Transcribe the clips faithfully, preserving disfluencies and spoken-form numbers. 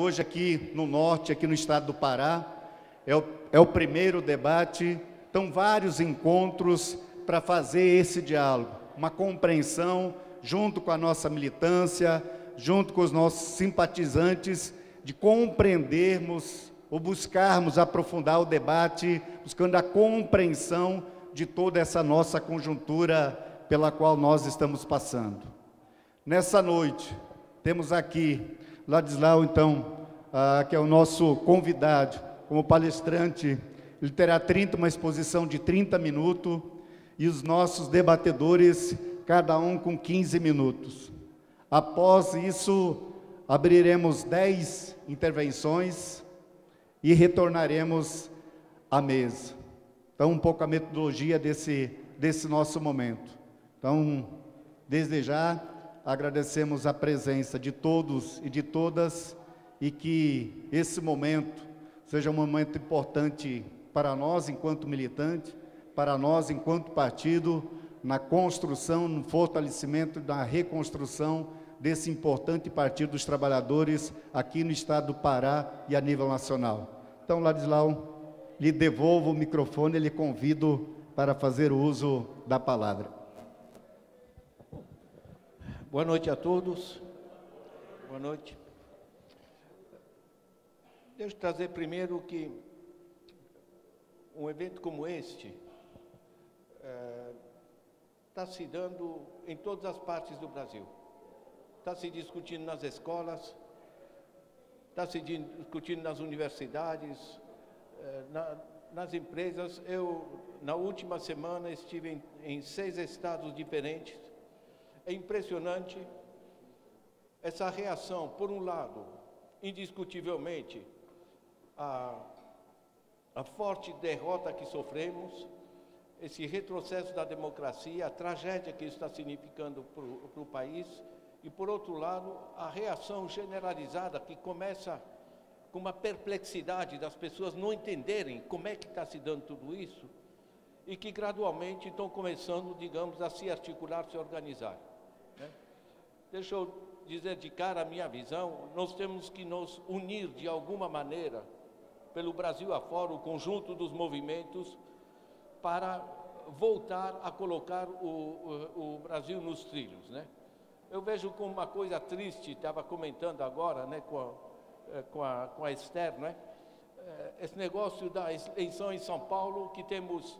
hoje aqui no Norte, aqui no estado do Pará, é o, é o primeiro debate, então vários encontros para fazer esse diálogo, uma compreensão junto com a nossa militância, junto com os nossos simpatizantes, de compreendermos ou buscarmos aprofundar o debate, buscando a compreensão de toda essa nossa conjuntura pela qual nós estamos passando. Nessa noite, temos aqui Ladislau, então, ah, que é o nosso convidado como palestrante. Ele terá trinta, uma exposição de trinta minutos, e os nossos debatedores, cada um com quinze minutos. Após isso, abriremos dez intervenções e retornaremos à mesa. Então, um pouco a metodologia desse, desse nosso momento. Então, desde já, agradecemos a presença de todos e de todas, e que esse momento seja um momento importante para nós, enquanto militante, para nós, enquanto partido, na construção, no fortalecimento, na reconstrução desse importante Partido dos Trabalhadores aqui no estado do Pará e a nível nacional. Então, Ladislau, lhe devolvo o microfone e lhe convido para fazer o uso da palavra. Boa noite a todos. Boa noite. Deixa eu trazer primeiro que um evento como este está se dando em todas as partes do Brasil. Está se discutindo nas escolas, está se discutindo nas universidades, na, nas empresas. Eu, na última semana, estive em, em seis estados diferentes. É impressionante essa reação, por um lado, indiscutivelmente, a, a forte derrota que sofremos, esse retrocesso da democracia, a tragédia que isso está significando para o país, e, por outro lado, a reação generalizada que começa com uma perplexidade das pessoas não entenderem como é que está se dando tudo isso e que gradualmente estão começando, digamos, a se articular, se organizar. Deixa eu dizer de cara a minha visão, nós temos que nos unir de alguma maneira, pelo Brasil afora, o conjunto dos movimentos, para voltar a colocar o, o, o Brasil nos trilhos. Né? Eu vejo como uma coisa triste, estava comentando agora, né, com, a, com, a, com a Esther, né? Esse negócio da eleição em São Paulo, que temos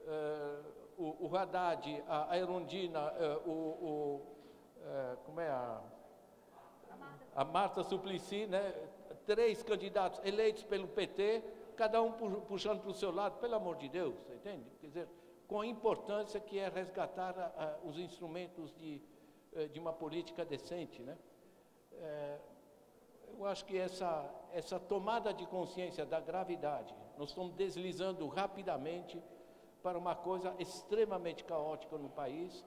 uh, o, o Haddad, a Erundina, uh, o... o como é a, a Marta Suplicy, né? Três candidatos eleitos pelo P T, cada um puxando para o seu lado, pelo amor de Deus, entende? Quer dizer, com a importância que é resgatar a, a, os instrumentos de, de uma política decente, né? É, eu acho que essa, essa tomada de consciência da gravidade, nós estamos deslizando rapidamente para uma coisa extremamente caótica no país.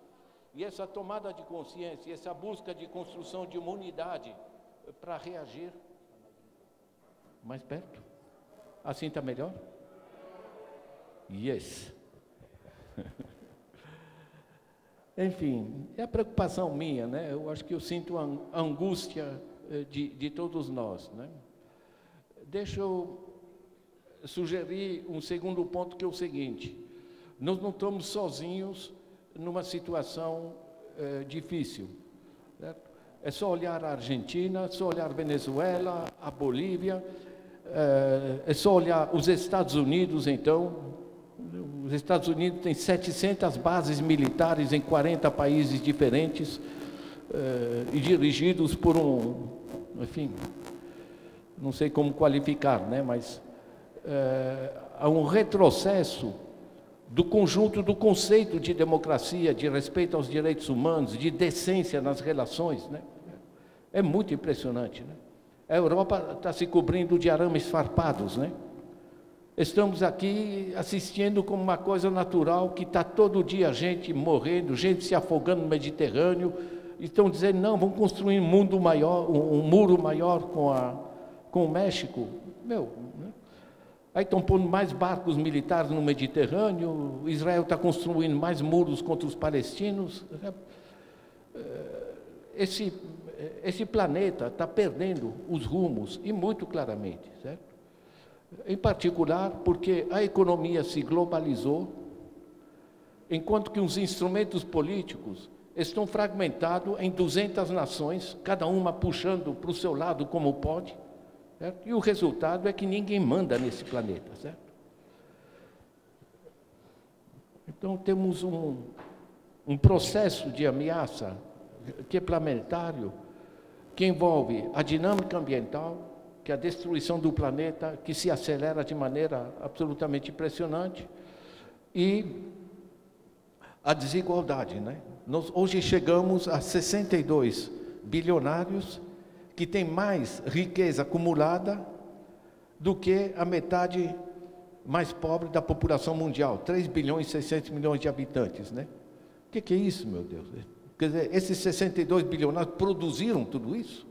E essa tomada de consciência, essa busca de construção de uma unidade para reagir. Mais perto? Assim está melhor? Yes. Enfim, é a preocupação minha, né? Eu acho que eu sinto a angústia de, de todos nós, né? Deixa eu sugerir um segundo ponto, que é o seguinte. Nós não estamos sozinhos numa situação eh, difícil, certo? É só olhar a Argentina, é só olhar a Venezuela, a Bolívia, eh, é só olhar os Estados Unidos, então. Os Estados Unidos têm setecentas bases militares em quarenta países diferentes, eh, e dirigidos por um, enfim, não sei como qualificar, né? Mas eh, há um retrocesso do conjunto do conceito de democracia, de respeito aos direitos humanos, de decência nas relações, né? É muito impressionante, né? A Europa está se cobrindo de arames farpados, né? Estamos aqui assistindo como uma coisa natural, que está todo dia gente morrendo, gente se afogando no Mediterrâneo, e estão dizendo, não, vamos construir um mundo maior, um, um muro maior com, a, com o México. Meu... Aí estão pondo mais barcos militares no Mediterrâneo, Israel está construindo mais muros contra os palestinos. esse, esse planeta está perdendo os rumos, e muito claramente, certo? Em particular, porque a economia se globalizou, enquanto que os instrumentos políticos estão fragmentados em duzentas nações, cada uma puxando para o seu lado como pode, certo? E o resultado é que ninguém manda nesse planeta, certo? Então, temos um, um processo de ameaça que é planetário, que envolve a dinâmica ambiental, que é a destruição do planeta, que se acelera de maneira absolutamente impressionante, e a desigualdade, né? Nós hoje chegamos a sessenta e dois bilionários que têm mais riqueza acumulada do que a metade mais pobre da população mundial, três bilhões e seiscentos milhões de habitantes, né? O que, que é isso, meu Deus? Quer dizer, esses sessenta e dois bilionários produziram tudo isso?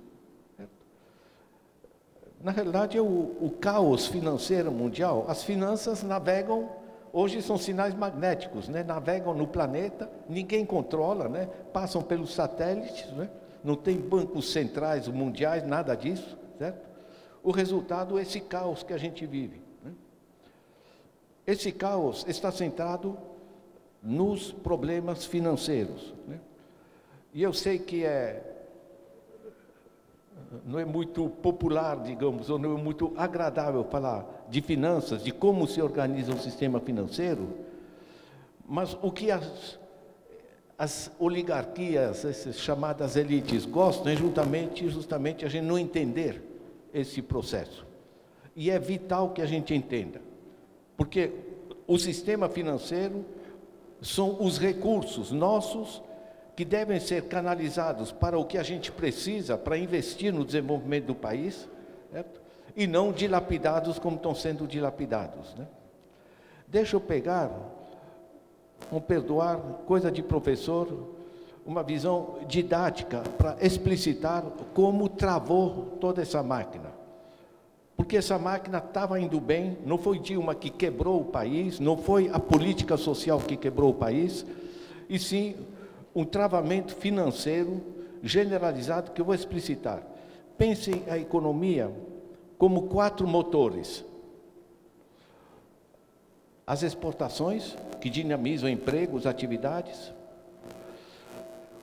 Na realidade, é o, o caos financeiro mundial. As finanças navegam, hoje são sinais magnéticos, né? Navegam no planeta, ninguém controla, né? Passam pelos satélites, né? Não tem bancos centrais mundiais, nada disso, certo? O resultado é esse caos que a gente vive, né? Esse caos está centrado nos problemas financeiros, né? E eu sei que é... não é muito popular, digamos, ou não é muito agradável falar de finanças, de como se organiza o sistema financeiro, mas o que as, as oligarquias, essas chamadas elites, gostam é justamente, justamente a gente não entender esse processo. E é vital que a gente entenda, porque o sistema financeiro são os recursos nossos que devem ser canalizados para o que a gente precisa, para investir no desenvolvimento do país, certo? E não dilapidados como estão sendo dilapidados, né? Deixa eu pegar, vão perdoar, coisa de professor, uma visão didática para explicitar como travou toda essa máquina. Porque essa máquina estava indo bem, não foi Dilma que quebrou o país, não foi a política social que quebrou o país, e sim um travamento financeiro generalizado que eu vou explicitar. Pensem a economia como quatro motores. As exportações, que dinamizam empregos, atividades.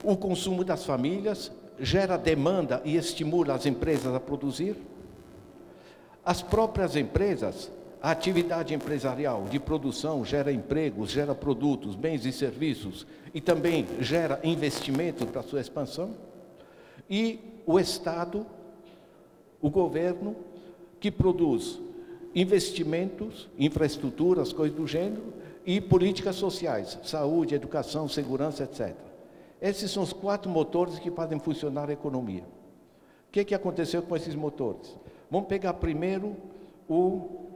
O consumo das famílias, gera demanda e estimula as empresas a produzir. As próprias empresas, a atividade empresarial de produção gera empregos, gera produtos, bens e serviços, e também gera investimento para sua expansão. E o Estado, o governo, que produz investimentos, infraestruturas, coisas do gênero, e políticas sociais, saúde, educação, segurança, etcétera. Esses são os quatro motores que fazem funcionar a economia. O que, que aconteceu com esses motores? Vamos pegar primeiro o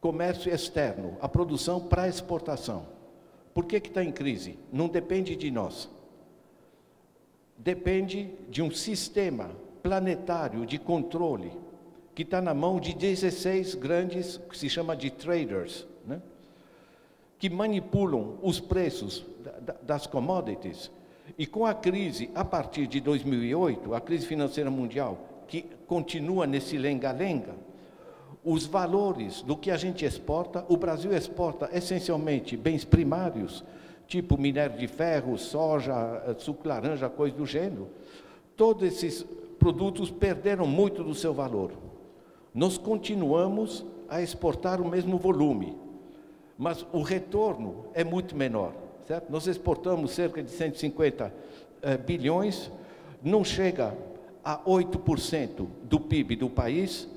comércio externo, a produção para exportação. Por que que está em crise? Não depende de nós. Depende de um sistema planetário de controle que está na mão de dezesseis grandes, que se chama de traders, né? Que manipulam os preços das commodities. E com a crise, a partir de dois mil e oito, a crise financeira mundial, que continua nesse lenga-lenga, os valores do que a gente exporta, o Brasil exporta essencialmente bens primários, tipo minério de ferro, soja, suco laranja, coisa do gênero. Todos esses produtos perderam muito do seu valor. Nós continuamos a exportar o mesmo volume, mas o retorno é muito menor, certo? Nós exportamos cerca de cento e cinquenta bilhões, não chega a oito por cento do P I B do país.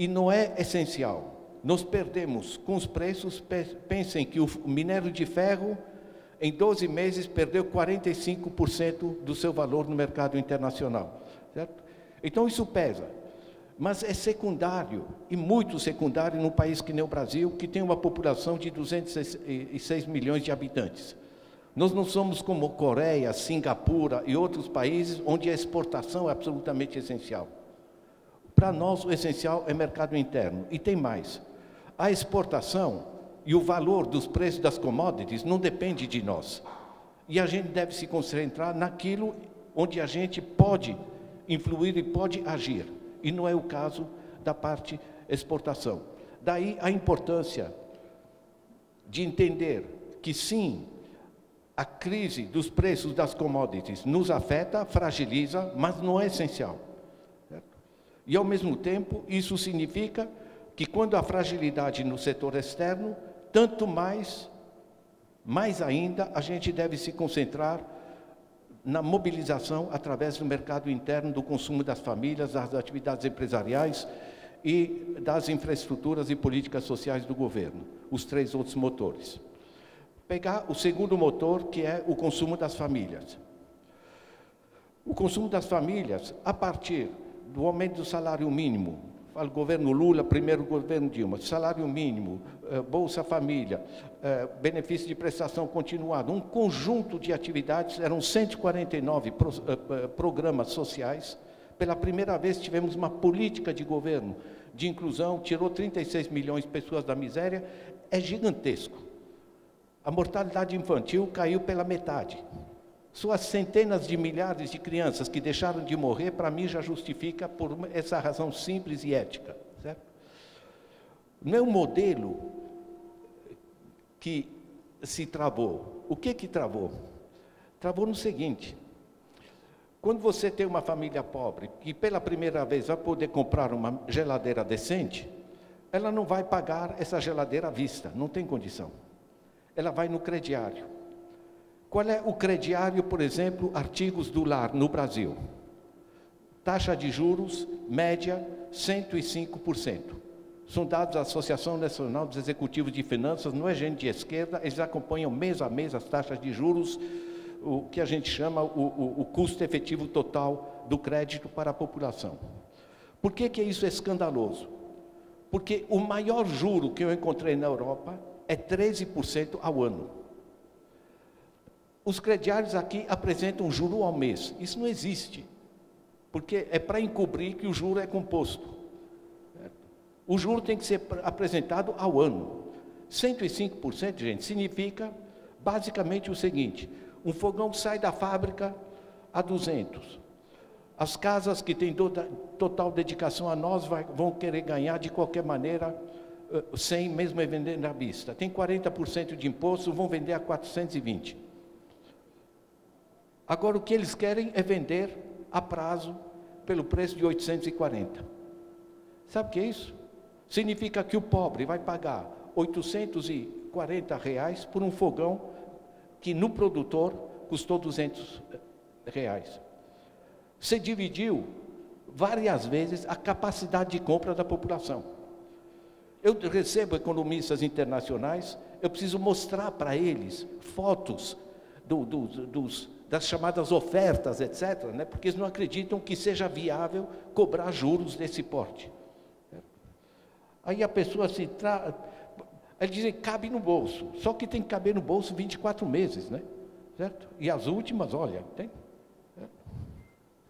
E não é essencial. Nós perdemos com os preços, pensem que o minério de ferro, em doze meses, perdeu quarenta e cinco por cento do seu valor no mercado internacional, certo? Então, isso pesa. Mas é secundário, e muito secundário, num país que nem o Brasil, que tem uma população de duzentos e seis milhões de habitantes. Nós não somos como Coreia, Singapura e outros países, onde a exportação é absolutamente essencial. Para nós, o essencial é mercado interno. E tem mais. A exportação e o valor dos preços das commodities não depende de nós. E a gente deve se concentrar naquilo onde a gente pode influir e pode agir, e não é o caso da parte exportação. Daí a importância de entender que, sim, a crise dos preços das commodities nos afeta, fragiliza, mas não é essencial. E, ao mesmo tempo, isso significa que, quando há fragilidade no setor externo, tanto mais, mais ainda, a gente deve se concentrar na mobilização através do mercado interno, do consumo das famílias, das atividades empresariais e das infraestruturas e políticas sociais do governo, os três outros motores. Pegar o segundo motor, que é o consumo das famílias. O consumo das famílias, a partir do aumento do salário mínimo, falo governo Lula, primeiro governo Dilma, salário mínimo, Bolsa Família, benefício de prestação continuada, um conjunto de atividades, eram cento e quarenta e nove programas sociais. Pela primeira vez tivemos uma política de governo de inclusão, tirou trinta e seis milhões de pessoas da miséria, é gigantesco. A mortalidade infantil caiu pela metade. Suas centenas de milhares de crianças que deixaram de morrer, para mim, já justifica por essa razão simples e ética. Certo? Não é um modelo que se travou. O que que travou? Travou no seguinte: quando você tem uma família pobre que pela primeira vez vai poder comprar uma geladeira decente, ela não vai pagar essa geladeira à vista, não tem condição. Ela vai no crediário. Qual é o crediário, por exemplo, artigos do lar no Brasil? Taxa de juros média cento e cinco por cento. São dados da Associação Nacional dos Executivos de Finanças, não é gente de esquerda, eles acompanham mês a mês as taxas de juros, o que a gente chama o, o, o custo efetivo total do crédito para a população. Por que que isso é escandaloso? Porque o maior juro que eu encontrei na Europa é treze por cento ao ano. Os crediários aqui apresentam juro ao mês. Isso não existe, porque é para encobrir que o juro é composto. O juro tem que ser apresentado ao ano. cento e cinco por cento, gente, significa basicamente o seguinte: um fogão sai da fábrica a duzentos. As casas que têm total dedicação a nós vão querer ganhar de qualquer maneira cem, mesmo vendendo à vista. Tem quarenta por cento de imposto, vão vender a quatrocentos e vinte. Agora, o que eles querem é vender a prazo pelo preço de oitocentos e quarenta. Sabe o que é isso? Significa que o pobre vai pagar oitocentos e quarenta reais por um fogão que no produtor custou duzentos reais. Você dividiu várias vezes a capacidade de compra da população. Eu recebo economistas internacionais, eu preciso mostrar para eles fotos do, do, dos, das chamadas ofertas, etcétera, né? Porque eles não acreditam que seja viável cobrar juros desse porte. Aí a pessoa se tra... Eles dizem, cabe no bolso, só que tem que caber no bolso vinte e quatro meses, né? Certo? E as últimas, olha, tem?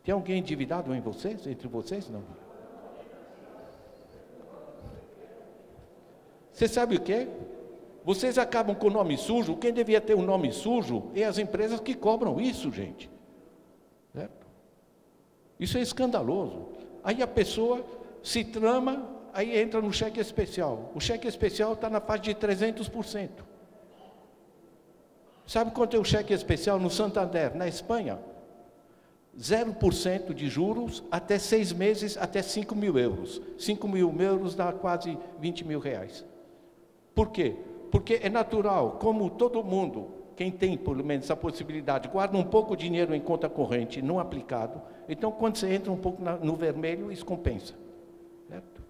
Tem alguém endividado em vocês, entre vocês? Não. Você sabe o que? Vocês acabam com o nome sujo. Quem devia ter o nome sujo é as empresas que cobram isso, gente. Certo? Isso é escandaloso. Aí a pessoa se trama, aí entra no cheque especial. O cheque especial está na faixa de trezentos por cento. Sabe quanto é o cheque especial no Santander, na Espanha? zero por cento de juros até seis meses, até cinco mil euros. cinco mil euros dá quase vinte mil reais. Por quê? Porque é natural, como todo mundo, quem tem pelo menos essa possibilidade, guarda um pouco de dinheiro em conta corrente, não aplicado, então quando você entra um pouco na, no vermelho, isso compensa. Certo?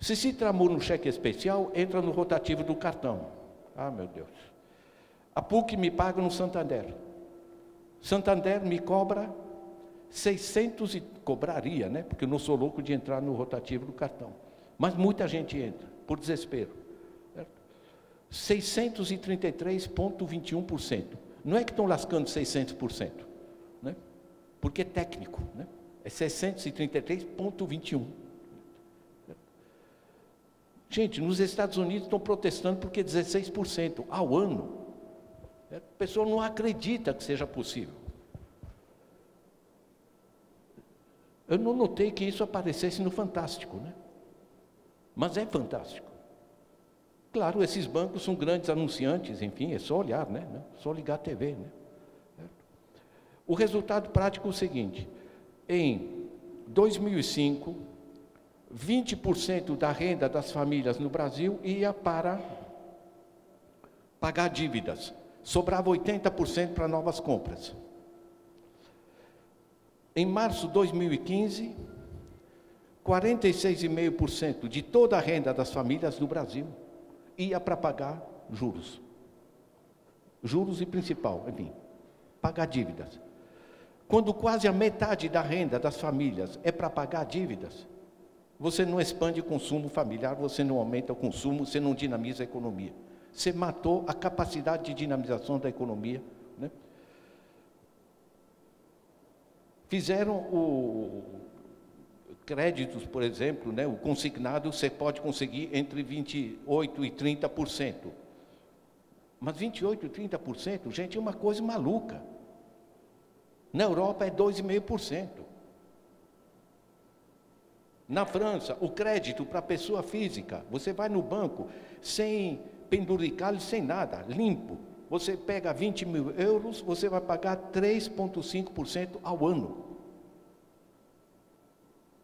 Se se tramou no cheque especial, entra no rotativo do cartão. Ah, meu Deus. A P U C me paga no Santander. Santander me cobra seiscentos e cobraria, né? Porque eu não sou louco de entrar no rotativo do cartão. Mas muita gente entra, por desespero. seiscentos e trinta e três vírgula vinte e um por cento. Não é que estão lascando seiscentos por cento, né? Porque é técnico, né? É seiscentos e trinta e três vírgula vinte e um por cento. Gente, nos Estados Unidos estão protestando porque dezesseis por cento ao ano. A pessoa não acredita que seja possível. Eu não notei que isso aparecesse no Fantástico, né? Mas é fantástico. Claro, esses bancos são grandes anunciantes, enfim, é só olhar, né? Só ligar a T V, né? O resultado prático é o seguinte: em dois mil e cinco, vinte por cento da renda das famílias no Brasil ia para pagar dívidas, sobrava oitenta por cento para novas compras. Em março de dois mil e quinze, quarenta e seis vírgula cinco por cento de toda a renda das famílias no Brasil ia para pagar juros. Juros e principal, enfim, pagar dívidas. Quando quase a metade da renda das famílias é para pagar dívidas, você não expande o consumo familiar, você não aumenta o consumo, você não dinamiza a economia. Você matou a capacidade de dinamização da economia, né? Fizeram o créditos, por exemplo, né, o consignado você pode conseguir entre vinte e oito por cento e trinta por cento. Mas vinte e oito por cento e trinta por cento, gente, é uma coisa maluca. Na Europa é dois vírgula cinco por cento. Na França, o crédito para pessoa física, você vai no banco sem penduricalho, sem nada, limpo. Você pega vinte mil euros, você vai pagar três vírgula cinco por cento ao ano.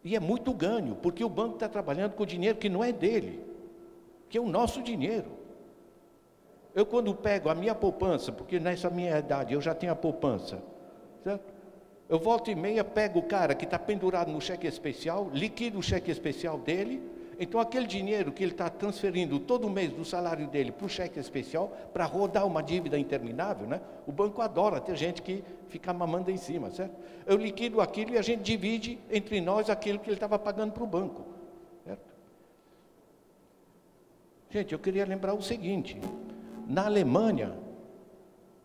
E é muito ganho, porque o banco está trabalhando com dinheiro que não é dele, que é o nosso dinheiro. Eu, quando pego a minha poupança, porque nessa minha idade eu já tenho a poupança, certo? Eu volto e meia, pego o cara que está pendurado no cheque especial, liquido o cheque especial dele. Então, aquele dinheiro que ele está transferindo todo mês do salário dele para o cheque especial, para rodar uma dívida interminável, né? O banco adora ter gente que fica mamando em cima, certo? Eu liquido aquilo e a gente divide entre nós aquilo que ele estava pagando para o banco, certo? Gente, eu queria lembrar o seguinte: na Alemanha,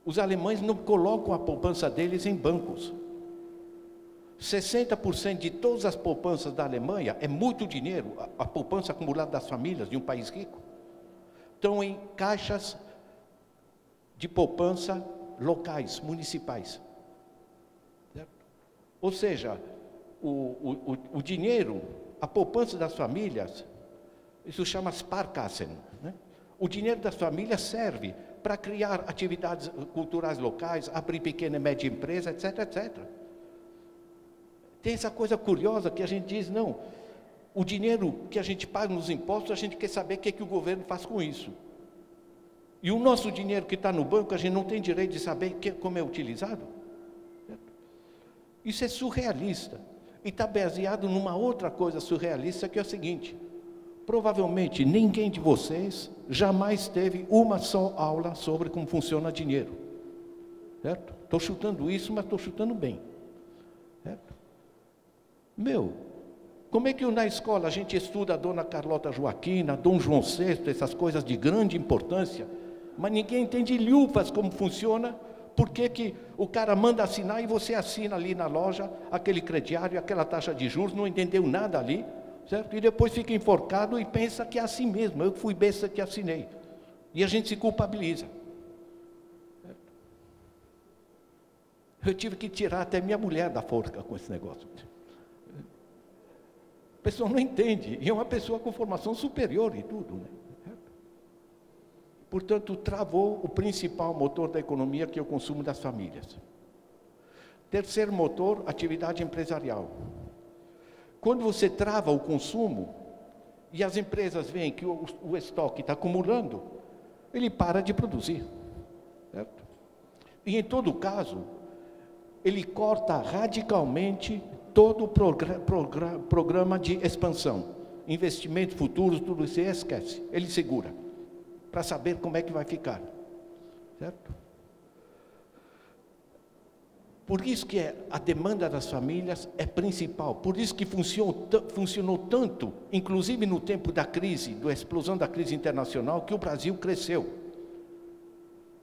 os alemães não colocam a poupança deles em bancos. sessenta por cento de todas as poupanças da Alemanha, é muito dinheiro, a, a poupança acumulada das famílias de um país rico, estão em caixas de poupança locais, municipais. Certo? Ou seja, o, o, o, o dinheiro, a poupança das famílias, isso chama Sparkassen, né? O dinheiro das famílias serve para criar atividades culturais locais, abrir pequena e média empresa, etc, etcétera. Tem essa coisa curiosa que a gente diz, não, o dinheiro que a gente paga nos impostos, a gente quer saber o que é que o governo faz com isso. E o nosso dinheiro que está no banco, a gente não tem direito de saber que, como é utilizado. Certo? Isso é surrealista. E está baseado numa outra coisa surrealista, que é o seguinte: provavelmente ninguém de vocês jamais teve uma só aula sobre como funciona dinheiro. Certo? Estou chutando isso, mas estou chutando bem. Certo? Meu, como é que na escola a gente estuda a Dona Carlota Joaquina, Dom João sexto, essas coisas de grande importância, mas ninguém entende lhufas como funciona, por que que o cara manda assinar e você assina ali na loja aquele crediário, aquela taxa de juros, não entendeu nada ali, certo? E depois fica enforcado e pensa que é assim mesmo, eu fui besta que assinei. E a gente se culpabiliza. Certo? Eu tive que tirar até minha mulher da forca com esse negócio. A pessoa não entende, e é uma pessoa com formação superior e tudo, né? Portanto, travou o principal motor da economia, que é o consumo das famílias. Terceiro motor, atividade empresarial. Quando você trava o consumo, e as empresas veem que o, o estoque está acumulando, ele para de produzir, certo? E, em todo caso, ele corta radicalmente todo o programa, programa, programa de expansão, investimentos futuros, tudo isso, esquece, ele segura, para saber como é que vai ficar, certo? Por isso que é, a demanda das famílias é principal, por isso que funcionou, funcionou tanto, inclusive no tempo da crise, da explosão da crise internacional, que o Brasil cresceu.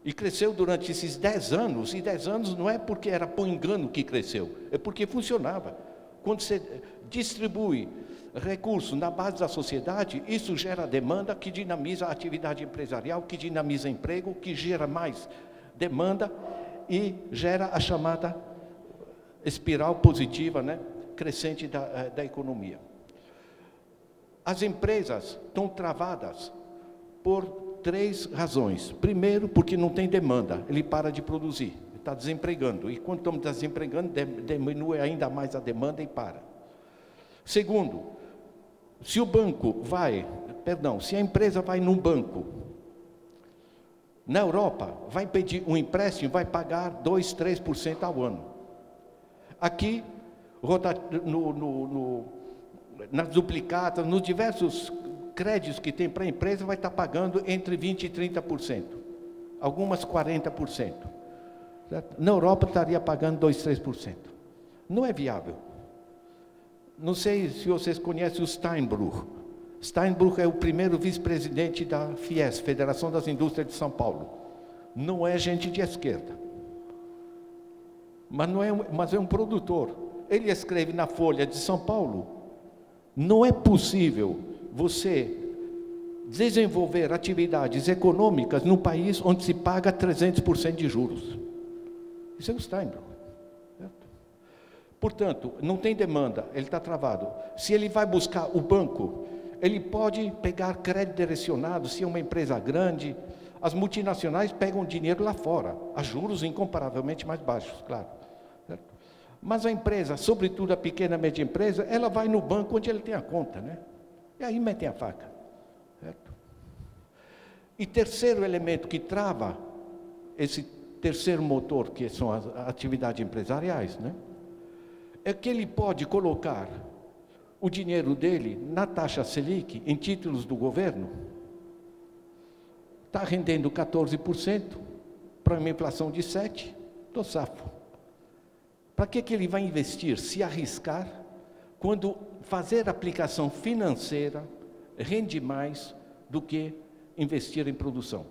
E cresceu durante esses dez anos, e dez anos não é porque era por engano que cresceu, é porque funcionava. Quando você distribui recursos na base da sociedade, isso gera demanda que dinamiza a atividade empresarial, que dinamiza emprego, que gera mais demanda e gera a chamada espiral positiva, né, crescente da, da economia. As empresas estão travadas por três razões. Primeiro, porque não tem demanda, ele para de produzir, está desempregando. E quando estamos desempregando, diminui ainda mais a demanda e para. Segundo, se o banco vai, perdão, se a empresa vai num banco, na Europa, vai pedir um empréstimo, vai pagar dois, três por cento ao ano. Aqui, no, no, no, nas duplicatas, nos diversos créditos que tem para a empresa, vai estar pagando entre vinte e trinta por cento, algumas quarenta por cento. Na Europa, estaria pagando dois, três por cento. Não é viável. Não sei se vocês conhecem o Steinbruch. Steinbruch é o primeiro vice-presidente da FIESP, Federação das Indústrias de São Paulo. Não é gente de esquerda, mas, não é, mas é um produtor. Ele escreve na Folha de São Paulo: não é possível você desenvolver atividades econômicas num país onde se paga trezentos por cento de juros. Isso é o Steinbruch. Portanto, não tem demanda, ele está travado. Se ele vai buscar o banco, ele pode pegar crédito direcionado, se é uma empresa grande. As multinacionais pegam dinheiro lá fora, a juros incomparavelmente mais baixos, claro. Certo? Mas a empresa, sobretudo a pequena e média empresa, ela vai no banco onde ele tem a conta, né? E aí metem a faca. Certo? E terceiro elemento que trava, esse terceiro motor, que são as atividades empresariais, né, é que ele pode colocar o dinheiro dele na taxa Selic, em títulos do governo, está rendendo quatorze por cento, para uma inflação de sete por cento, estou safo. Para que, que ele vai investir, se arriscar, quando fazer aplicação financeira rende mais do que investir em produção?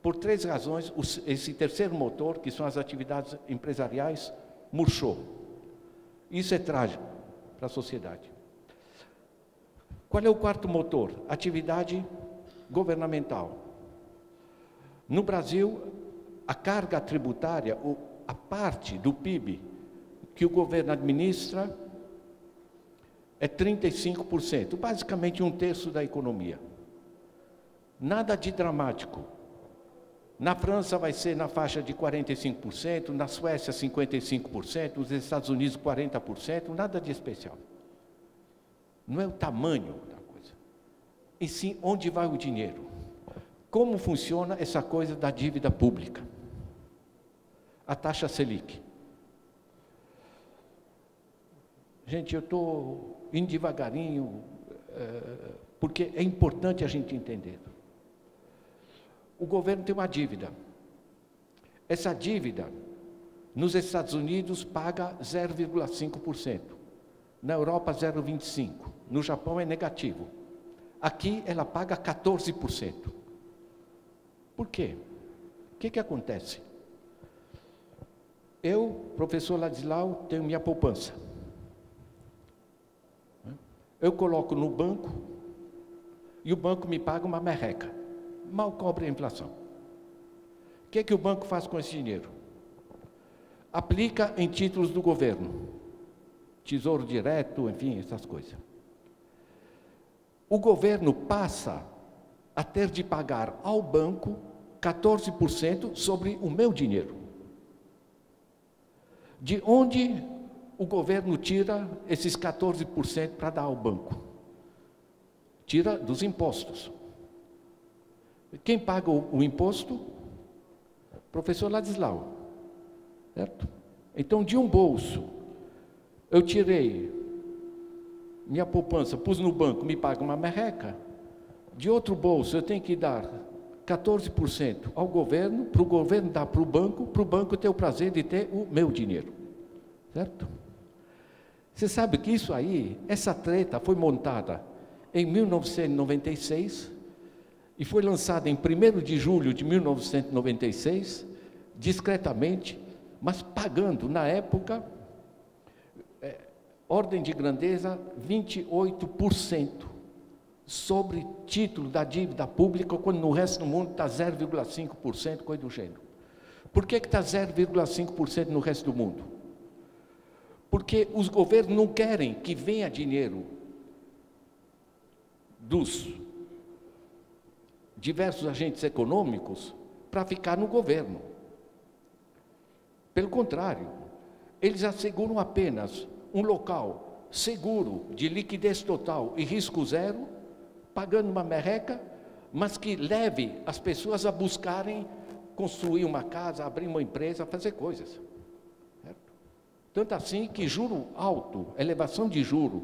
Por três razões, esse terceiro motor, que são as atividades empresariais, murchou. Isso é trágico para a sociedade. Qual é o quarto motor? Atividade governamental. No Brasil, a carga tributária, a parte do P I B que o governo administra, é trinta e cinco por cento, basicamente um terço da economia. Nada de dramático. Na França vai ser na faixa de quarenta e cinco por cento, na Suécia cinquenta e cinco por cento, nos Estados Unidos quarenta por cento, nada de especial. Não é o tamanho da coisa, e sim onde vai o dinheiro. Como funciona essa coisa da dívida pública? A taxa Selic. Gente, eu estou indo devagarinho, porque é importante a gente entender. O governo tem uma dívida. Essa dívida, nos Estados Unidos, paga zero vírgula cinco por cento. Na Europa, zero vírgula vinte e cinco por cento. No Japão, é negativo. Aqui, ela paga quatorze por cento. Por quê? O que, que acontece? Eu, professor Ladislau, tenho minha poupança. Eu coloco no banco e o banco me paga uma merreca. Mal cobre a inflação. O que é que o banco faz com esse dinheiro? Aplica em títulos do governo, tesouro direto, enfim, essas coisas. O governo passa a ter de pagar ao banco quatorze por cento sobre o meu dinheiro. De onde o governo tira esses quatorze por cento para dar ao banco? Tira dos impostos. Quem paga o, o imposto? Professor Ladislau, certo? Então, de um bolso, eu tirei minha poupança, pus no banco, me paga uma merreca. De outro bolso, eu tenho que dar quatorze por cento ao governo, para o governo dar para o banco, para o banco ter o prazer de ter o meu dinheiro, certo? Você sabe que isso aí, essa treta foi montada em mil novecentos e noventa e seis, e foi lançada em primeiro de julho de mil novecentos e noventa e seis, discretamente, mas pagando, na época, é, ordem de grandeza, vinte e oito por cento sobre título da dívida pública, quando no resto do mundo está zero vírgula cinco por cento, coisa do gênero. Por que está zero vírgula cinco por cento no resto do mundo? Porque os governos não querem que venha dinheiro dos diversos agentes econômicos para ficar no governo. Pelo contrário, eles asseguram apenas um local seguro, de liquidez total e risco zero, pagando uma merreca, mas que leve as pessoas a buscarem construir uma casa, abrir uma empresa, fazer coisas. Certo? Tanto assim que juro alto, elevação de juro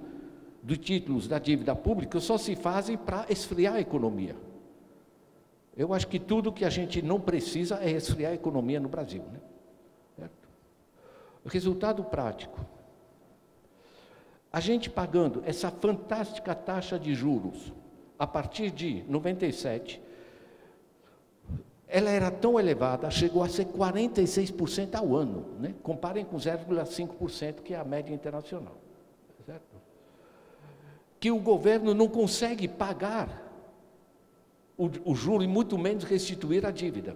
dos títulos da dívida pública só se fazem para esfriar a economia. Eu acho que tudo que a gente não precisa é esfriar a economia no Brasil. Né? Certo? Resultado prático. A gente pagando essa fantástica taxa de juros, a partir de noventa e sete, ela era tão elevada, chegou a ser quarenta e seis por cento ao ano, né? Comparem com zero vírgula cinco por cento, que é a média internacional, certo? Que o governo não consegue pagar o, o juro e muito menos restituir a dívida.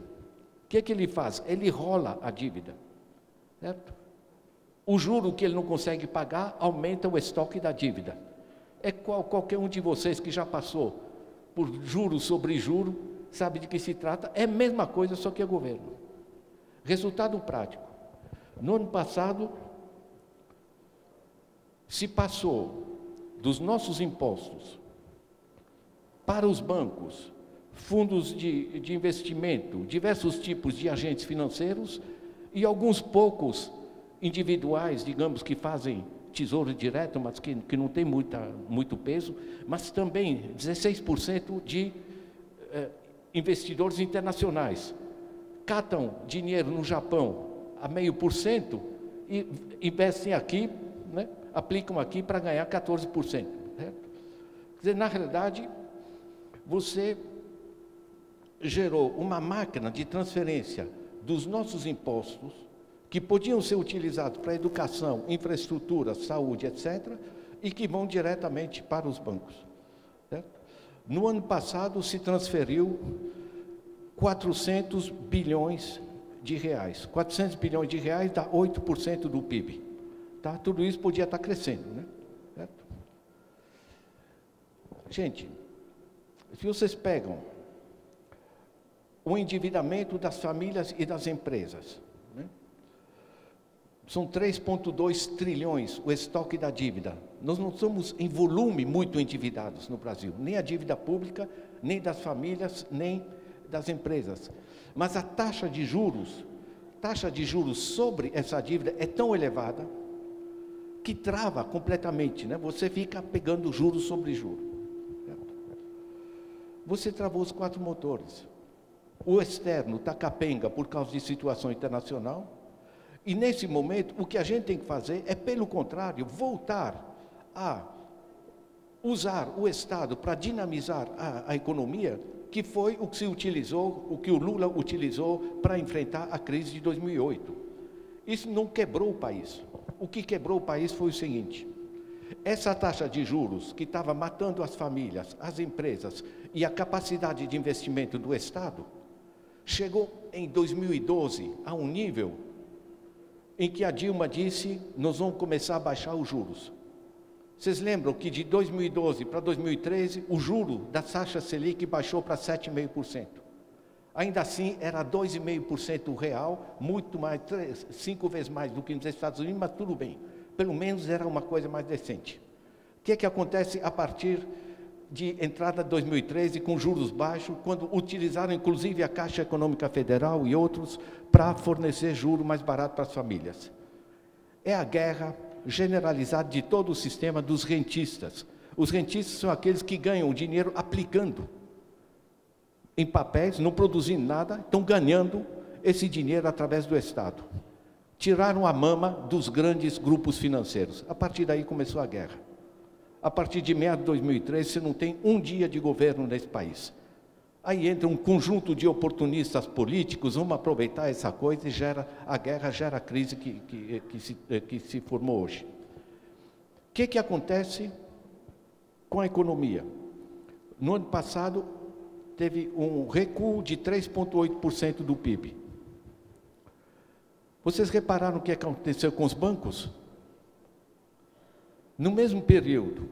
O que é que ele faz? Ele rola a dívida, certo? O juro que ele não consegue pagar aumenta o estoque da dívida. É qual, qualquer um de vocês que já passou por juro sobre juro, sabe de que se trata, é a mesma coisa, só que é governo. Resultado prático. No ano passado, se passou dos nossos impostos para os bancos, fundos de, de investimento, diversos tipos de agentes financeiros e alguns poucos individuais, digamos, que fazem tesouro direto, mas que, que não tem muita, muito peso, mas também dezesseis por cento de eh, investidores internacionais. Catam dinheiro no Japão a meio por cento e investem aqui, né, aplicam aqui para ganhar quatorze por cento. Certo? Quer dizer, na realidade, você gerou uma máquina de transferência dos nossos impostos, que podiam ser utilizados para educação, infraestrutura, saúde, etcétera, e que vão diretamente para os bancos. Certo? No ano passado, se transferiu quatrocentos bilhões de reais. quatrocentos bilhões de reais dá oito por cento do P I B. Tá? Tudo isso podia estar crescendo. Né? Certo? Gente, se vocês pegam o endividamento das famílias e das empresas, são três vírgula dois trilhões o estoque da dívida. Nós não somos em volume muito endividados no Brasil, nem a dívida pública, nem das famílias, nem das empresas. Mas a taxa de juros, taxa de juros sobre essa dívida é tão elevada que trava completamente, né? Você fica pegando juro sobre juro. Você travou os quatro motores. O externo está capenga por causa de situação internacional. E, nesse momento, o que a gente tem que fazer é, pelo contrário, voltar a usar o Estado para dinamizar a, a economia, que foi o que se utilizou, o que o Lula utilizou para enfrentar a crise de dois mil e oito. Isso não quebrou o país. O que quebrou o país foi o seguinte: essa taxa de juros que estava matando as famílias, as empresas e a capacidade de investimento do Estado, chegou em dois mil e doze a um nível em que a Dilma disse, nós vamos começar a baixar os juros. Vocês lembram que de dois mil e doze para dois mil e treze, o juro da taxa Selic baixou para sete vírgula cinco por cento. Ainda assim, era dois vírgula cinco por cento real, muito mais, três, cinco vezes mais do que nos Estados Unidos, mas tudo bem. Pelo menos era uma coisa mais decente. O que é que acontece a partir de entrada de dois mil e treze, com juros baixos, quando utilizaram inclusive a Caixa Econômica Federal e outros para fornecer juros mais barato para as famílias? É a guerra generalizada de todo o sistema dos rentistas. Os rentistas são aqueles que ganham o dinheiro aplicando em papéis, não produzindo nada, estão ganhando esse dinheiro através do Estado. Tiraram a mama dos grandes grupos financeiros. A partir daí começou a guerra. A partir de meados de dois mil e treze, você não tem um dia de governo nesse país. Aí entra um conjunto de oportunistas políticos, vamos aproveitar essa coisa e gera a guerra, gera a crise que, que, que, se, que se formou hoje. O que, que acontece com a economia? No ano passado, teve um recuo de três vírgula oito por cento do P I B. Vocês repararam o que aconteceu com os bancos? No mesmo período,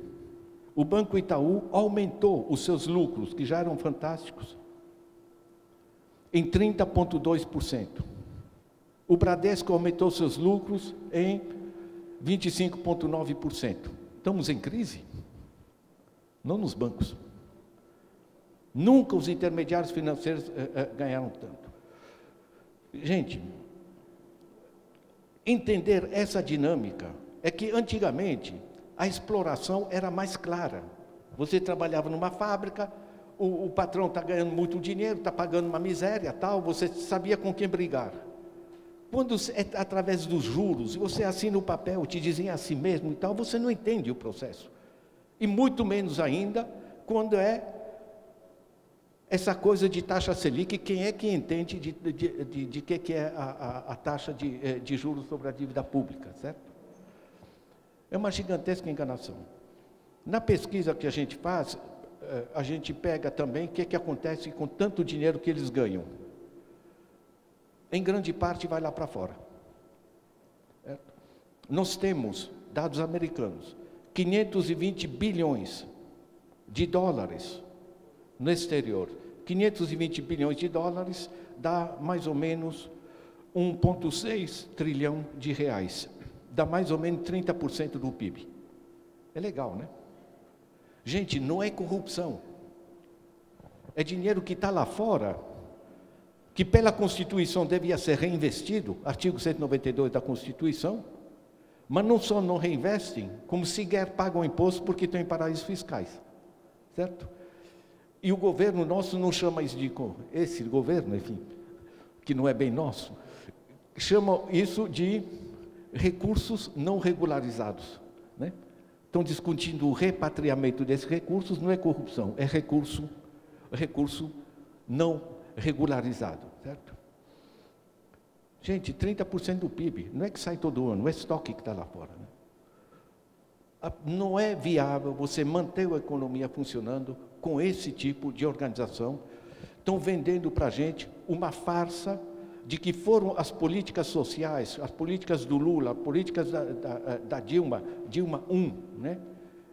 o Banco Itaú aumentou os seus lucros, que já eram fantásticos, em trinta vírgula dois por cento. O Bradesco aumentou seus lucros em vinte e cinco vírgula nove por cento. Estamos em crise? Não nos bancos. Nunca os intermediários financeiros eh, ganharam tanto. Gente, entender essa dinâmica é que, antigamente, a exploração era mais clara. Você trabalhava numa fábrica, o, o patrão está ganhando muito dinheiro, está pagando uma miséria, tal, você sabia com quem brigar. Quando é através dos juros, você assina o papel, te dizem a si mesmo e tal, você não entende o processo. E muito menos ainda quando é essa coisa de taxa Selic, quem é que entende de, de, de, de que, que é a, a, a taxa de, de juros sobre a dívida pública, certo? É uma gigantesca enganação. Na pesquisa que a gente faz, a gente pega também o que, que acontece com tanto dinheiro que eles ganham. Em grande parte vai lá para fora. Certo? Nós temos, dados americanos, quinhentos e vinte bilhões de dólares no exterior. quinhentos e vinte bilhões de dólares dá mais ou menos um vírgula seis trilhão de reais. Dá mais ou menos trinta por cento do P I B. É legal, né? Gente, não é corrupção. É dinheiro que está lá fora, que pela Constituição devia ser reinvestido, artigo cento e noventa e dois da Constituição, mas não só não reinvestem, como sequer pagam imposto porque estão em paraísos fiscais, certo? E o governo nosso não chama isso de... Esse governo, enfim, que não é bem nosso, chama isso de recursos não regularizados, né? Estão discutindo o repatriamento desses recursos, não é corrupção, é recurso, recurso não regularizado, certo? Gente, trinta por cento do P I B, não é que sai todo ano, é estoque que está lá fora, né? Não é viável você manter a economia funcionando com esse tipo de organização. Estão vendendo para a gente uma farsa de que foram as políticas sociais, as políticas do Lula, as políticas da, da, da Dilma, Dilma um, né?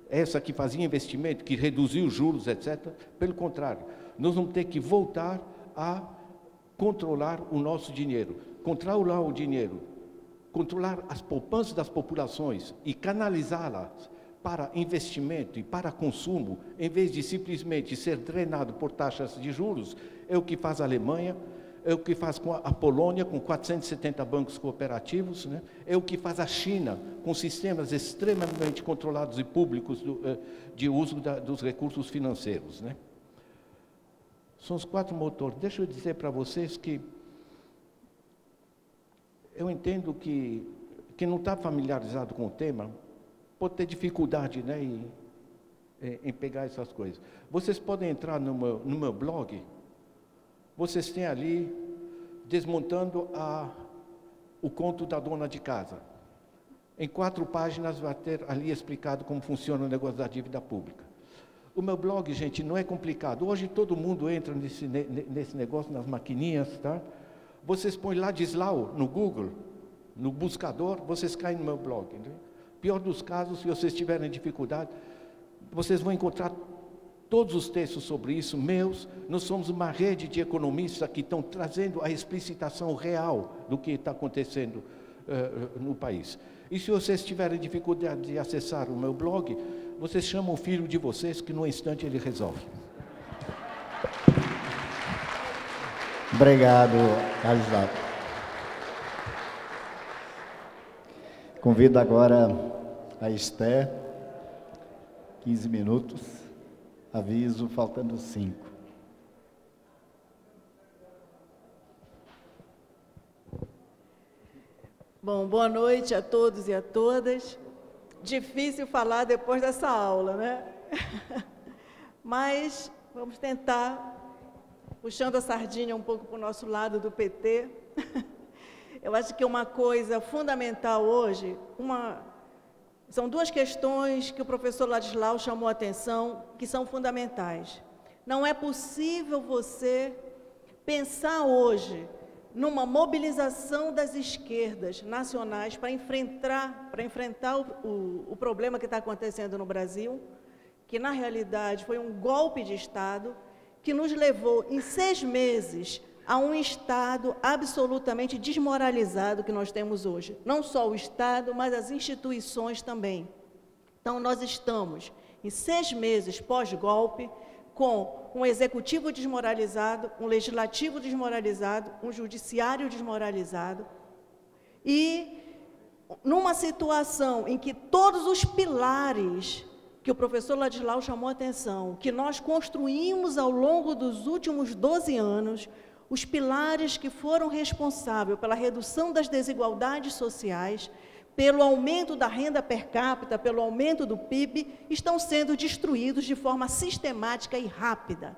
Essa que fazia investimento, que reduziu os juros, etcétera. Pelo contrário, nós vamos ter que voltar a controlar o nosso dinheiro, controlar o dinheiro, controlar as poupanças das populações e canalizá-las para investimento e para consumo, em vez de simplesmente ser drenado por taxas de juros. É o que faz a Alemanha, é o que faz com a Polônia, com quatrocentos e setenta bancos cooperativos, né? É o que faz a China, com sistemas extremamente controlados e públicos do, de uso da, dos recursos financeiros, né? São os quatro motores. Deixa eu dizer para vocês que eu entendo que quem não está familiarizado com o tema pode ter dificuldade, né, em, em pegar essas coisas. Vocês podem entrar no meu, no meu blog. Vocês têm ali, desmontando a, o conto da dona de casa. Em quatro páginas vai ter ali explicado como funciona o negócio da dívida pública. O meu blog, gente, não é complicado. Hoje todo mundo entra nesse, nesse negócio, nas maquininhas, tá? Vocês põem Ladislau no Google, no buscador, vocês caem no meu blog, né? Pior dos casos, se vocês tiverem dificuldade, vocês vão encontrar todos os textos sobre isso, meus. Nós somos uma rede de economistas que estão trazendo a explicitação real do que está acontecendo uh, no país. E se vocês tiverem dificuldade de acessar o meu blog, vocês chamam o filho de vocês, que num instante ele resolve. Obrigado, Ladislau. Convido agora a Esther, quinze minutos. Aviso, faltando cinco. Bom, boa noite a todos e a todas. Difícil falar depois dessa aula, né? Mas vamos tentar, puxando a sardinha um pouco para o nosso lado do P T. Eu acho que uma coisa fundamental hoje, uma... São duas questões que o professor Ladislau chamou a atenção, que são fundamentais. Não é possível você pensar hoje numa mobilização das esquerdas nacionais para enfrentar, para enfrentar o, o, o problema que está acontecendo no Brasil, que, na realidade, foi um golpe de Estado que nos levou, em seis meses, a um Estado absolutamente desmoralizado que nós temos hoje. Não só o Estado, mas as instituições também. Então, nós estamos, em seis meses pós-golpe, com um executivo desmoralizado, um legislativo desmoralizado, um judiciário desmoralizado e numa situação em que todos os pilares que o professor Ladislau chamou a atenção, que nós construímos ao longo dos últimos doze anos, os pilares que foram responsáveis pela redução das desigualdades sociais, pelo aumento da renda per capita, pelo aumento do P I B, estão sendo destruídos de forma sistemática e rápida.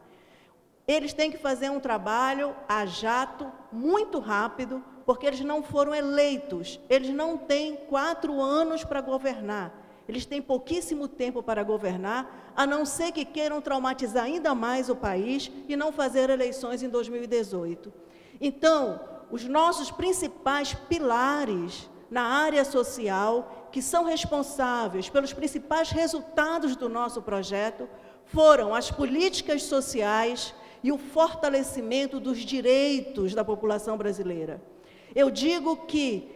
Eles têm que fazer um trabalho a jato, muito rápido, porque eles não foram eleitos, eles não têm quatro anos para governar, eles têm pouquíssimo tempo para governar, a não ser que queiram traumatizar ainda mais o país e não fazer eleições em dois mil e dezoito. Então, os nossos principais pilares na área social, que são responsáveis pelos principais resultados do nosso projeto, foram as políticas sociais e o fortalecimento dos direitos da população brasileira. Eu digo que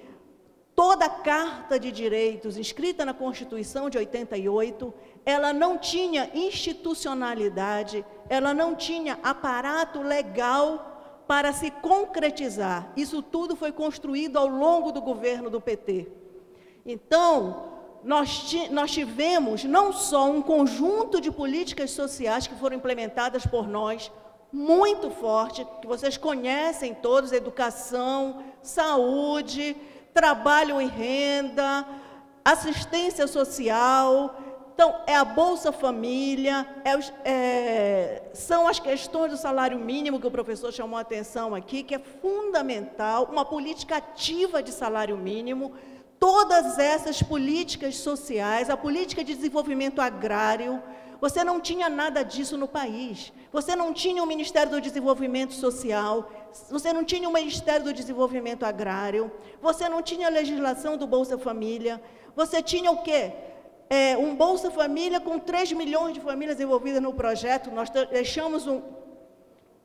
toda a Carta de Direitos inscrita na Constituição de oitenta e oito, ela não tinha institucionalidade, ela não tinha aparato legal para se concretizar. Isso tudo foi construído ao longo do governo do P T. Então, nós, nós tivemos não só um conjunto de políticas sociais que foram implementadas por nós, muito forte, que vocês conhecem todos, educação, saúde, trabalho e renda, assistência social. Então, é a Bolsa Família, é, é, são as questões do salário mínimo que o professor chamou a atenção aqui, que é fundamental, uma política ativa de salário mínimo, todas essas políticas sociais, a política de desenvolvimento agrário. Você não tinha nada disso no país, você não tinha o Ministério do Desenvolvimento Social, você não tinha o Ministério do Desenvolvimento Agrário, você não tinha a legislação do Bolsa Família, você tinha o quê? É, um Bolsa Família com três milhões de famílias envolvidas no projeto. Nós deixamos um,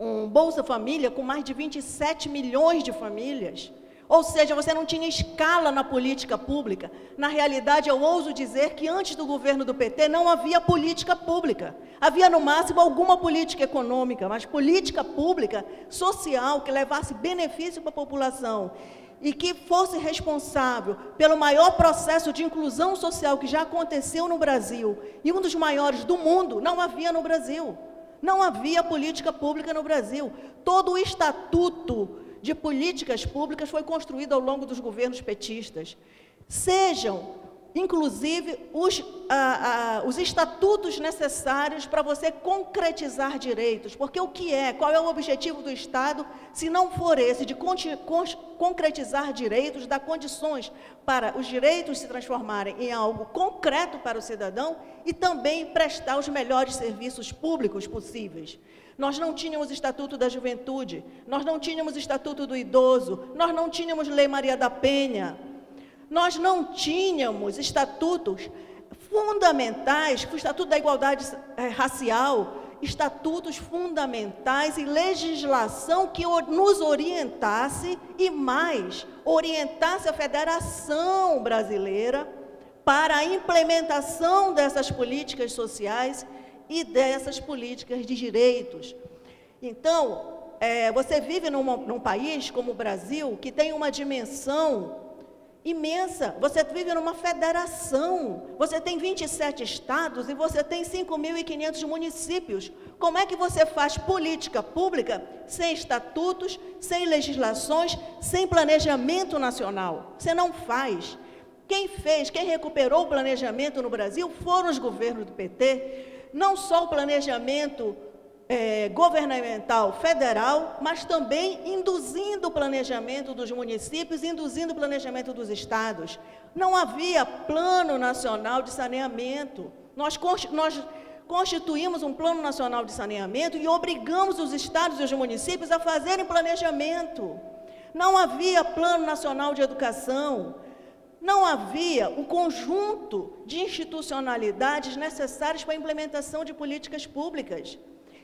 um Bolsa Família com mais de vinte e sete milhões de famílias. Ou seja, você não tinha escala na política pública. Na realidade, eu ouso dizer que antes do governo do P T não havia política pública. Havia, no máximo, alguma política econômica, mas política pública, social, que levasse benefício para a população e que fosse responsável pelo maior processo de inclusão social que já aconteceu no Brasil, e um dos maiores do mundo, não havia no Brasil. Não havia política pública no Brasil. Todo o estatuto de políticas públicas foi construído ao longo dos governos petistas. Sejam, inclusive, os, ah, ah, os estatutos necessários para você concretizar direitos, porque o que é, qual é o objetivo do Estado, se não for esse, de con con concretizar direitos, dar condições para os direitos se transformarem em algo concreto para o cidadão e também prestar os melhores serviços públicos possíveis. Nós não tínhamos Estatuto da Juventude, nós não tínhamos Estatuto do Idoso, nós não tínhamos Lei Maria da Penha, nós não tínhamos estatutos fundamentais, o Estatuto da Igualdade Racial, estatutos fundamentais e legislação que nos orientasse e mais, orientasse a Federação Brasileira para a implementação dessas políticas sociais e dessas políticas de direitos. Então, é, você vive numa, num país como o Brasil, que tem uma dimensão imensa, você vive numa federação, você tem vinte e sete estados e você tem cinco mil e quinhentos municípios. Como é que você faz política pública sem estatutos, sem legislações, sem planejamento nacional? Você não faz. Quem fez, quem recuperou o planejamento no Brasil foram os governos do P T, não só o planejamento É, governamental federal, mas também induzindo o planejamento dos municípios, induzindo o planejamento dos estados. Não havia plano nacional de saneamento. Nós, nós constituímos um plano nacional de saneamento e obrigamos os estados e os municípios a fazerem planejamento. Não havia Plano Nacional de Educação, não havia um conjunto de institucionalidades necessárias para a implementação de políticas públicas.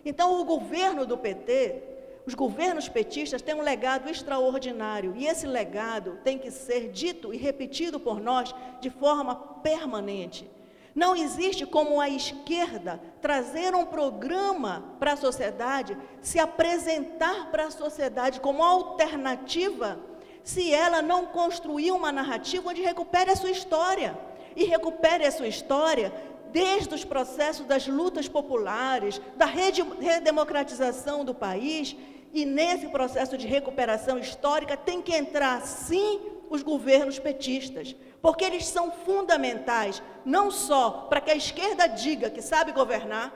Então, o governo do P T, os governos petistas têm um legado extraordinário, e esse legado tem que ser dito e repetido por nós de forma permanente. Não existe como a esquerda trazer um programa para a sociedade, se apresentar para a sociedade como alternativa, se ela não construir uma narrativa onde recupere a sua história. E recupere a sua história desde os processos das lutas populares, da redemocratização do país, e nesse processo de recuperação histórica tem que entrar, sim, os governos petistas, porque eles são fundamentais, não só para que a esquerda diga que sabe governar,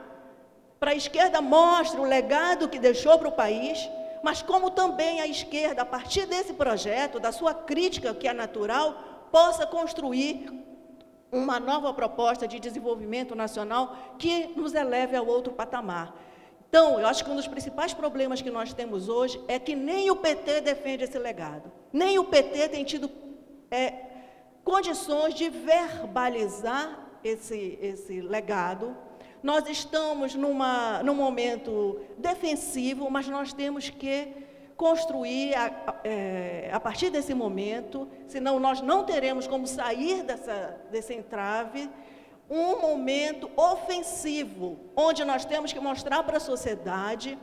para a esquerda mostre o legado que deixou para o país, mas como também a esquerda, a partir desse projeto, da sua crítica, que é natural, possa construir uma nova proposta de desenvolvimento nacional que nos eleve a outro patamar. Então, eu acho que um dos principais problemas que nós temos hoje é que nem o P T defende esse legado, nem o P T tem tido... É, condições de verbalizar esse, esse legado. Nós estamos numa, num momento defensivo, mas nós temos que construir, a, a, a partir desse momento, senão nós não teremos como sair dessa, desse entrave, um momento ofensivo, onde nós temos que mostrar para a sociedade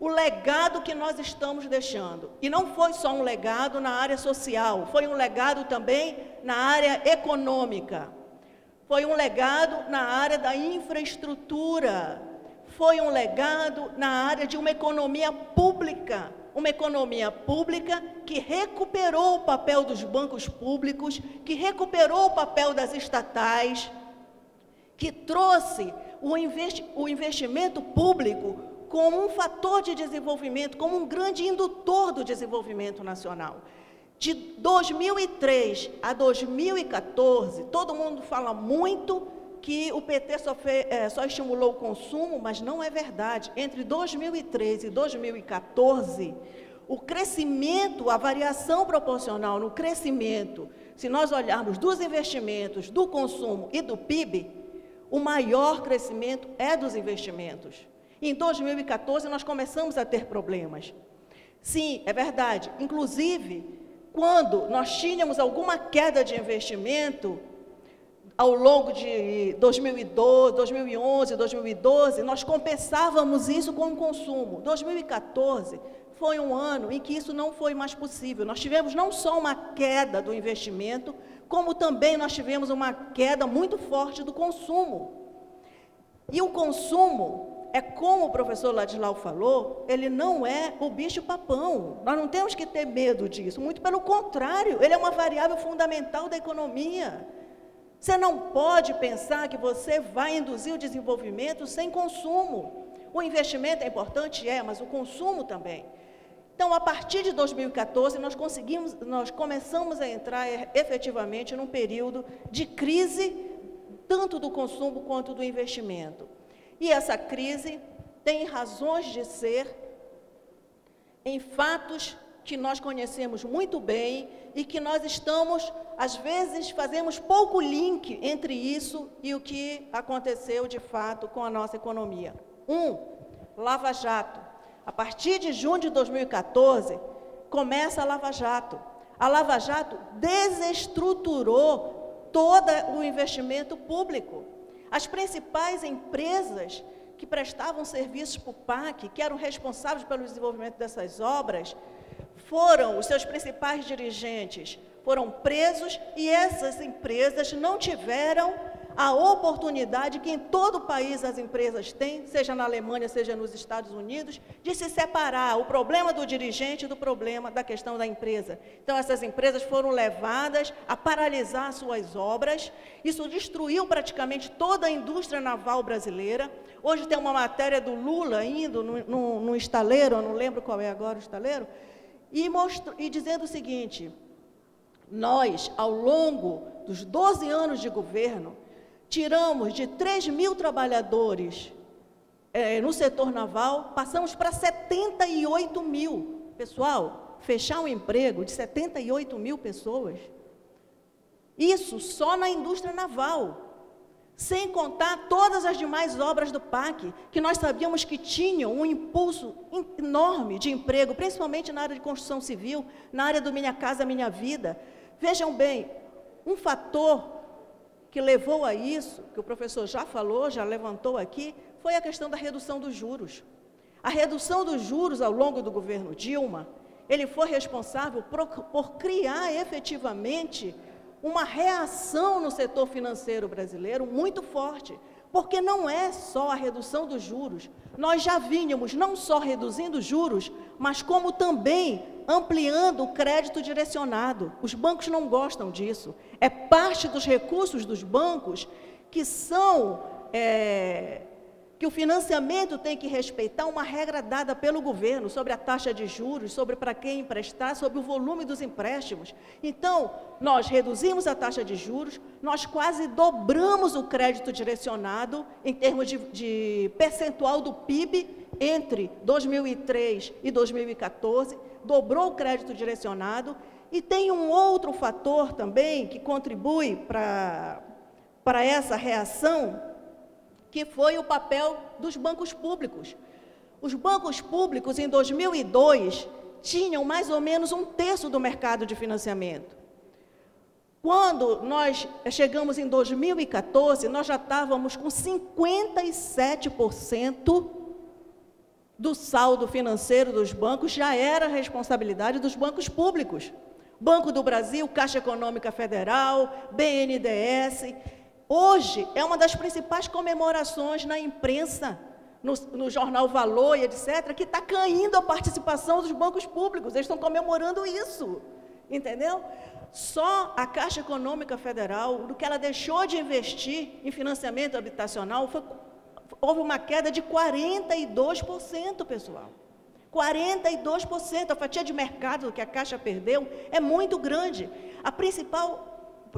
o legado que nós estamos deixando. E não foi só um legado na área social, foi um legado também na área econômica, foi um legado na área da infraestrutura, foi um legado na área de uma economia pública, uma economia pública que recuperou o papel dos bancos públicos, que recuperou o papel das estatais, que trouxe o investi- o investimento público como um fator de desenvolvimento, como um grande indutor do desenvolvimento nacional. De dois mil e três a dois mil e quatorze, todo mundo fala muito que o P T só, fez, é, só estimulou o consumo, mas não é verdade. Entre dois mil e três e dois mil e quatorze, o crescimento, a variação proporcional no crescimento, se nós olharmos dos investimentos, do consumo e do P I B, o maior crescimento é dos investimentos. Em dois mil e quatorze, nós começamos a ter problemas. Sim, é verdade. Inclusive, quando nós tínhamos alguma queda de investimento, ao longo de dois mil e doze, nós compensávamos isso com o consumo. dois mil e quatorze foi um ano em que isso não foi mais possível. Nós tivemos não só uma queda do investimento, como também nós tivemos uma queda muito forte do consumo. E o consumo... é como o professor Ladislau falou, ele não é o bicho-papão. Nós não temos que ter medo disso, muito pelo contrário, ele é uma variável fundamental da economia. Você não pode pensar que você vai induzir o desenvolvimento sem consumo. O investimento é importante, é, mas o consumo também. Então, a partir de dois mil e quatorze, nós conseguimos, nós começamos a entrar efetivamente num período de crise, tanto do consumo quanto do investimento. E essa crise tem razões de ser em fatos que nós conhecemos muito bem e que nós estamos, às vezes, fazemos pouco link entre isso e o que aconteceu, de fato, com a nossa economia. Um, Lava-jato. A partir de junho de dois mil e quatorze, começa a Lava-jato. A Lava-jato desestruturou todo o investimento público. As principais empresas que prestavam serviços para o P A C, que eram responsáveis pelo desenvolvimento dessas obras, foram, os seus principais dirigentes foram presos, e essas empresas não tiveram a oportunidade que em todo o país as empresas têm, seja na Alemanha, seja nos Estados Unidos, de se separar o problema do dirigente do problema da questão da empresa. Então, essas empresas foram levadas a paralisar suas obras. Isso destruiu praticamente toda a indústria naval brasileira. Hoje tem uma matéria do Lula indo no, no, no estaleiro, eu não lembro qual é agora o estaleiro, e, mostro, e dizendo o seguinte: nós, ao longo dos doze anos de governo, tiramos de três mil trabalhadores é, no setor naval, passamos para setenta e oito mil. Pessoal, fechar um emprego de setenta e oito mil pessoas. Isso só na indústria naval, sem contar todas as demais obras do PAC, que nós sabíamos que tinham um impulso enorme de emprego, principalmente na área de construção civil, na área do Minha Casa Minha Vida. Vejam bem, um fator que levou a isso, que o professor já falou, já levantou aqui, foi a questão da redução dos juros. A redução dos juros ao longo do governo Dilma, ele foi responsável por, por criar efetivamente uma reação no setor financeiro brasileiro muito forte, porque não é só a redução dos juros. Nós já vínhamos não só reduzindo juros, mas como também ampliando o crédito direcionado. Os bancos não gostam disso. É parte dos recursos dos bancos que são... É, que o financiamento tem que respeitar uma regra dada pelo governo sobre a taxa de juros, sobre para quem emprestar, sobre o volume dos empréstimos. Então, nós reduzimos a taxa de juros, nós quase dobramos o crédito direcionado em termos de, de percentual do P I B entre dois mil e três e dois mil e quatorze, dobrou o crédito direcionado. E tem um outro fator também que contribui para, para essa reação, que foi o papel dos bancos públicos. Os bancos públicos, em dois mil e dois, tinham mais ou menos um terço do mercado de financiamento. Quando nós chegamos em dois mil e quatorze, nós já estávamos com cinquenta e sete por cento do saldo financeiro dos bancos, já era responsabilidade dos bancos públicos. Banco do Brasil, Caixa Econômica Federal, B N D E S... Hoje é uma das principais comemorações na imprensa, no, no jornal Valor e etcétera, que está caindo a participação dos bancos públicos. Eles estão comemorando isso, entendeu? Só a Caixa Econômica Federal, do que ela deixou de investir em financiamento habitacional, foi, houve uma queda de quarenta e dois por cento, pessoal. quarenta e dois por cento, a fatia de mercado que a Caixa perdeu é muito grande. A principal...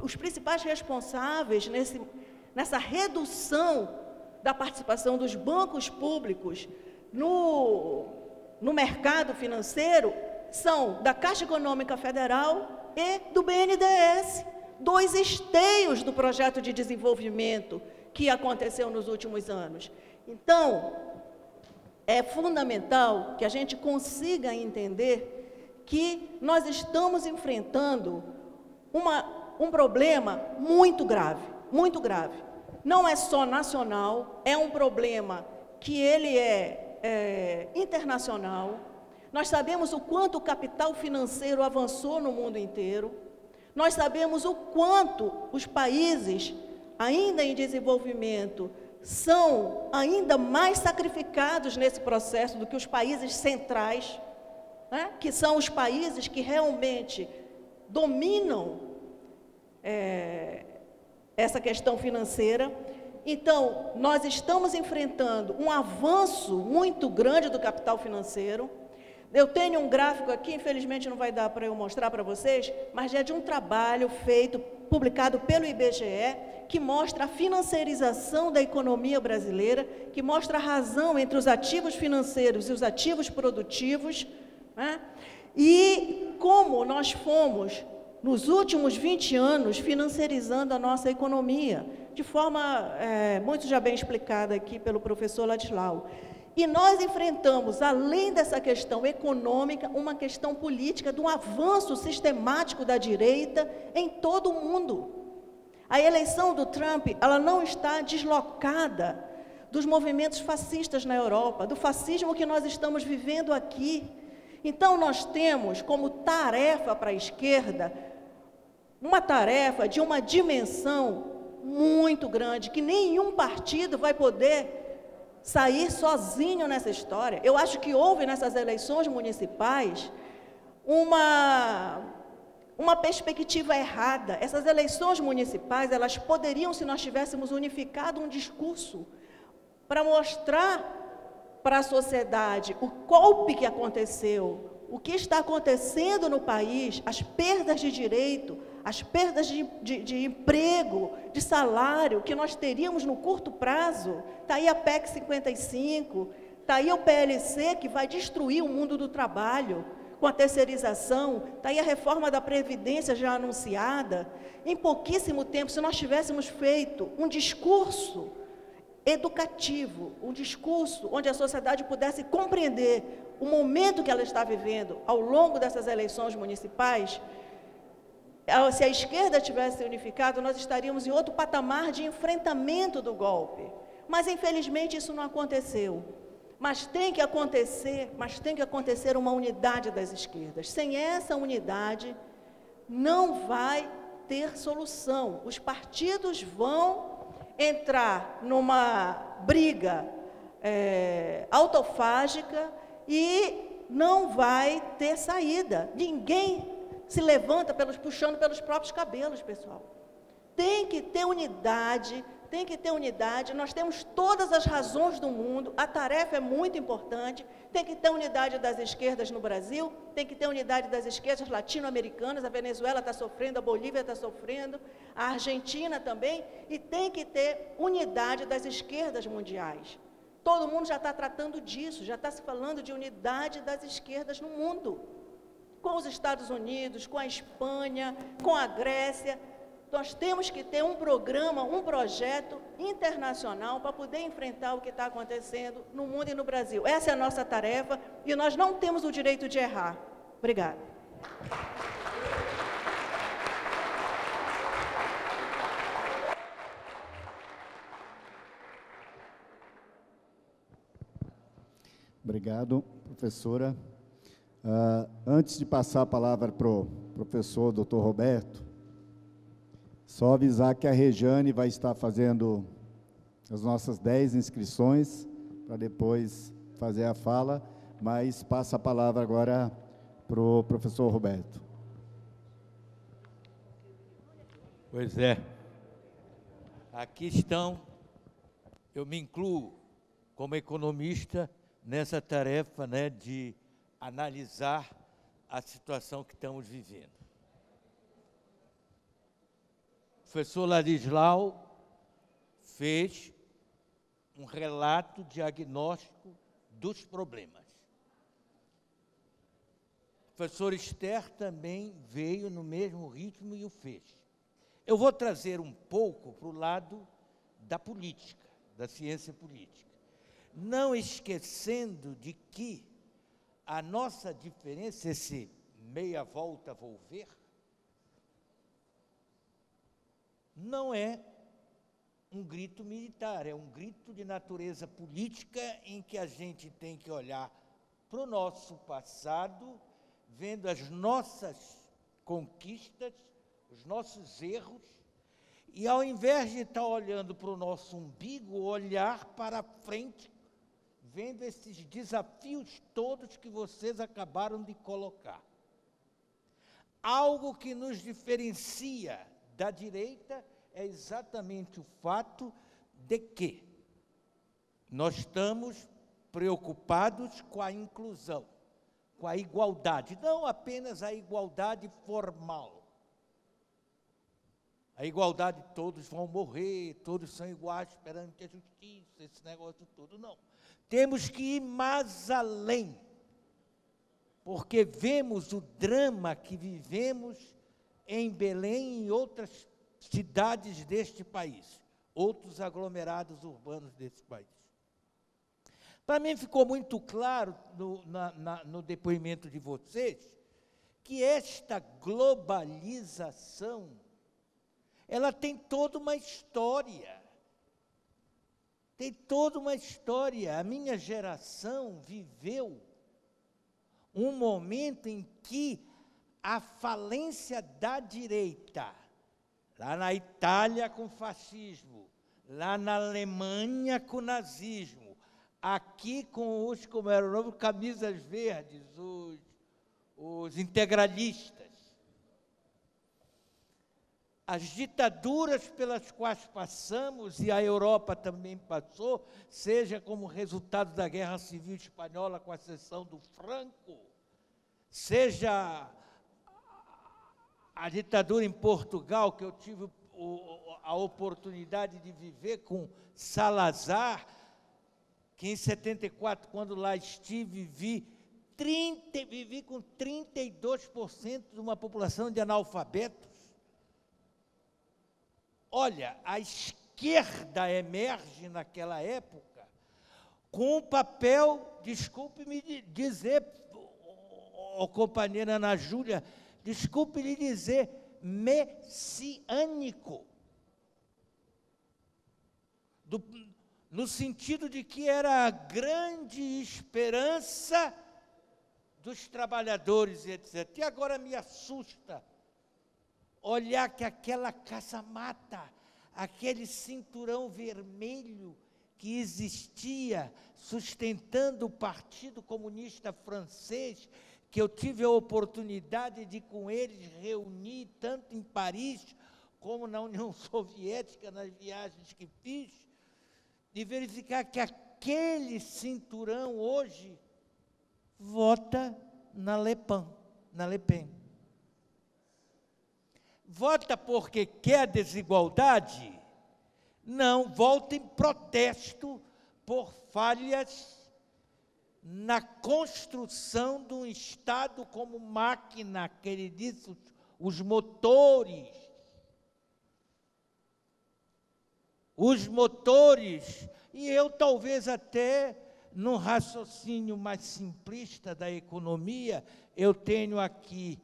Os principais responsáveis nesse, nessa redução da participação dos bancos públicos no, no mercado financeiro são da Caixa Econômica Federal e do B N D E S, dois esteios do projeto de desenvolvimento que aconteceu nos últimos anos. Então, é fundamental que a gente consiga entender que nós estamos enfrentando uma... um problema muito grave, muito grave. Não é só nacional, é um problema que ele é, é internacional. Nós sabemos o quanto o capital financeiro avançou no mundo inteiro. Nós sabemos o quanto os países ainda em desenvolvimento são ainda mais sacrificados nesse processo do que os países centrais, né? Que são os países que realmente dominam É, essa questão financeira. Então, nós estamos enfrentando um avanço muito grande do capital financeiro. Eu tenho um gráfico aqui, infelizmente não vai dar para eu mostrar para vocês, mas é de um trabalho feito, publicado pelo I B G E, que mostra a financiarização da economia brasileira, que mostra a razão entre os ativos financeiros e os ativos produtivos, né? E como nós fomos nos últimos vinte anos, financiarizando a nossa economia, de forma é, muito já bem explicada aqui pelo professor Ladislau. E nós enfrentamos, além dessa questão econômica, uma questão política de um avanço sistemático da direita em todo o mundo. A eleição do Trump, ela não está deslocada dos movimentos fascistas na Europa, do fascismo que nós estamos vivendo aqui. Então, nós temos como tarefa para a esquerda uma tarefa de uma dimensão muito grande, que nenhum partido vai poder sair sozinho nessa história. Eu acho que houve nessas eleições municipais uma, uma perspectiva errada. Essas eleições municipais, elas poderiam, se nós tivéssemos unificado um discurso para mostrar para a sociedade o golpe que aconteceu, o que está acontecendo no país, as perdas de direito, as perdas de, de, de emprego, de salário, que nós teríamos no curto prazo. Está aí a P E C cinquenta e cinco, está aí o P L C, que vai destruir o mundo do trabalho. com a terceirização, está aí a reforma da Previdência já anunciada. Em pouquíssimo tempo, se nós tivéssemos feito um discurso educativo, um discurso onde a sociedade pudesse compreender o momento que ela está vivendo ao longo dessas eleições municipais, se a esquerda tivesse unificado, nós estaríamos em outro patamar de enfrentamento do golpe. Mas, infelizmente, isso não aconteceu. Mas tem que acontecer, mas tem que acontecer uma unidade das esquerdas. Sem essa unidade, não vai ter solução. Os partidos vão entrar numa briga é, autofágica e não vai ter saída. Ninguém se levanta pelos, puxando pelos próprios cabelos, pessoal. Tem que ter unidade. Tem que ter unidade, nós temos todas as razões do mundo, a tarefa é muito importante, tem que ter unidade das esquerdas no Brasil, tem que ter unidade das esquerdas latino-americanas, a Venezuela está sofrendo, a Bolívia está sofrendo, a Argentina também, e tem que ter unidade das esquerdas mundiais. Todo mundo já está tratando disso, já está se falando de unidade das esquerdas no mundo, com os Estados Unidos, com a Espanha, com a Grécia. Nós temos que ter um programa, um projeto internacional para poder enfrentar o que está acontecendo no mundo e no Brasil. Essa é a nossa tarefa e nós não temos o direito de errar. Obrigada. Obrigado, professora. Uh, antes de passar a palavra para o professor doutor Roberto, só avisar que a Rejane vai estar fazendo as nossas dez inscrições, para depois fazer a fala, mas passa a palavra agora para o professor Roberto. Pois é. Aqui estão, eu me incluo como economista nessa tarefa, né, de analisar a situação que estamos vivendo. O professor Ladislau fez um relato diagnóstico dos problemas. O professor Esther também veio no mesmo ritmo e o fez. Eu vou trazer um pouco para o lado da política, da ciência política. Não esquecendo de que a nossa diferença, esse meia volta vou ver, não é um grito militar, é um grito de natureza política em que a gente tem que olhar para o nosso passado, vendo as nossas conquistas, os nossos erros, e ao invés de estar olhando para o nosso umbigo, olhar para frente, vendo esses desafios todos que vocês acabaram de colocar. Algo que nos diferencia da direita é exatamente o fato de que nós estamos preocupados com a inclusão, com a igualdade, não apenas a igualdade formal. A igualdade, todos vão morrer, todos são iguais perante a justiça, esse negócio todo, não. Temos que ir mais além, porque vemos o drama que vivemos em Belém e em outras cidades deste país, outros aglomerados urbanos desse país. Para mim ficou muito claro no, na, na, no depoimento de vocês que esta globalização, ela tem toda uma história, tem toda uma história. A minha geração viveu um momento em que a falência da direita, lá na Itália com fascismo, lá na Alemanha com nazismo, aqui com os, como era o nome, camisas verdes, os, os integralistas. As ditaduras pelas quais passamos, e a Europa também passou, seja como resultado da Guerra Civil Espanhola com a cessão do Franco, seja a ditadura em Portugal, que eu tive o, a oportunidade de viver com Salazar, que em setenta e quatro, quando lá estive, vi trinta, vivi com trinta e dois por cento de uma população de analfabetos. Olha, a esquerda emerge naquela época com um papel, desculpe-me dizer, oh, companheira Ana Júlia, desculpe-lhe dizer, messiânico. Do, no sentido de que era a grande esperança dos trabalhadores, etcétera. E agora me assusta olhar que aquela caça-mata, aquele cinturão vermelho que existia sustentando o Partido Comunista Francês, que eu tive a oportunidade de com eles reunir tanto em Paris como na União Soviética, nas viagens que fiz, de verificar que aquele cinturão hoje vota na Le Pen, na Le Pen. Vota porque quer desigualdade? Não, vota em protesto por falhas na construção de um Estado como máquina, que ele disse, os motores. Os motores. E eu talvez até, num raciocínio mais simplista da economia, eu tenho aqui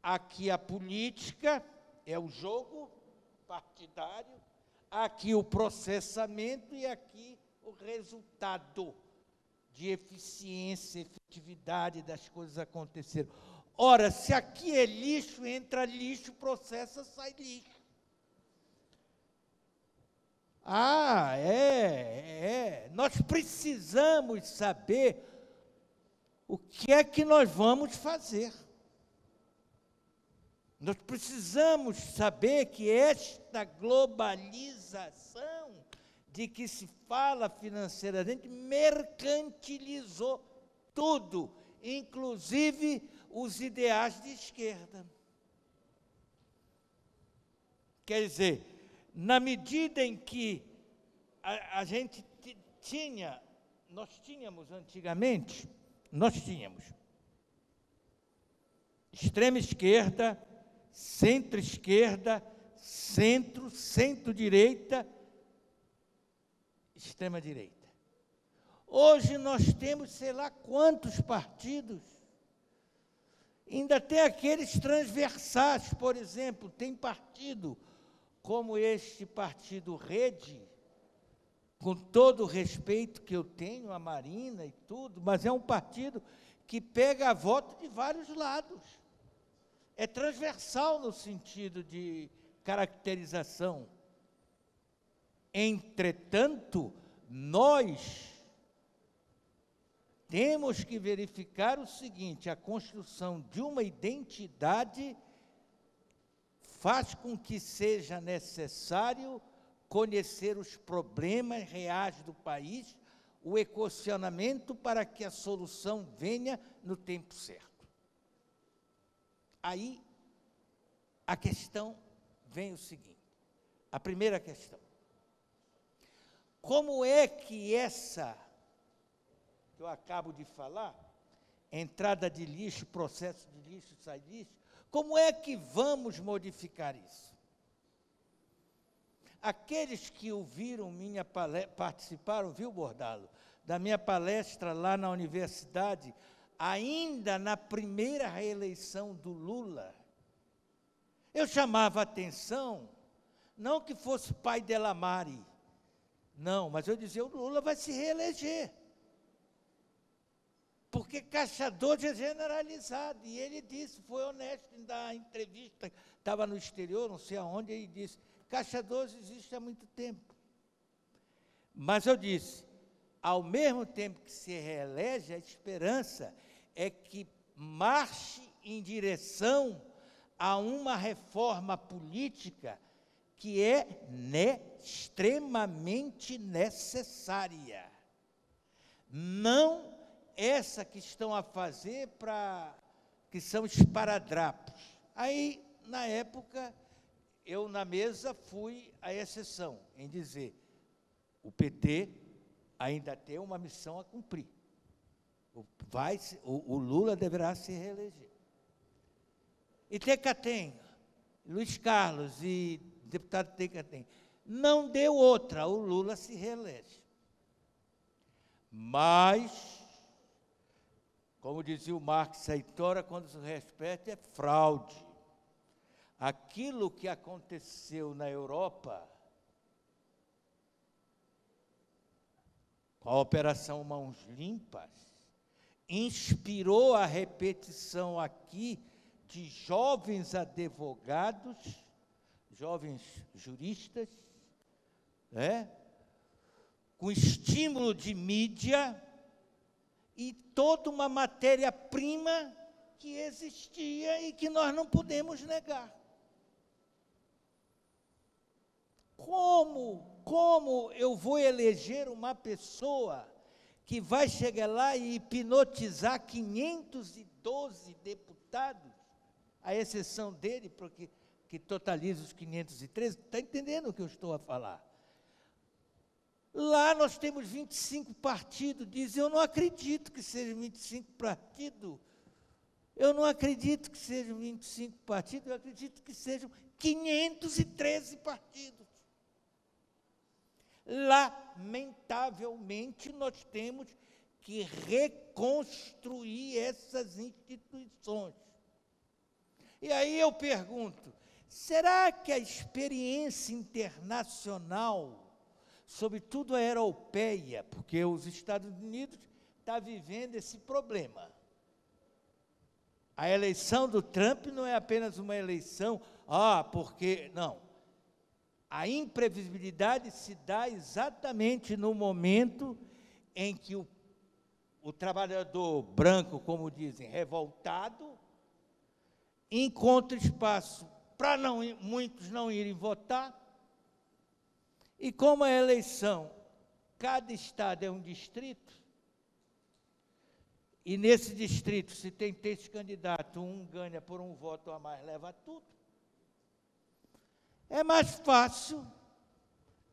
Aqui a política, é o jogo partidário, aqui o processamento e aqui o resultado de eficiência, efetividade das coisas acontecerem. Ora, se aqui é lixo, entra lixo, processa, sai lixo. Ah, é, é. Nós precisamos saber o que é que nós vamos fazer. Nós precisamos saber que esta globalização de que se fala financeiramente mercantilizou tudo, inclusive os ideais de esquerda. Quer dizer, na medida em que a, a gente tinha, nós tínhamos antigamente, nós tínhamos extrema esquerda, centro-esquerda, centro, centro-direita, extrema-direita. Hoje nós temos sei lá quantos partidos, ainda tem aqueles transversais, por exemplo, tem partido como este partido Rede, com todo o respeito que eu tenho à Marina e tudo, mas é um partido que pega a voto de vários lados. É transversal no sentido de caracterização. Entretanto, nós temos que verificar o seguinte: a construção de uma identidade faz com que seja necessário conhecer os problemas reais do país, o equacionamento para que a solução venha no tempo certo. Aí, a questão vem o seguinte, a primeira questão. Como é que essa, que eu acabo de falar, entrada de lixo, processo de lixo, sai lixo, como é que vamos modificar isso? Aqueles que ouviram minha palestra, participaram, viu, Bordalo, da minha palestra lá na universidade, ainda na primeira reeleição do Lula, eu chamava a atenção, não que fosse pai de Lamari, não, mas eu dizia, o Lula vai se reeleger, porque Caixa dois é generalizado, e ele disse, foi honesto, na entrevista, estava no exterior, não sei aonde, ele disse, Caixa dois existe há muito tempo, mas eu disse, ao mesmo tempo que se reelege, a esperança é que marche em direção a uma reforma política que é né, extremamente necessária. Não essa que estão a fazer, para que são esparadrapos. Aí, na época, eu na mesa fui a exceção em dizer o P T ainda tem uma missão a cumprir. vai, o, o Lula deverá se reeleger. E Tecatem, Luiz Carlos e deputado Tecatem, não deu outra, o Lula se reelege. Mas, como dizia o Marx, a história, quando se repete, é fraude. Aquilo que aconteceu na Europa, com a Operação Mãos Limpas, inspirou a repetição aqui de jovens advogados, jovens juristas, né, com estímulo de mídia e toda uma matéria-prima que existia e que nós não podemos negar. Como, como eu vou eleger uma pessoa que vai chegar lá e hipnotizar quinhentos e doze deputados, à exceção dele, porque que totaliza os quinhentos e treze, está entendendo o que eu estou a falar? Lá nós temos vinte e cinco partidos, dizem, eu não acredito que sejam vinte e cinco partidos, eu não acredito que sejam vinte e cinco partidos, eu acredito que sejam quinhentos e treze partidos. Lamentavelmente, nós temos que reconstruir essas instituições. E aí eu pergunto, será que a experiência internacional, sobretudo a europeia, porque os Estados Unidos estão vivendo esse problema. A eleição do Trump não é apenas uma eleição, ah, porque, não. A imprevisibilidade se dá exatamente no momento em que o, o trabalhador branco, como dizem, revoltado, encontra espaço para não, muitos não irem votar. E como a eleição, cada estado é um distrito, e nesse distrito, se tem três candidatos, um ganha por um voto a mais, leva tudo, é mais fácil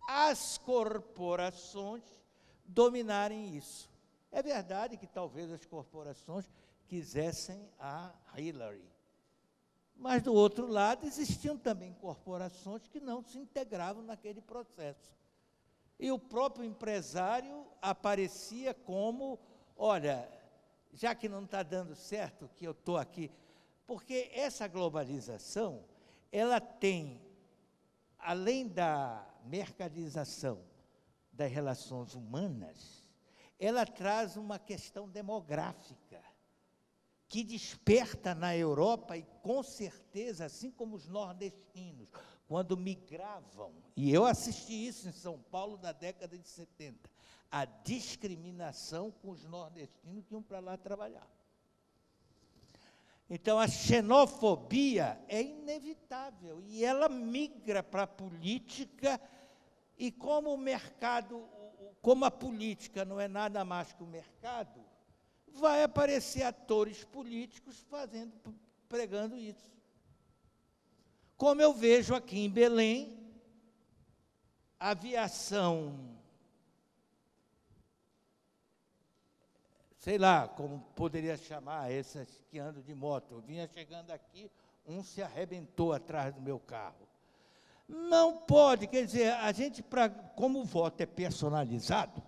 as corporações dominarem isso. É verdade que talvez as corporações quisessem a Hillary, mas, do outro lado, existiam também corporações que não se integravam naquele processo. E o próprio empresário aparecia como, olha, já que não está dando certo que eu estou aqui, porque essa globalização, ela tem, além da mercantilização das relações humanas, ela traz uma questão demográfica, que desperta na Europa, e com certeza, assim como os nordestinos, quando migravam, e eu assisti isso em São Paulo na década de setenta, a discriminação com os nordestinos que iam para lá trabalhar. Então, a xenofobia é inevitável, e ela migra para a política, e como o mercado, como a política não é nada mais que o mercado, vai aparecer atores políticos fazendo, pregando isso. Como eu vejo aqui em Belém, a aviação, sei lá como poderia chamar essas que andam de moto, eu vinha chegando aqui, um se arrebentou atrás do meu carro. Não pode, quer dizer, a gente, pra, como o voto é personalizado,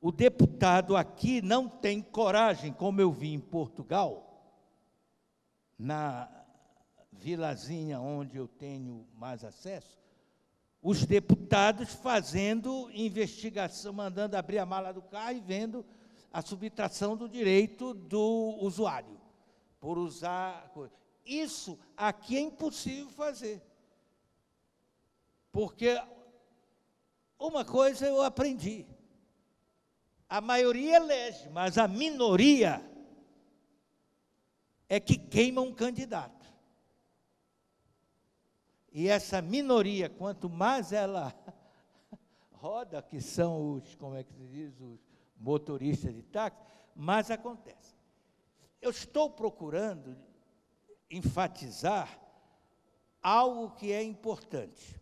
o deputado aqui não tem coragem, como eu vi em Portugal, na vilazinha onde eu tenho mais acesso, os deputados fazendo investigação, mandando abrir a mala do carro e vendo a subtração do direito do usuário, por usar... Isso aqui é impossível fazer, porque uma coisa eu aprendi, a maioria elege, mas a minoria é que queima um candidato. E essa minoria, quanto mais ela roda, que são os, como é que se diz, os motoristas de táxi, mais acontece. Eu estou procurando enfatizar algo que é importante.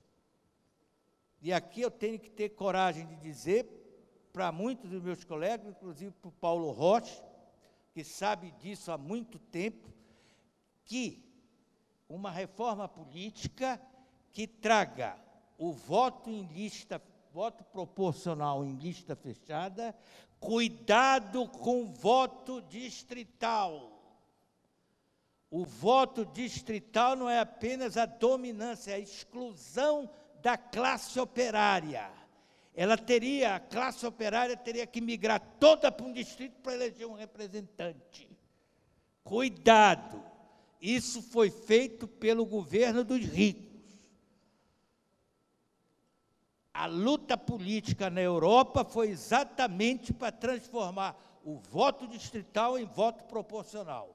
E aqui eu tenho que ter coragem de dizer, para muitos dos meus colegas, inclusive para o Paulo Rocha, que sabe disso há muito tempo, que uma reforma política que traga o voto em lista, voto proporcional em lista fechada, cuidado com o voto distrital. O voto distrital não é apenas a dominância, é a exclusão da classe operária. Ela teria, a classe operária teria que migrar toda para um distrito para eleger um representante. Cuidado! Isso foi feito pelo governo dos ricos. A luta política na Europa foi exatamente para transformar o voto distrital em voto proporcional.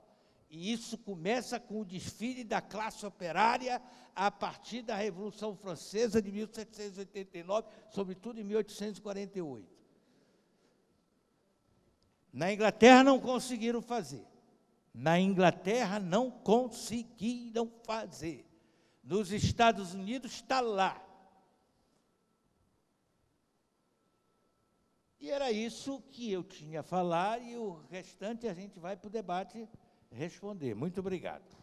E isso começa com o desfile da classe operária a partir da Revolução Francesa de mil setecentos e oitenta e nove, sobretudo em mil oitocentos e quarenta e oito. Na Inglaterra não conseguiram fazer. Na Inglaterra não conseguiram fazer. Nos Estados Unidos está lá. E era isso que eu tinha a falar, e o restante a gente vai para o debate responder. Muito obrigado.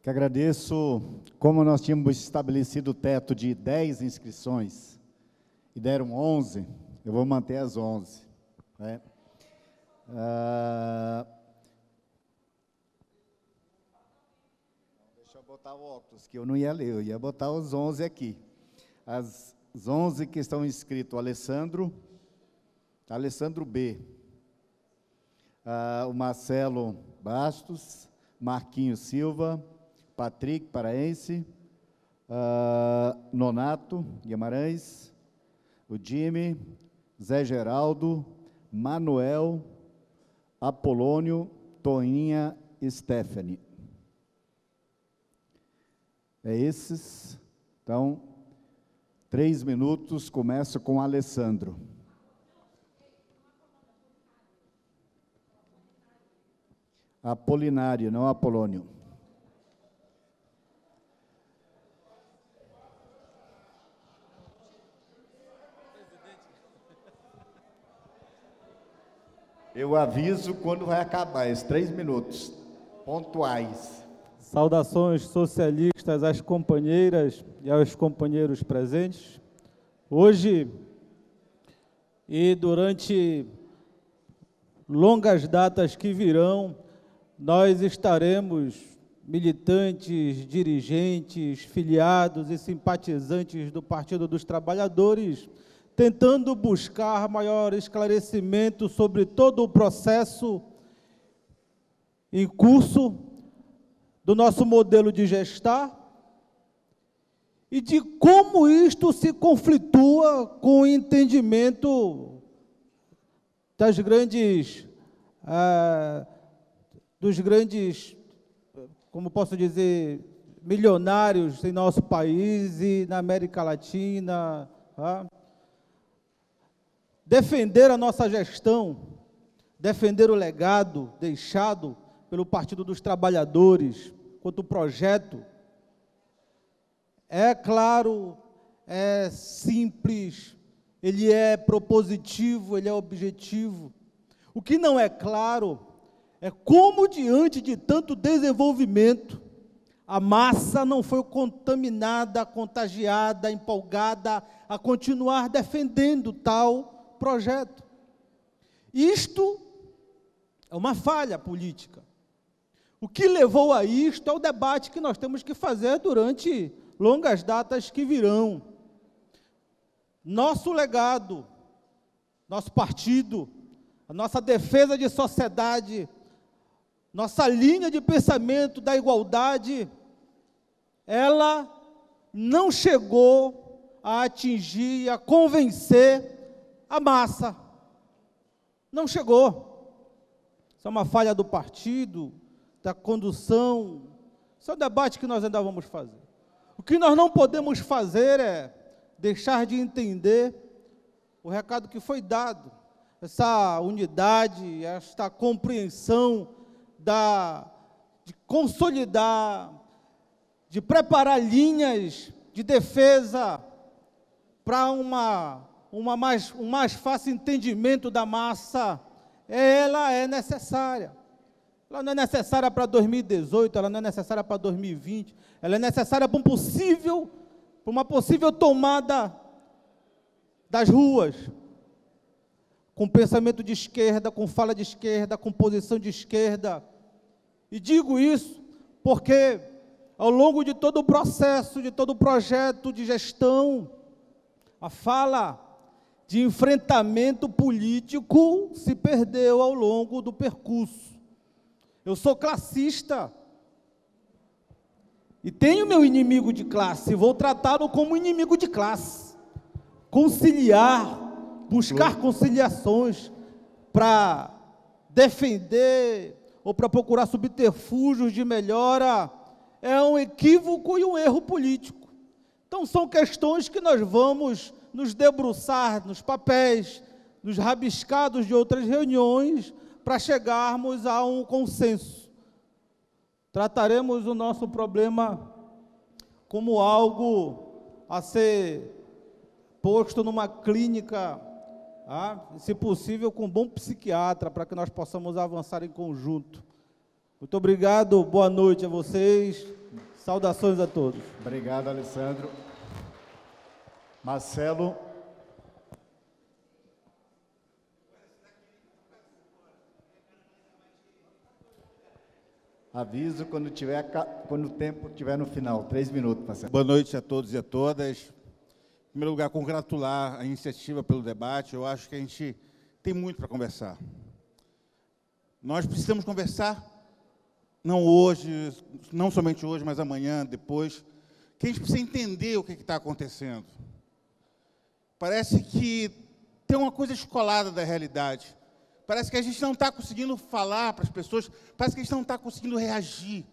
Que agradeço, como nós tínhamos estabelecido o teto de dez inscrições e deram onze, eu vou manter as onze. Né? Ah, deixa eu botar o óculos, que eu não ia ler, eu ia botar os onze aqui. As onze que estão inscritos, Alessandro, Alessandro B, ah, o Marcelo Bastos, Marquinhos Silva, Patrick Paraense, ah, Nonato Guimarães, o Jimmy, Zé Geraldo, Manuel, Apolônio, Toninha e Stephanie. É esses, então... Três minutos, começa com Alessandro. Apolinário, não Apolônio. Eu aviso quando vai acabar, esses três minutos, pontuais. Saudações socialistas às companheiras e aos companheiros presentes. Hoje e durante longas datas que virão, nós estaremos, militantes, dirigentes, filiados e simpatizantes do Partido dos Trabalhadores, tentando buscar maior esclarecimento sobre todo o processo em curso do nosso modelo de gestar e de como isto se conflitua com o entendimento das grandes, ah, dos grandes, como posso dizer, milionários em nosso país e na América Latina. Ah. Defender a nossa gestão, defender o legado deixado pelo Partido dos Trabalhadores, quanto o projeto, é claro, é simples, ele é propositivo, ele é objetivo. O que não é claro é como, diante de tanto desenvolvimento, a massa não foi contaminada, contagiada, empolgada a continuar defendendo tal projeto. Isto é uma falha política. O que levou a isto é o debate que nós temos que fazer durante longas datas que virão. Nosso legado, nosso partido, a nossa defesa de sociedade, nossa linha de pensamento da igualdade, ela não chegou a atingir, a convencer a massa. Não chegou. Isso é uma falha do partido, da condução. Esse é o debate que nós ainda vamos fazer. O que nós não podemos fazer é deixar de entender o recado que foi dado, essa unidade, esta compreensão da, de consolidar, de preparar linhas de defesa para uma, uma mais, um mais fácil entendimento da massa, ela é necessária. Ela não é necessária para dois mil e dezoito, ela não é necessária para dois mil e vinte, ela é necessária para um possível, para uma possível tomada das ruas, com pensamento de esquerda, com fala de esquerda, com posição de esquerda. E digo isso porque, ao longo de todo o processo, de todo o projeto de gestão, a fala de enfrentamento político se perdeu ao longo do percurso. Eu sou classista e tenho meu inimigo de classe, vou tratá-lo como inimigo de classe, conciliar, buscar conciliações para defender ou para procurar subterfúgios de melhora, é um equívoco e um erro político. Então, são questões que nós vamos nos debruçar nos papéis, nos rabiscados de outras reuniões, para chegarmos a um consenso. Trataremos o nosso problema como algo a ser posto numa clínica, ah, se possível, com um bom psiquiatra, para que nós possamos avançar em conjunto. Muito obrigado, boa noite a vocês, saudações a todos. Obrigado, Alessandro. Marcelo. Aviso quando, tiver, quando o tempo estiver no final. Três minutos, Marcelo. Boa noite a todos e a todas. Em primeiro lugar, congratular a iniciativa pelo debate. Eu acho que a gente tem muito para conversar. Nós precisamos conversar, não hoje, não somente hoje, mas amanhã, depois, que a gente precisa entender o que está acontecendo. Parece que tem uma coisa descolada da realidade. Parece que a gente não está conseguindo falar para as pessoas, parece que a gente não está conseguindo reagir,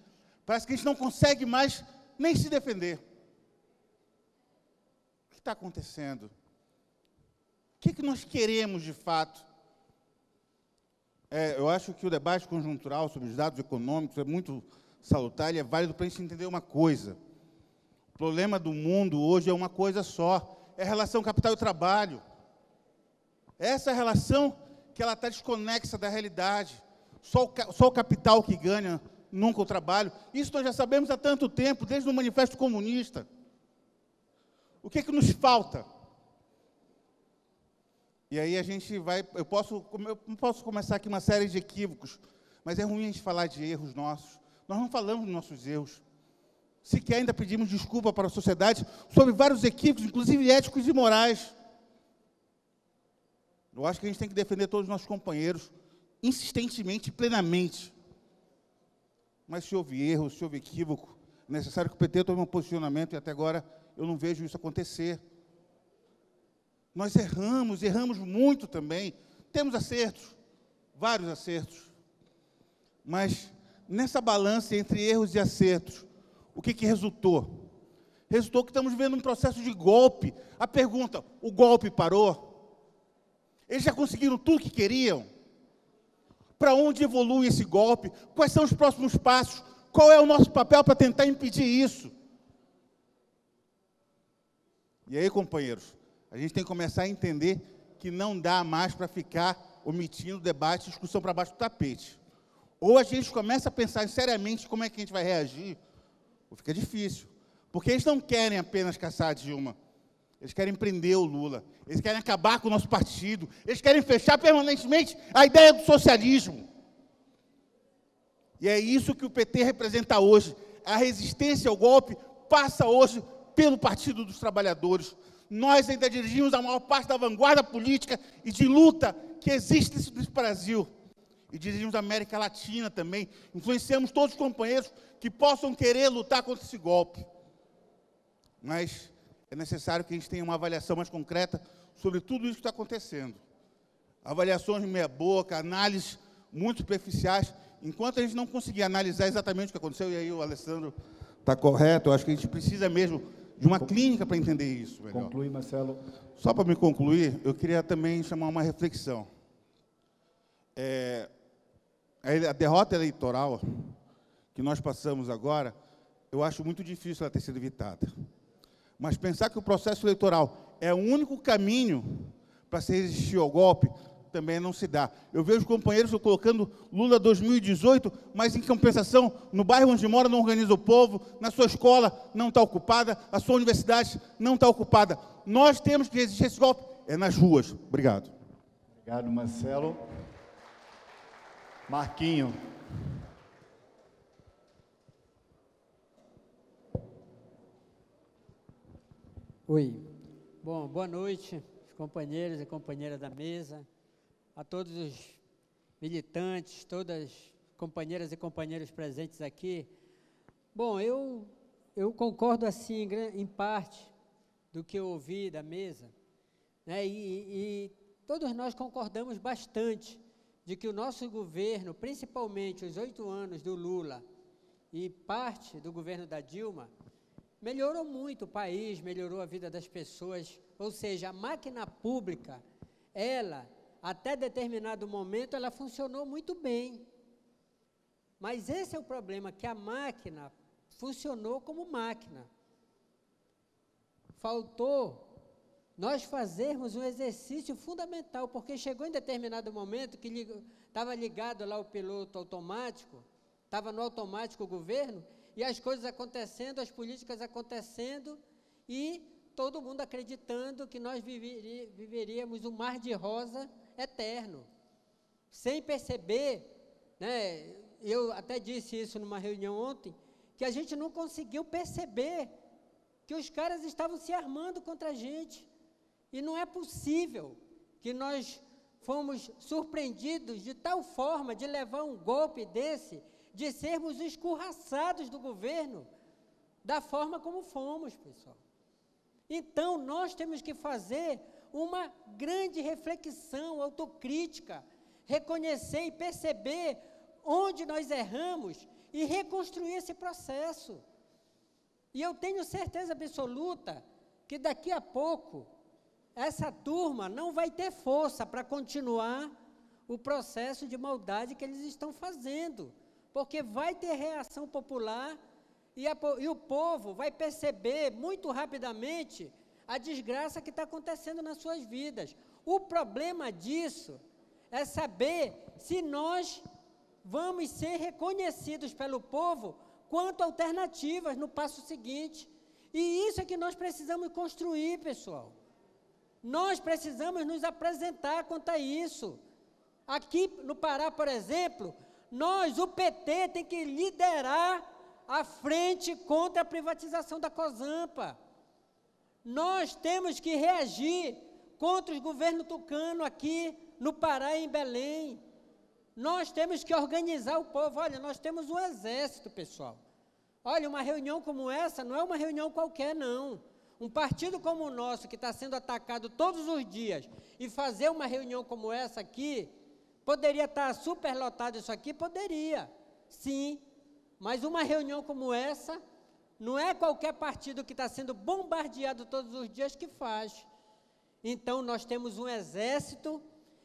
parece que a gente não consegue mais nem se defender. O que está acontecendo? O que é que nós queremos de fato? É, eu acho que o debate conjuntural sobre os dados econômicos é muito salutar e é válido para a gente entender uma coisa. O problema do mundo hoje é uma coisa só, é a relação capital e trabalho. Essa relação que ela está desconexa da realidade, só o, só o capital que ganha, nunca o trabalho. Isso nós já sabemos há tanto tempo, desde o Manifesto Comunista. O que é que nos falta? E aí a gente vai... Eu posso, eu posso começar aqui uma série de equívocos, mas é ruim a gente falar de erros nossos. Nós não falamos dos nossos erros. Sequer ainda pedimos desculpa para a sociedade sobre vários equívocos, inclusive éticos e morais. Eu acho que a gente tem que defender todos os nossos companheiros, insistentemente e plenamente. Mas se houve erro, se houve equívoco, é necessário que o P T tome um posicionamento, e até agora eu não vejo isso acontecer. Nós erramos, erramos muito também. Temos acertos, vários acertos. Mas nessa balança entre erros e acertos, o que que resultou? Resultou que estamos vivendo um processo de golpe. A pergunta, o golpe parou? Eles já conseguiram tudo o que queriam? Para onde evolui esse golpe? Quais são os próximos passos? Qual é o nosso papel para tentar impedir isso? E aí, companheiros, a gente tem que começar a entender que não dá mais para ficar omitindo debate e discussão para baixo do tapete. Ou a gente começa a pensar seriamente como é que a gente vai reagir, ou fica difícil. Porque eles não querem apenas caçar a Dilma. Eles querem prender o Lula, eles querem acabar com o nosso partido, eles querem fechar permanentemente a ideia do socialismo. E é isso que o P T representa hoje. A resistência ao golpe passa hoje pelo Partido dos Trabalhadores. Nós ainda dirigimos a maior parte da vanguarda política e de luta que existe nesse Brasil. E dirigimos a América Latina também. Influenciamos todos os companheiros que possam querer lutar contra esse golpe. Mas é necessário que a gente tenha uma avaliação mais concreta sobre tudo isso que está acontecendo. Avaliações de meia-boca, análises muito superficiais, enquanto a gente não conseguir analisar exatamente o que aconteceu, e aí o Alessandro está correto, eu acho que a gente precisa mesmo de uma clínica para entender isso. Melhor. Conclui, Marcelo. Só para me concluir, eu queria também chamar uma reflexão. É, a derrota eleitoral que nós passamos agora, eu acho muito difícil ela ter sido evitada. Mas pensar que o processo eleitoral é o único caminho para se resistir ao golpe também não se dá. Eu vejo companheiros colocando Lula dois mil e dezoito, mas, em compensação, no bairro onde mora não organiza o povo, na sua escola não está ocupada, a sua universidade não está ocupada. Nós temos que resistir a esse golpe. É nas ruas. Obrigado. Obrigado, Marcelo. Marquinho. Oi. Bom, boa noite, companheiros e companheiras da mesa, a todos os militantes, todas as companheiras e companheiros presentes aqui. Bom, eu, eu concordo, assim, em parte do que eu ouvi da mesa, né, e, e todos nós concordamos bastante de que o nosso governo, principalmente os oito anos do Lula e parte do governo da Dilma, melhorou muito o país, melhorou a vida das pessoas, ou seja, a máquina pública, ela, até determinado momento, ela funcionou muito bem. Mas esse é o problema, que a máquina funcionou como máquina. Faltou nós fazermos um exercício fundamental, porque chegou em determinado momento que estava ligado lá o piloto automático, estava no automático o governo, e as coisas acontecendo, as políticas acontecendo, e todo mundo acreditando que nós viveríamos um mar de rosa eterno. Sem perceber, né, eu até disse isso numa reunião ontem, que a gente não conseguiu perceber que os caras estavam se armando contra a gente. E não é possível que nós fomos surpreendidos de tal forma de levar um golpe desse, de sermos escorraçados do governo da forma como fomos, pessoal. Então, nós temos que fazer uma grande reflexão, autocrítica, reconhecer e perceber onde nós erramos e reconstruir esse processo. E eu tenho certeza absoluta que daqui a pouco essa turma não vai ter força para continuar o processo de maldade que eles estão fazendo, porque vai ter reação popular. E, a, e o povo vai perceber muito rapidamente a desgraça que está acontecendo nas suas vidas. O problema disso é saber se nós vamos ser reconhecidos pelo povo quanto alternativas no passo seguinte. E isso é que nós precisamos construir, pessoal. Nós precisamos nos apresentar quanto a isso. Aqui no Pará, por exemplo, nós, o P T, tem que liderar a frente contra a privatização da COSAMPA. Nós temos que reagir contra o governo tucano aqui no Pará e em Belém. Nós temos que organizar o povo. Olha, nós temos um exército, pessoal. Olha, uma reunião como essa não é uma reunião qualquer, não. Um partido como o nosso, que está sendo atacado todos os dias, e fazer uma reunião como essa aqui, poderia estar superlotado isso aqui? Poderia, sim. Mas uma reunião como essa, não é qualquer partido que está sendo bombardeado todos os dias que faz. Então, nós temos um exército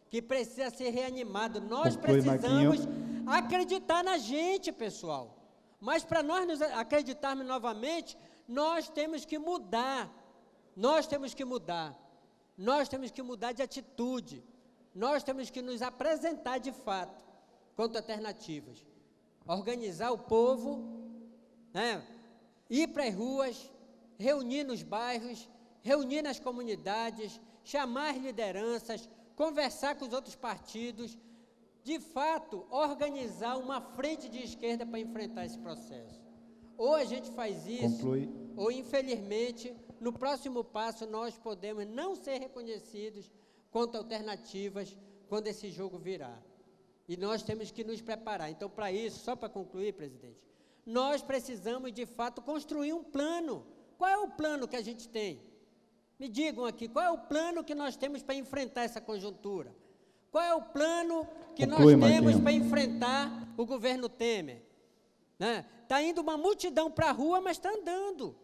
que precisa ser reanimado. Nós precisamos acreditar na gente, pessoal. Mas, para nós nos acreditarmos novamente, nós temos que mudar. Nós temos que mudar. Nós temos que mudar de atitude. Nós temos que nos apresentar, de fato, quanto alternativas. Organizar o povo, né? Ir para as ruas, reunir nos bairros, reunir nas comunidades, chamar as lideranças, conversar com os outros partidos, de fato, organizar uma frente de esquerda para enfrentar esse processo. Ou a gente faz isso, Conclui. Ou, infelizmente, no próximo passo, nós podemos não ser reconhecidos quanto alternativas quando esse jogo virar. E nós temos que nos preparar. Então, para isso, só para concluir, presidente, nós precisamos, de fato, construir um plano. Qual é o plano que a gente tem? Me digam aqui, qual é o plano que nós temos para enfrentar essa conjuntura? Qual é o plano que Conclui, nós temos para enfrentar o governo Temer? Né? Está indo uma multidão para a rua, mas está andando.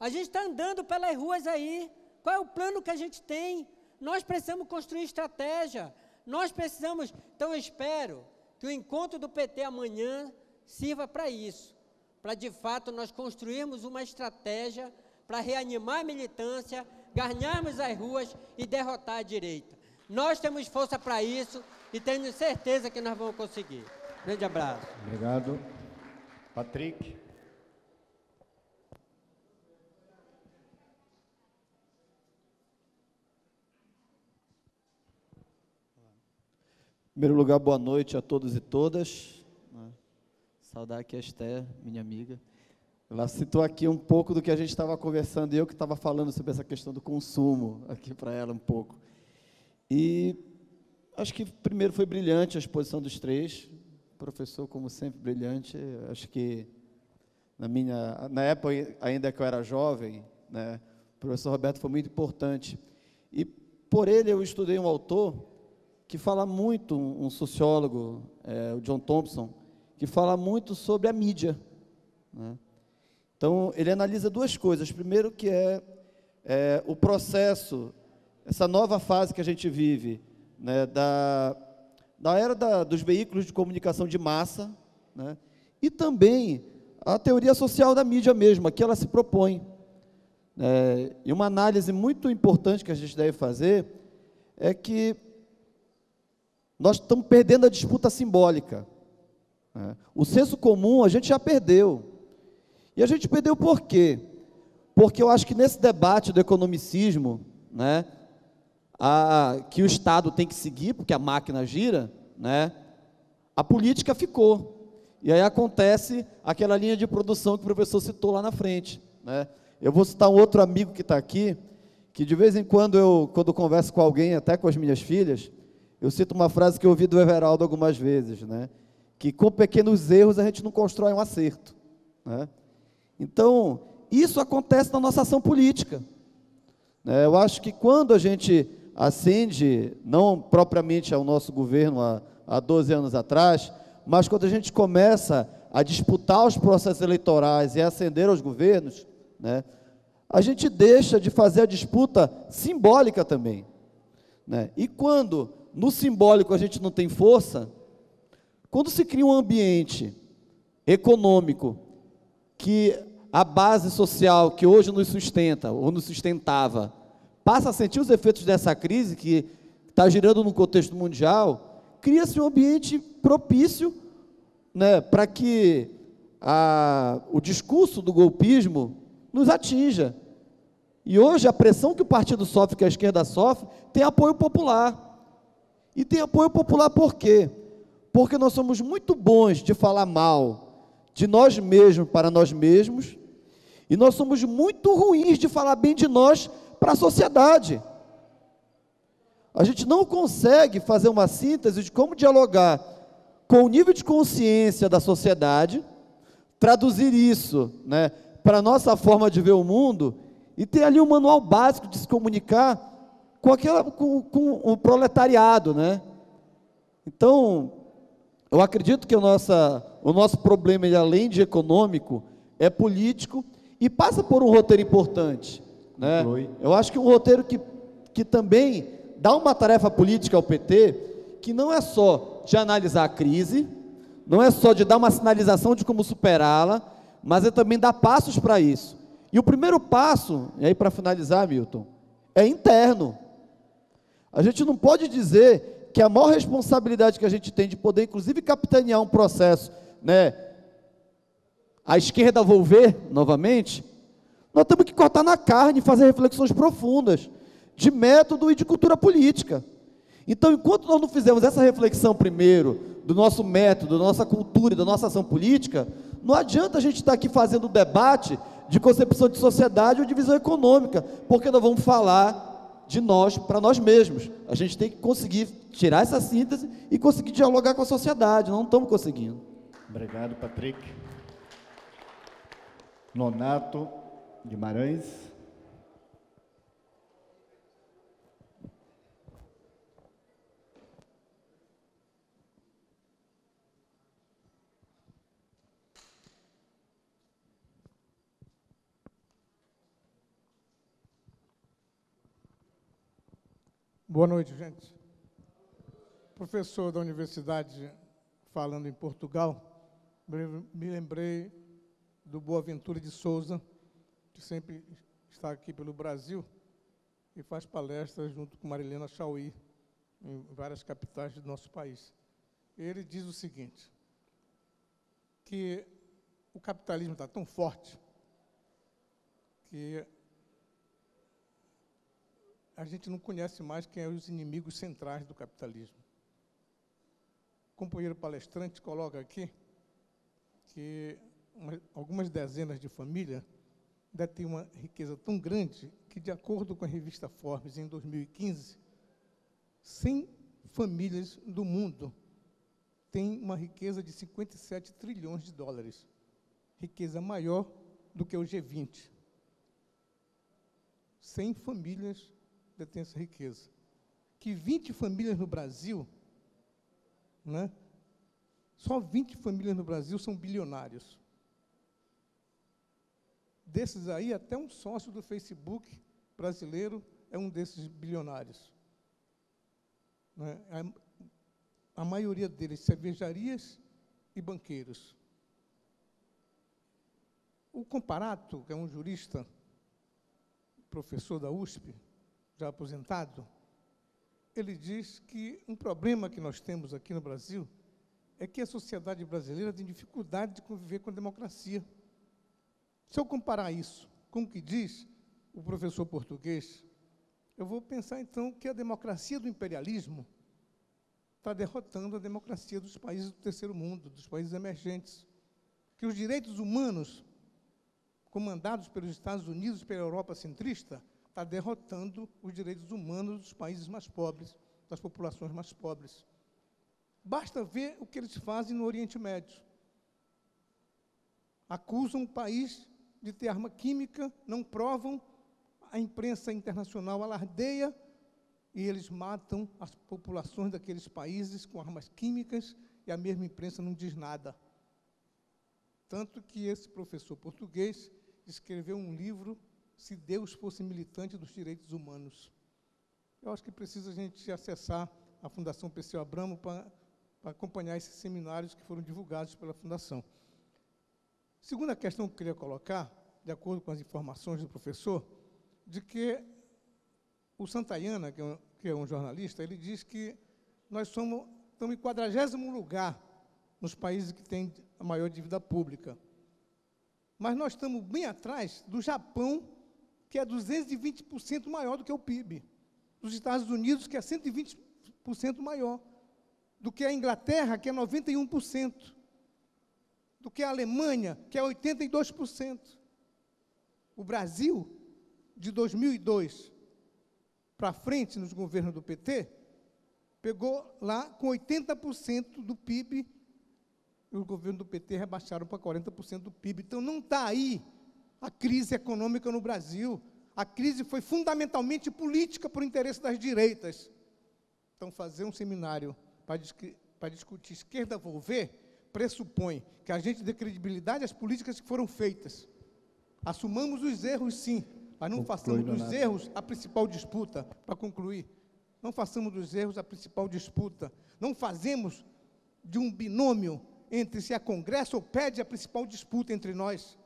A gente está andando pelas ruas aí. Qual é o plano que a gente tem? Nós precisamos construir estratégia. Nós precisamos, então eu espero que o encontro do P T amanhã sirva para isso, para de fato nós construirmos uma estratégia para reanimar a militância, ganharmos as ruas e derrotar a direita. Nós temos força para isso e tenho certeza que nós vamos conseguir. Grande abraço. Obrigado. Patrick. Em primeiro lugar, boa noite a todos e todas. Saudar aqui a Esther, minha amiga. Ela citou aqui um pouco do que a gente estava conversando, e eu que estava falando sobre essa questão do consumo aqui para ela um pouco. E acho que primeiro foi brilhante a exposição dos três. O professor, como sempre, brilhante. Acho que na minha na época, ainda que eu era jovem, né, o professor Roberto foi muito importante. E por ele eu estudei um autor que fala muito, um sociólogo, é, o John Thompson, que fala muito sobre a mídia, né? Então, ele analisa duas coisas. Primeiro, que é, é o processo, essa nova fase que a gente vive, né, da, da era da, dos veículos de comunicação de massa, né, e também a teoria social da mídia mesmo, a que ela se propõe. É, e uma análise muito importante que a gente deve fazer é que nós estamos perdendo a disputa simbólica. Né? O senso comum a gente já perdeu. E a gente perdeu por quê? Porque eu acho que nesse debate do economicismo, né, a, que o Estado tem que seguir, porque a máquina gira, né, a política ficou. E aí acontece aquela linha de produção que o professor citou lá na frente. Né? Eu vou citar um outro amigo que está aqui, que de vez em quando eu, quando eu converso com alguém, até com as minhas filhas, eu cito uma frase que eu ouvi do Everaldo algumas vezes, né? Que com pequenos erros a gente não constrói um acerto. Né? Então, isso acontece na nossa ação política. Né? Eu acho que quando a gente ascende, não propriamente ao nosso governo há, há doze anos atrás, mas quando a gente começa a disputar os processos eleitorais e ascender aos governos, né, a gente deixa de fazer a disputa simbólica também. Né? E quando no simbólico a gente não tem força, quando se cria um ambiente econômico que a base social que hoje nos sustenta, ou nos sustentava, passa a sentir os efeitos dessa crise que está girando no contexto mundial, cria-se um ambiente propício, né, para que a, o discurso do golpismo nos atinja. E hoje a pressão que o partido sofre, que a esquerda sofre, tem apoio popular. E tem apoio popular por quê? Porque nós somos muito bons de falar mal de nós mesmos para nós mesmos, e nós somos muito ruins de falar bem de nós para a sociedade. A gente não consegue fazer uma síntese de como dialogar com o nível de consciência da sociedade, traduzir isso, né, para a nossa forma de ver o mundo, e ter ali um manual básico de se comunicar com aquela, com, com o proletariado, né? Então, eu acredito que a nossa, o nosso problema, ele, além de econômico, é político e passa por um roteiro importante, né? Oi. Eu acho que um roteiro que, que também dá uma tarefa política ao P T, que não é só de analisar a crise, não é só de dar uma sinalização de como superá-la, mas é também dar passos para isso. E o primeiro passo, e aí para finalizar, Milton, é interno. A gente não pode dizer que a maior responsabilidade que a gente tem de poder, inclusive, capitanear um processo, né, a esquerda volver novamente, nós temos que cortar na carne e fazer reflexões profundas de método e de cultura política. Então, enquanto nós não fizermos essa reflexão primeiro do nosso método, da nossa cultura e da nossa ação política, não adianta a gente estar aqui fazendo um debate de concepção de sociedade ou de visão econômica, porque nós vamos falar de nós para nós mesmos. A gente tem que conseguir tirar essa síntese e conseguir dialogar com a sociedade. Não estamos conseguindo. Obrigado, Patrick. Nonato Guimarães. Boa noite, gente. Professor da universidade falando em Portugal, me lembrei do Boaventura de Souza, que sempre está aqui pelo Brasil e faz palestras junto com Marilena Chauí, em várias capitais do nosso país. Ele diz o seguinte, que o capitalismo está tão forte que a gente não conhece mais quem são os inimigos centrais do capitalismo. O companheiro palestrante coloca aqui que uma, algumas dezenas de famílias ainda têm uma riqueza tão grande que, de acordo com a revista Forbes, em dois mil e quinze, cem famílias do mundo têm uma riqueza de cinquenta e sete trilhões de dólares, riqueza maior do que o G vinte. cem famílias detêm essa riqueza. Que vinte famílias no Brasil, né? Só vinte famílias no Brasil são bilionários. Desses aí, até um sócio do Facebook brasileiro é um desses bilionários. Né? A, a maioria deles, cervejarias e banqueiros. O Comparato, que é um jurista, professor da U S P, já aposentado, ele diz que um problema que nós temos aqui no Brasil é que a sociedade brasileira tem dificuldade de conviver com a democracia. Se eu comparar isso com o que diz o professor português, eu vou pensar, então, que a democracia do imperialismo está derrotando a democracia dos países do terceiro mundo, dos países emergentes, que os direitos humanos, comandados pelos Estados Unidos e pela Europa centrista, está derrotando os direitos humanos dos países mais pobres, das populações mais pobres. Basta ver o que eles fazem no Oriente Médio. Acusam o país de ter arma química, não provam, a imprensa internacional alardeia e eles matam as populações daqueles países com armas químicas e a mesma imprensa não diz nada. Tanto que esse professor português escreveu um livro, Se Deus Fosse Militante dos Direitos Humanos. Eu acho que precisa a gente acessar a Fundação Perseu Abramo para acompanhar esses seminários que foram divulgados pela Fundação. Segunda questão que eu queria colocar, de acordo com as informações do professor, de que o Santayana, que é um, que é um jornalista, ele diz que nós somos, estamos em quadragésimo lugar nos países que têm a maior dívida pública. Mas nós estamos bem atrás do Japão, que é duzentos e vinte por cento maior do que o P I B, dos Estados Unidos, que é cento e vinte por cento maior, do que a Inglaterra, que é noventa e um por cento, do que a Alemanha, que é oitenta e dois por cento. O Brasil, de dois mil e dois para frente, nos governos do P T, pegou lá com oitenta por cento do P I B, e o governo do P T rebaixaram para quarenta por cento do P I B. Então, não está aí a crise econômica no Brasil. A crise foi fundamentalmente política por interesse das direitas. Então, fazer um seminário para, disc para discutir esquerda volver pressupõe que a gente dê credibilidade às políticas que foram feitas. Assumamos os erros, sim, mas não façamos dos erros a principal disputa. Para concluir, não façamos dos erros a principal disputa. Não fazemos de um binômio entre se é Congresso ou P E D a principal disputa entre nós.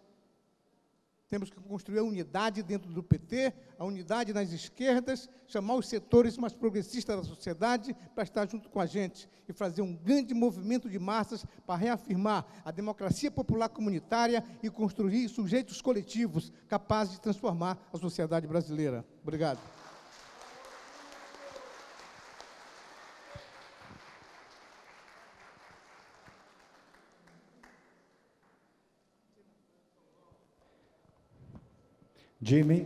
Temos que construir a unidade dentro do P T, a unidade nas esquerdas, chamar os setores mais progressistas da sociedade para estar junto com a gente e fazer um grande movimento de massas para reafirmar a democracia popular comunitária e construir sujeitos coletivos capazes de transformar a sociedade brasileira. Obrigado. Jimmy.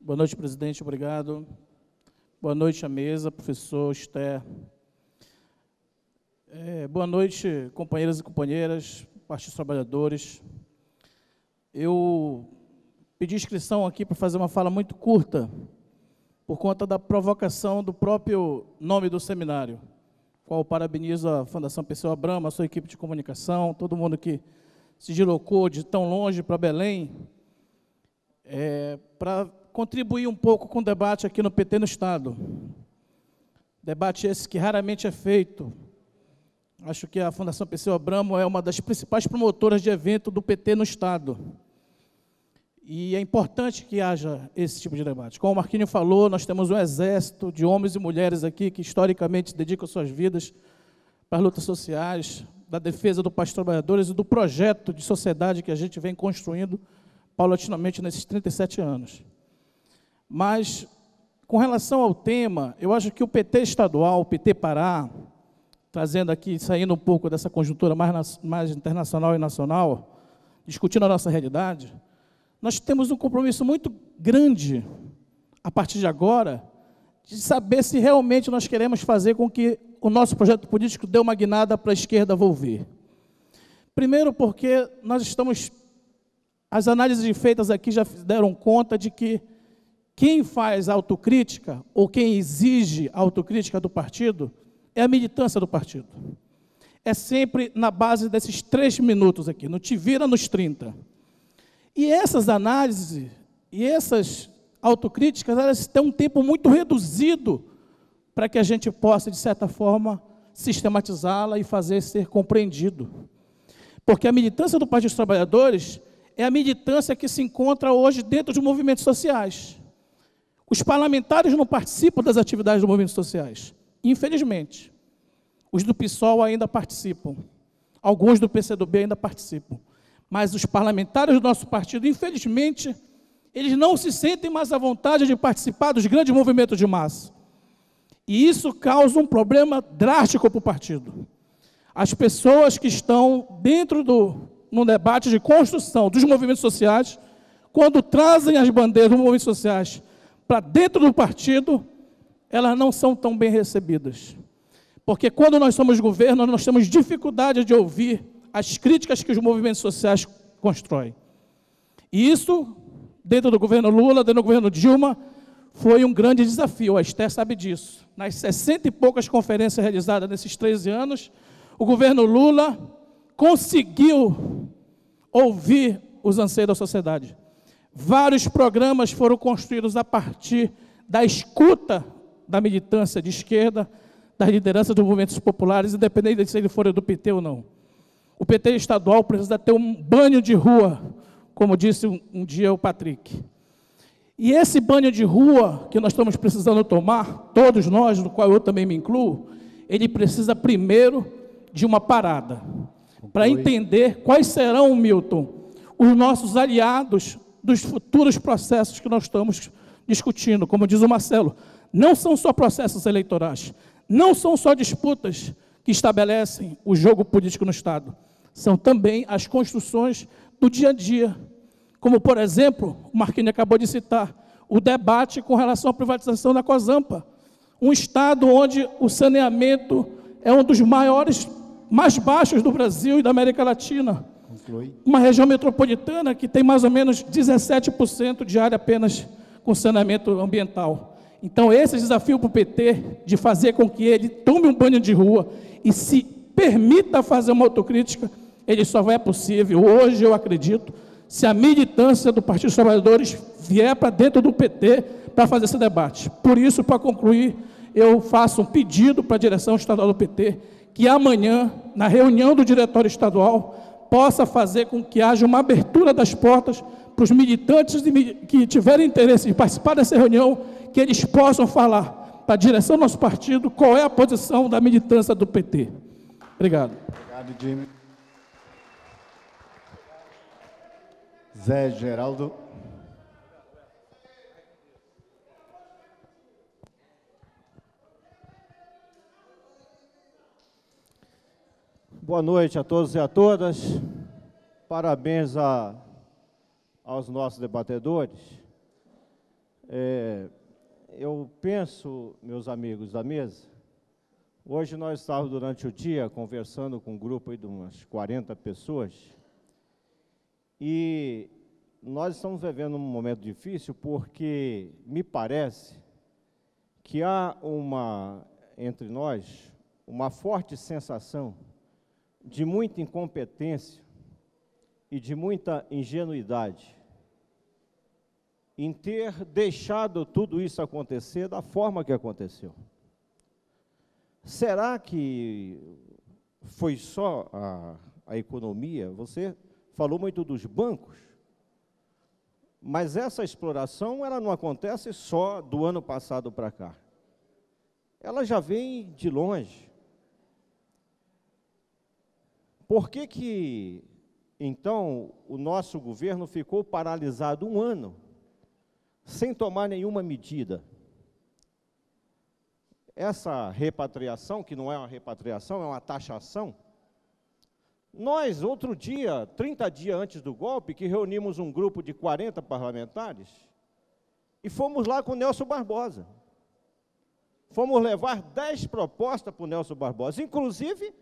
Boa noite, presidente. Obrigado. Boa noite à mesa, professor Esther. É, boa noite, companheiras e companheiras, partidos trabalhadores. Eu pedi inscrição aqui para fazer uma fala muito curta, por conta da provocação do próprio nome do seminário, qual parabenizo a Fundação Perseu Abramo, a sua equipe de comunicação, todo mundo que se deslocou de tão longe para Belém, é, para contribuir um pouco com o debate aqui no P T no Estado. Debate esse que raramente é feito. Acho que a Fundação Perseu Abramo é uma das principais promotoras de evento do P T no Estado. E é importante que haja esse tipo de debate. Como o Marquinho falou, nós temos um exército de homens e mulheres aqui que historicamente dedicam suas vidas para as lutas sociais, da defesa do país dos trabalhadores e do projeto de sociedade que a gente vem construindo paulatinamente nesses trinta e sete anos. Mas, com relação ao tema, eu acho que o P T estadual, o P T Pará, trazendo aqui, saindo um pouco dessa conjuntura mais, mais internacional e nacional, discutindo a nossa realidade, nós temos um compromisso muito grande, a partir de agora, de saber se realmente nós queremos fazer com que o nosso projeto político dê uma guinada para a esquerda volver. Primeiro porque nós estamos... As análises feitas aqui já deram conta de que quem faz autocrítica, ou quem exige autocrítica do partido, é a militância do partido. É sempre na base desses três minutos aqui, no te vira nos trinta. E essas análises e essas autocríticas, elas têm um tempo muito reduzido para que a gente possa, de certa forma, sistematizá-la e fazer ser compreendido. Porque a militância do Partido dos Trabalhadores é a militância que se encontra hoje dentro dos movimentos sociais. Os parlamentares não participam das atividades dos movimentos sociais. Infelizmente, os do P SOL ainda participam, alguns do P C do B ainda participam, mas os parlamentares do nosso partido, infelizmente, eles não se sentem mais à vontade de participar dos grandes movimentos de massa. E isso causa um problema drástico para o partido. As pessoas que estão dentro do num debate de construção dos movimentos sociais, quando trazem as bandeiras dos movimentos sociais para dentro do partido, elas não são tão bem recebidas. Porque quando nós somos governo, nós temos dificuldade de ouvir as críticas que os movimentos sociais constroem. E isso, dentro do governo Lula, dentro do governo Dilma, foi um grande desafio. A Esther sabe disso. Nas sessenta e poucas conferências realizadas nesses treze anos, o governo Lula conseguiu ouvir os anseios da sociedade. Vários programas foram construídos a partir da escuta da militância de esquerda, das lideranças dos movimentos populares, independente de se ele for do P T ou não. O P T estadual precisa ter um banho de rua, como disse um, um dia o Patrick. E esse banho de rua que nós estamos precisando tomar, todos nós, no qual eu também me incluo, ele precisa primeiro de uma parada, para entender quais serão, Milton, os nossos aliados dos futuros processos que nós estamos discutindo, como diz o Marcelo. Não são só processos eleitorais, não são só disputas que estabelecem o jogo político no Estado. São também as construções do dia a dia. Como, por exemplo, o Marquinhos acabou de citar, o debate com relação à privatização da COSAMPA. Um Estado onde o saneamento é um dos maiores, mais baixos do Brasil e da América Latina. Conclui. Uma região metropolitana que tem mais ou menos dezessete por cento de área apenas com saneamento ambiental. Então, esse desafio para o P T, de fazer com que ele tome um banho de rua e se permita fazer uma autocrítica, ele só vai possível, hoje eu acredito, se a militância do Partido dos Trabalhadores vier para dentro do P T para fazer esse debate. Por isso, para concluir, eu faço um pedido para a direção estadual do P T, que amanhã, na reunião do diretório estadual, possa fazer com que haja uma abertura das portas para os militantes que tiverem interesse em participar dessa reunião, que eles possam falar para a direção do nosso partido qual é a posição da militância do P T. Obrigado. Obrigado, Jimmy. Zé Geraldo. Boa noite a todos e a todas. Parabéns a, aos nossos debatedores. É... Eu penso, meus amigos da mesa, hoje nós estávamos durante o dia conversando com um grupo aí de umas quarenta pessoas e nós estamos vivendo um momento difícil porque me parece que há uma, entre nós, uma forte sensação de muita incompetência e de muita ingenuidade em ter deixado tudo isso acontecer da forma que aconteceu. Será que foi só a, a economia? Você falou muito dos bancos, mas essa exploração ela não acontece só do ano passado para cá. Ela já vem de longe. Por que que, então, o nosso governo ficou paralisado um ano, sem tomar nenhuma medida? Essa repatriação, que não é uma repatriação, é uma taxação. Nós, outro dia, trinta dias antes do golpe, que reunimos um grupo de quarenta parlamentares, e fomos lá com o Nelson Barbosa. Fomos levar dez propostas para o Nelson Barbosa, inclusive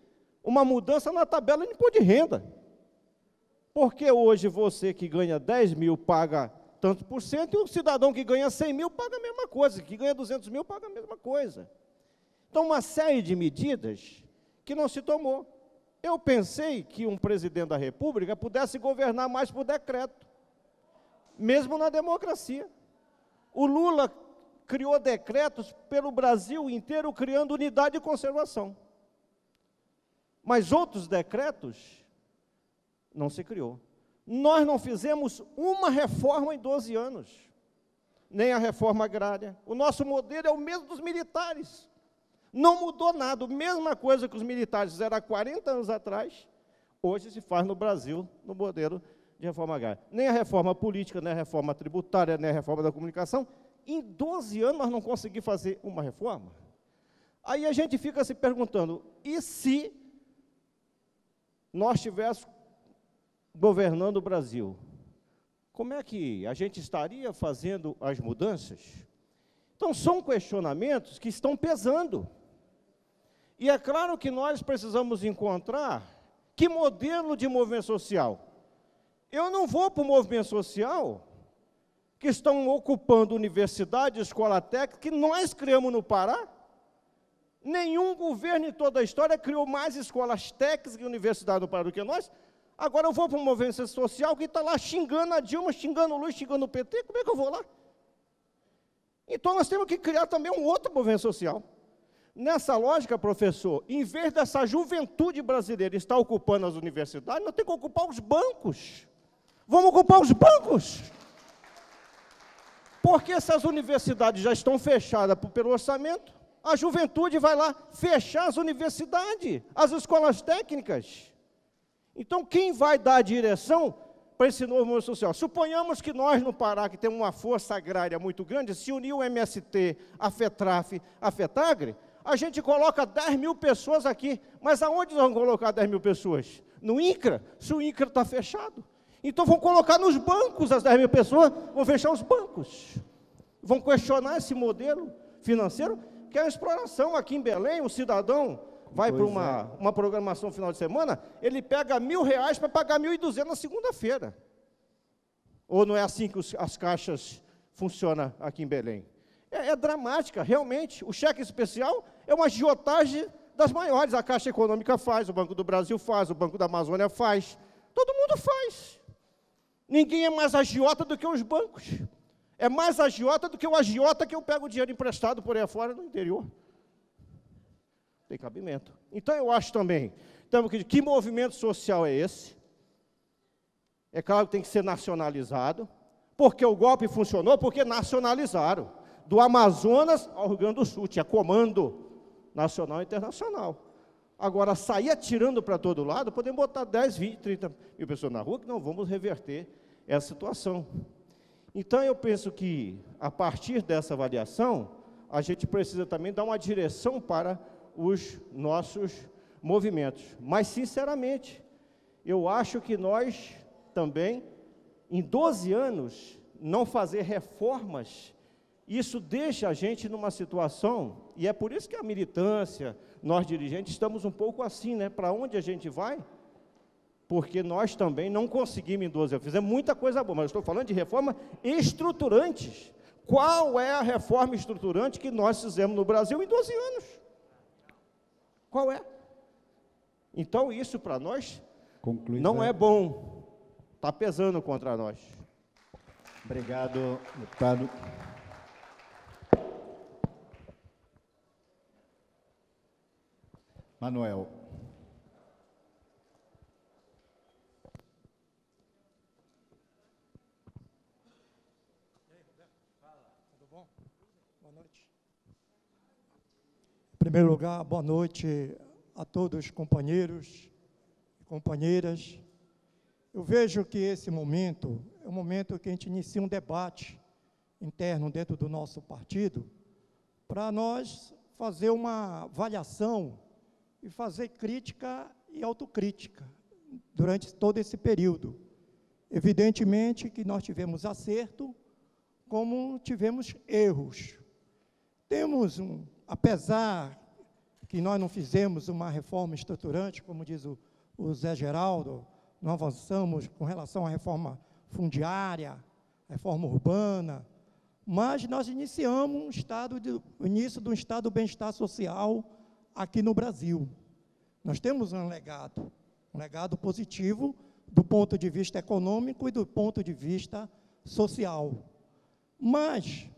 uma mudança na tabela de imposto de renda. Porque hoje você que ganha dez mil paga tanto por cento, e o cidadão que ganha cem mil paga a mesma coisa, que ganha duzentos mil paga a mesma coisa. Então, uma série de medidas que não se tomou. Eu pensei que um presidente da República pudesse governar mais por decreto, mesmo na democracia. O Lula criou decretos pelo Brasil inteiro, criando unidade e conservação. Mas outros decretos não se criou. Nós não fizemos uma reforma em doze anos, nem a reforma agrária. O nosso modelo é o mesmo dos militares. Não mudou nada. A mesma coisa que os militares fizeram há quarenta anos atrás, hoje se faz no Brasil, no modelo de reforma agrária. Nem a reforma política, nem a reforma tributária, nem a reforma da comunicação. Em doze anos, nós não conseguimos fazer uma reforma. Aí a gente fica se perguntando, e se nós tivéssemos governando o Brasil, como é que a gente estaria fazendo as mudanças? Então, são questionamentos que estão pesando. E é claro que nós precisamos encontrar que modelo de movimento social. Eu não vou para o movimento social que estão ocupando universidade, escola técnica, que nós criamos no Pará. Nenhum governo em toda a história criou mais escolas técnicas e universidades no Pará do que nós. Agora eu vou para um movimento social que está lá xingando a Dilma, xingando o Lula, xingando o P T. Como é que eu vou lá? Então nós temos que criar também um outro movimento social. Nessa lógica, professor, em vez dessa juventude brasileira estar ocupando as universidades, nós temos que ocupar os bancos. Vamos ocupar os bancos! Porque se as universidades já estão fechadas pelo orçamento, a juventude vai lá fechar as universidades, as escolas técnicas. Então, quem vai dar a direção para esse novo movimento social? Suponhamos que nós, no Pará, que temos uma força agrária muito grande, se unir o M S T, a FETRAF, a FETAGRE, a gente coloca dez mil pessoas aqui. Mas aonde nós vamos colocar dez mil pessoas? No INCRA? Se o INCRA está fechado. Então, vão colocar nos bancos as dez mil pessoas, vão fechar os bancos. Vão questionar esse modelo financeiro, que é uma exploração. Aqui em Belém, o cidadão vai para uma, é. uma programação final de semana, ele pega mil reais para pagar mil e duzentos na segunda-feira. Ou não é assim que os, as caixas funcionam aqui em Belém? É, é dramática, realmente. O cheque especial é uma agiotagem das maiores. A Caixa Econômica faz, o Banco do Brasil faz, o Banco da Amazônia faz. Todo mundo faz. Ninguém é mais agiota do que os bancos. É mais agiota do que o agiota que eu pego dinheiro emprestado por aí fora no interior. Tem cabimento. Então, eu acho também, então, que, que movimento social é esse? É claro que tem que ser nacionalizado, porque o golpe funcionou, porque nacionalizaram. Do Amazonas ao Rio Grande do Sul, tinha comando nacional e internacional. Agora, sair atirando para todo lado, podemos botar dez, vinte, trinta mil pessoas na rua, que não vamos reverter essa situação. Então, eu penso que, a partir dessa avaliação, a gente precisa também dar uma direção para os nossos movimentos. Mas, sinceramente, eu acho que nós também, em doze anos, não fazer reformas, isso deixa a gente numa situação, e é por isso que a militância, nós dirigentes, estamos um pouco assim, né? Para onde a gente vai? Porque nós também não conseguimos em doze anos. Fizemos muita coisa boa, mas eu estou falando de reformas estruturantes. Qual é a reforma estruturante que nós fizemos no Brasil em doze anos? Qual é? Então, isso para nós, concluindo, não é bom. está pesando contra nós. Obrigado, deputado. Manuel. Em primeiro lugar, boa noite a todos os companheiros e companheiras. Eu vejo que esse momento é um momento que a gente inicia um debate interno dentro do nosso partido para nós fazer uma avaliação e fazer crítica e autocrítica durante todo esse período. Evidentemente que nós tivemos acerto, como tivemos erros. Temos um... Apesar que nós não fizemos uma reforma estruturante, como diz o, o Zé Geraldo, não avançamos com relação à reforma fundiária, reforma urbana, mas nós iniciamos um estado de, o início de um estado do bem-estar social aqui no Brasil. Nós temos um legado, um legado positivo do ponto de vista econômico e do ponto de vista social. Mas...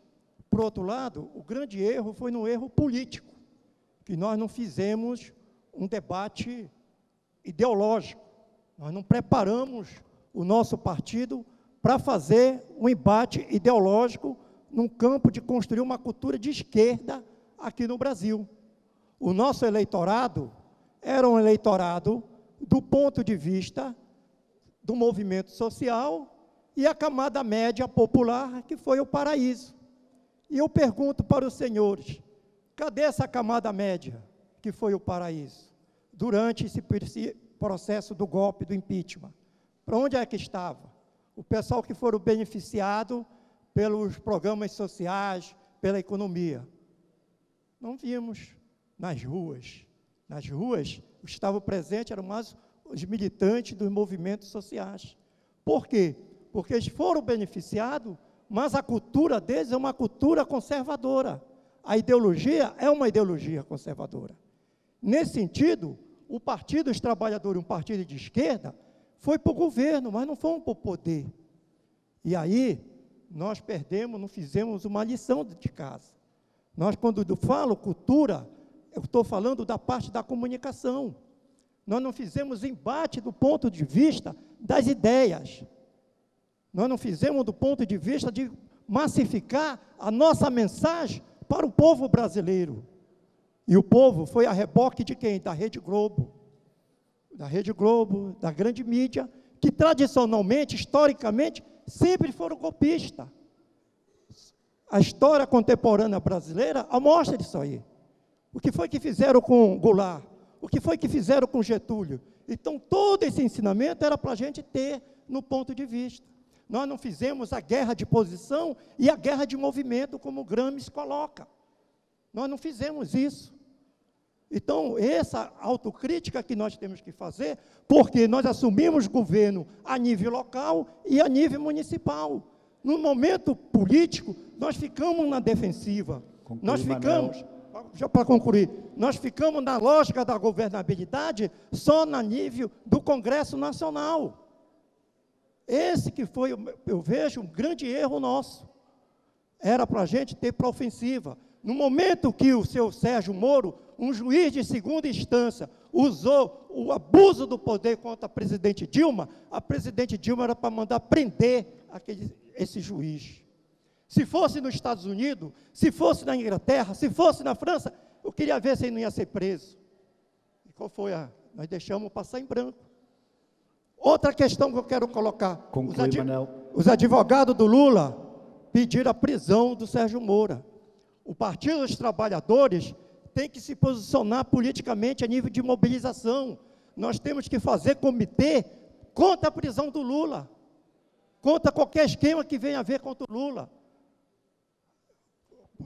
Por outro lado, o grande erro foi no erro político, que nós não fizemos um debate ideológico, nós não preparamos o nosso partido para fazer um embate ideológico num campo de construir uma cultura de esquerda aqui no Brasil. O nosso eleitorado era um eleitorado do ponto de vista do movimento social e a camada média popular, que foi o paraíso. E eu pergunto para os senhores, cadê essa camada média que foi o paraíso durante esse processo do golpe, do impeachment? Para onde é que estava? O pessoal que foram beneficiado pelos programas sociais, pela economia. Não vimos nas ruas. Nas ruas, o que estava presente eram mais os militantes dos movimentos sociais. Por quê? Porque eles foram beneficiados, mas a cultura deles é uma cultura conservadora. A ideologia é uma ideologia conservadora. Nesse sentido, o Partido dos Trabalhadores, um partido de esquerda, foi para o governo, mas não foi para o poder. E aí, nós perdemos, não fizemos uma lição de casa. Nós, quando eu falo cultura, eu estou falando da parte da comunicação. Nós não fizemos embate do ponto de vista das ideias. Nós não fizemos do ponto de vista de massificar a nossa mensagem para o povo brasileiro. E o povo foi a reboque de quem? Da Rede Globo. Da Rede Globo, da grande mídia, que tradicionalmente, historicamente, sempre foram golpistas. A história contemporânea brasileira mostra disso aí. O que foi que fizeram com Goulart? O que foi que fizeram com Getúlio? Então, todo esse ensinamento era para a gente ter no ponto de vista. Nós não fizemos a guerra de posição e a guerra de movimento, como Gramsci coloca. Nós não fizemos isso. Então, essa autocrítica que nós temos que fazer, porque nós assumimos governo a nível local e a nível municipal. No momento político, nós ficamos na defensiva. Conclui, nós ficamos, já para concluir, nós ficamos na lógica da governabilidade só na nível do Congresso Nacional. Esse que foi, eu vejo, um grande erro nosso. Era para a gente ter para ofensiva. No momento que o seu Sérgio Moro, um juiz de segunda instância, usou o abuso do poder contra a presidente Dilma, a presidente Dilma era para mandar prender aquele, esse juiz. Se fosse nos Estados Unidos, se fosse na Inglaterra, se fosse na França, eu queria ver se ele não ia ser preso. E qual foi a... Nós deixamos passar em branco. Outra questão que eu quero colocar. Conclui, os, adv Manel. Os advogados do Lula pediram a prisão do Sérgio Moro. O Partido dos Trabalhadores tem que se posicionar politicamente a nível de mobilização. Nós temos que fazer comitê contra a prisão do Lula, contra qualquer esquema que venha a ver contra o Lula.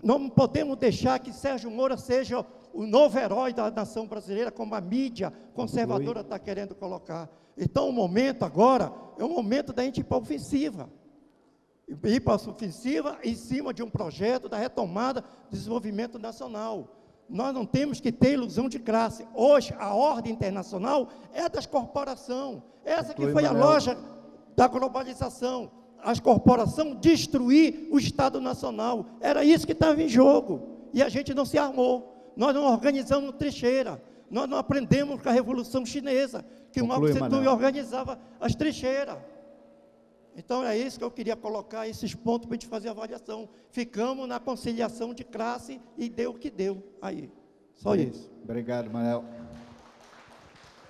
Não podemos deixar que Sérgio Moro seja o novo herói da nação brasileira, como a mídia conservadora está querendo colocar. Então, o momento agora é o momento da gente ir para a ofensiva. Ir para a ofensiva em cima de um projeto da retomada do desenvolvimento nacional. Nós não temos que ter ilusão de classe. Hoje, a ordem internacional é das corporações. Essa que foi a lógica da globalização, as corporações destruir o Estado Nacional. Era isso que estava em jogo. E a gente não se armou. Nós não organizamos trincheira. Nós não aprendemos com a Revolução Chinesa, que o Mao Tse-tung organizava as trincheiras. Então, é isso que eu queria colocar, esses pontos para a gente fazer a avaliação. Ficamos na conciliação de classe e deu o que deu aí. Só isso. Obrigado, Manel.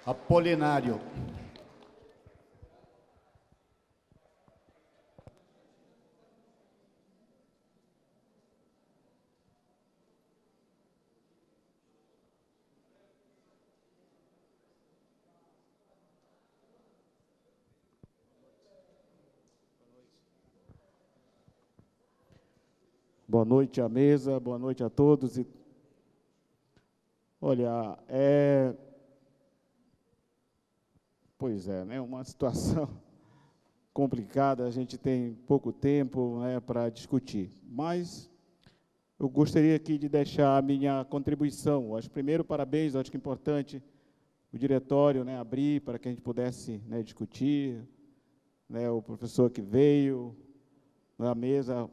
Apolinário. Boa noite à mesa, boa noite a todos. E... Olha, é... pois é, né? Uma situação complicada, a gente tem pouco tempo, né, para discutir, mas eu gostaria aqui de deixar a minha contribuição. Acho, primeiro, parabéns, acho que é importante o diretório, né, abrir para que a gente pudesse, né, discutir, né, o professor que veio na mesa,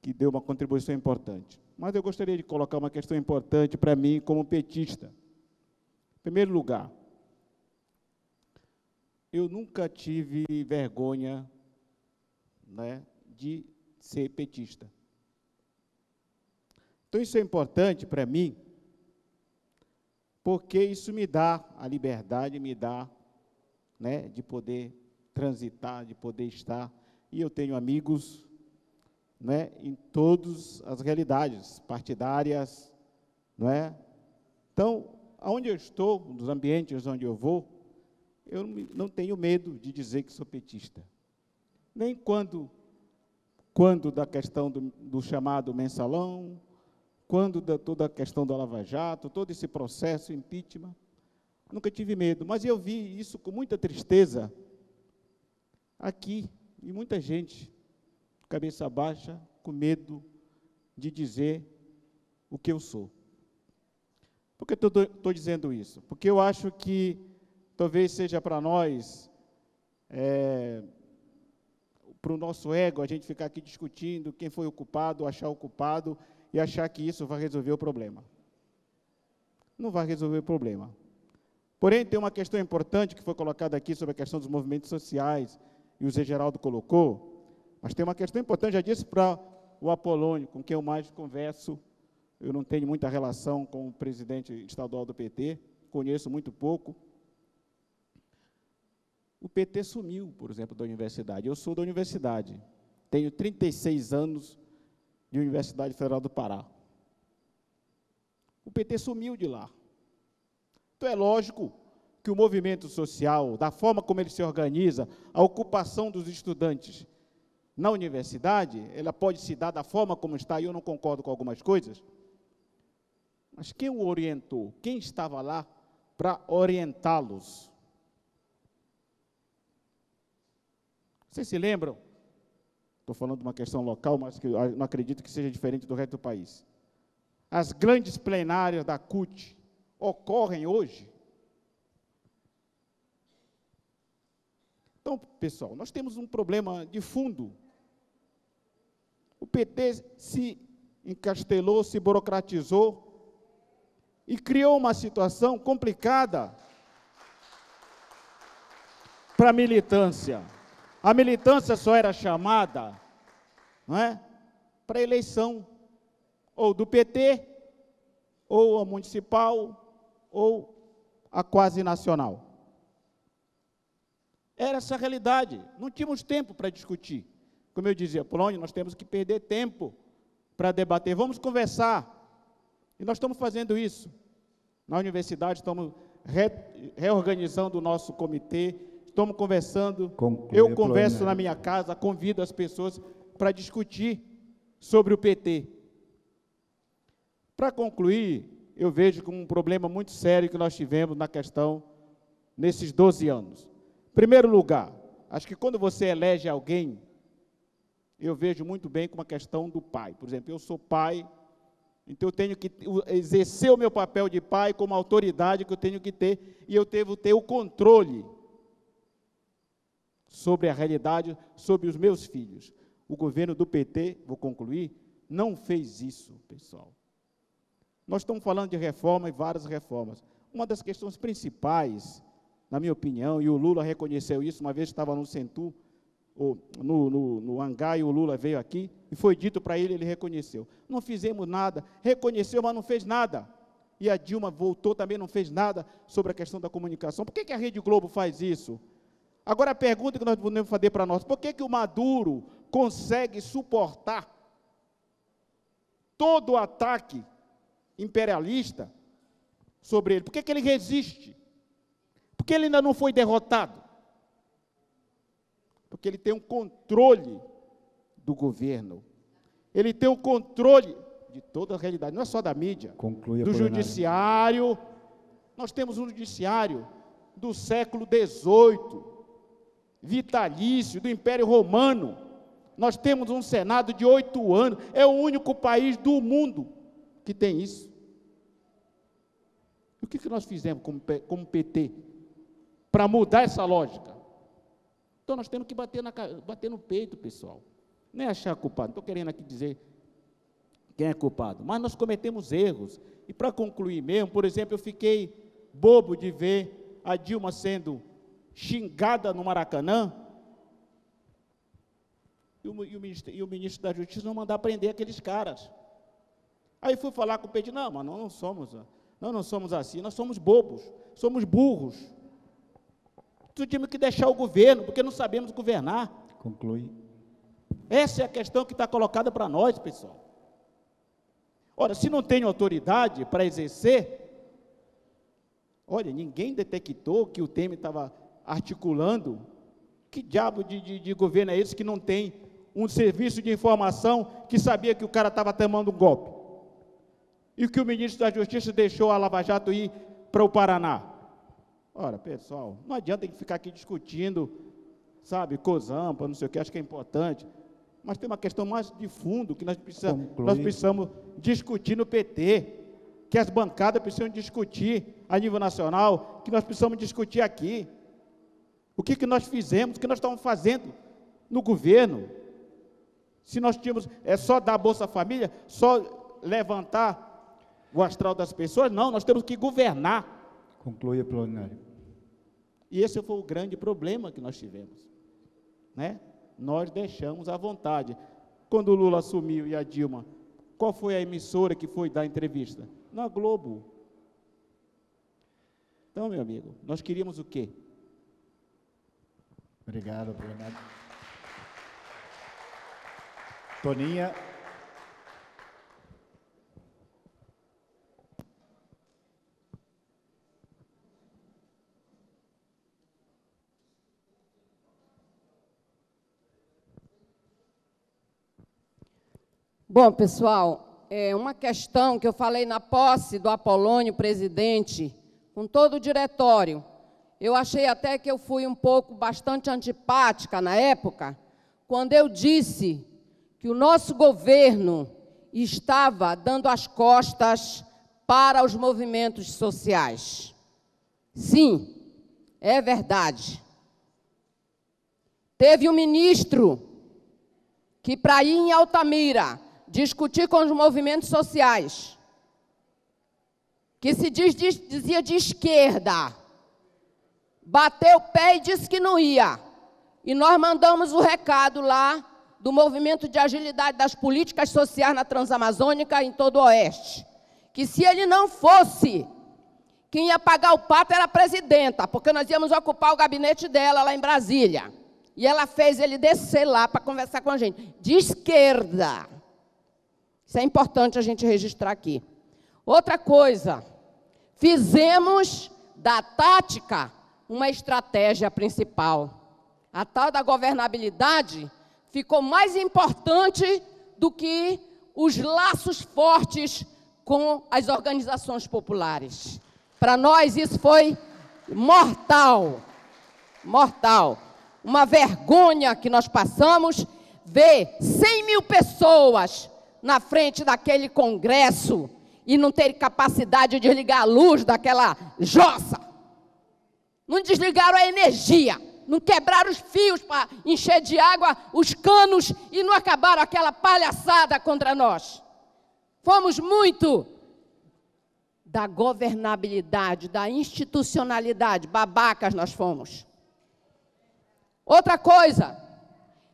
que deu uma contribuição importante. Mas eu gostaria de colocar uma questão importante para mim como petista. Em primeiro lugar, eu nunca tive vergonha, né, de ser petista. Então, isso é importante para mim, porque isso me dá a liberdade, me dá, né, de poder transitar, de poder estar. E eu tenho amigos... né, em todas as realidades partidárias, não é? Então, aonde eu estou, nos ambientes onde eu vou, eu não tenho medo de dizer que sou petista. Nem quando, quando da questão do, do chamado mensalão, quando da toda a questão da Lava-jato, todo esse processo, impeachment, nunca tive medo. Mas eu vi isso com muita tristeza aqui, e muita gente... cabeça baixa, com medo de dizer o que eu sou. Por que eu estou dizendo isso? Porque eu acho que talvez seja para nós, é, para o nosso ego, a gente ficar aqui discutindo quem foi o culpado, achar o culpado e achar que isso vai resolver o problema. Não vai resolver o problema. Porém, tem uma questão importante que foi colocada aqui sobre a questão dos movimentos sociais, e o Zé Geraldo colocou. Mas tem uma questão importante, já disse para o Apolônio, com quem eu mais converso, eu não tenho muita relação com o presidente estadual do P T, conheço muito pouco. O P T sumiu, por exemplo, da universidade. Eu sou da universidade, tenho trinta e seis anos de Universidade Federal do Pará. O P T sumiu de lá. Então, é lógico que o movimento social, da forma como ele se organiza, a ocupação dos estudantes na universidade, ela pode se dar da forma como está, e eu não concordo com algumas coisas, mas quem o orientou? Quem estava lá para orientá-los? Vocês se lembram? Estou falando de uma questão local, mas que eu não acredito que seja diferente do resto do país. As grandes plenárias da C U T ocorrem hoje. Então, pessoal, nós temos um problema de fundo. O P T se encastelou, se burocratizou e criou uma situação complicada para a militância. A militância só era chamada, não é, para a eleição ou do P T, ou a municipal, ou a quase nacional. Era essa a realidade. Não tínhamos tempo para discutir. Como eu dizia, Polônio, nós temos que perder tempo para debater. Vamos conversar. E nós estamos fazendo isso. Na universidade, estamos re reorganizando o nosso comitê, estamos conversando. Conclui, eu converso Polônio. Na minha casa, convido as pessoas para discutir sobre o P T. Para concluir, eu vejo como um problema muito sério que nós tivemos na questão nesses doze anos. Primeiro lugar, acho que quando você elege alguém, eu vejo muito bem como a questão do pai. Por exemplo, eu sou pai, então eu tenho que exercer o meu papel de pai como autoridade que eu tenho que ter, e eu devo ter o controle sobre a realidade, sobre os meus filhos. O governo do P T, vou concluir, não fez isso, pessoal. Nós estamos falando de reforma e várias reformas. Uma das questões principais, na minha opinião, e o Lula reconheceu isso, uma vez estava no Centur, ou no, no, no hangar, e o Lula veio aqui, e foi dito para ele, ele reconheceu. Não fizemos nada, reconheceu, mas não fez nada. E a Dilma voltou, também não fez nada sobre a questão da comunicação. Por que que a Rede Globo faz isso? Agora, a pergunta que nós podemos fazer para nós, por que que o Maduro consegue suportar todo o ataque imperialista sobre ele? Por que que ele resiste? Por que ele ainda não foi derrotado? Porque ele tem um controle do governo. Ele tem o um controle de toda a realidade, não é só da mídia, Conclui do judiciário. Nós temos um judiciário do século dezoito, vitalício, do Império Romano. Nós temos um Senado de oito anos, é o único país do mundo que tem isso. O que que nós fizemos como, como P T para mudar essa lógica? Então, nós temos que bater, na, bater no peito, pessoal. Nem achar culpado, não estou querendo aqui dizer quem é culpado, mas nós cometemos erros. E para concluir mesmo, por exemplo, eu fiquei bobo de ver a Dilma sendo xingada no Maracanã e o, e o, ministro, e o ministro da Justiça não mandar prender aqueles caras. Aí fui falar com o P T, não, mas nós não somos, nós não somos assim, nós somos bobos, somos burros. Nós temos que deixar o governo, porque não sabemos governar. Conclui. Essa é a questão que está colocada para nós, pessoal. Ora, se não tem autoridade para exercer, olha, ninguém detectou que o Temer estava articulando. Que diabo de, de, de governo é esse que não tem um serviço de informação que sabia que o cara estava tomando um golpe? E que o ministro da Justiça deixou a Lava-jato ir para o Paraná? Ora, pessoal, não adianta ficar aqui discutindo, sabe, COSAMPA, não sei o que, acho que é importante, mas tem uma questão mais de fundo que nós precisamos, nós precisamos discutir no P T, que as bancadas precisam discutir a nível nacional, que nós precisamos discutir aqui. O que que nós fizemos, o que nós estamos fazendo no governo? Se nós tínhamos, é só dar Bolsa Família, só levantar o astral das pessoas? Não, nós temos que governar. Concluia, plenário. E esse foi o grande problema que nós tivemos, né? Nós deixamos à vontade. Quando o Lula assumiu e a Dilma, qual foi a emissora que foi dar entrevista? Na Globo. Então, meu amigo, nós queríamos o quê? Obrigado, plenário. Toninha. Bom, pessoal, é uma questão que eu falei na posse do Apolônio, presidente, com todo o diretório. Eu achei até que eu fui um pouco, bastante antipática na época, quando eu disse que o nosso governo estava dando as costas para os movimentos sociais. Sim, é verdade. Teve um ministro que, para ir em Altamira discutir com os movimentos sociais, que se diz, diz, dizia de esquerda, bateu o pé e disse que não ia. E nós mandamos o recado lá do movimento de agilidade das políticas sociais na Transamazônica, em todo o Oeste, que se ele não fosse, quem ia pagar o pato era a presidenta, porque nós íamos ocupar o gabinete dela lá em Brasília. E ela fez ele descer lá para conversar com a gente, de esquerda. Isso é importante a gente registrar aqui. Outra coisa, fizemos da tática uma estratégia principal. A tal da governabilidade ficou mais importante do que os laços fortes com as organizações populares. Para nós isso foi mortal, mortal. Uma vergonha que nós passamos, ver cem mil pessoas na frente daquele congresso e não ter capacidade de desligar a luz daquela jossa. Não desligaram a energia, não quebraram os fios para encher de água os canos e não acabaram aquela palhaçada contra nós. Fomos muito da governabilidade, da institucionalidade, babacas nós fomos. Outra coisa,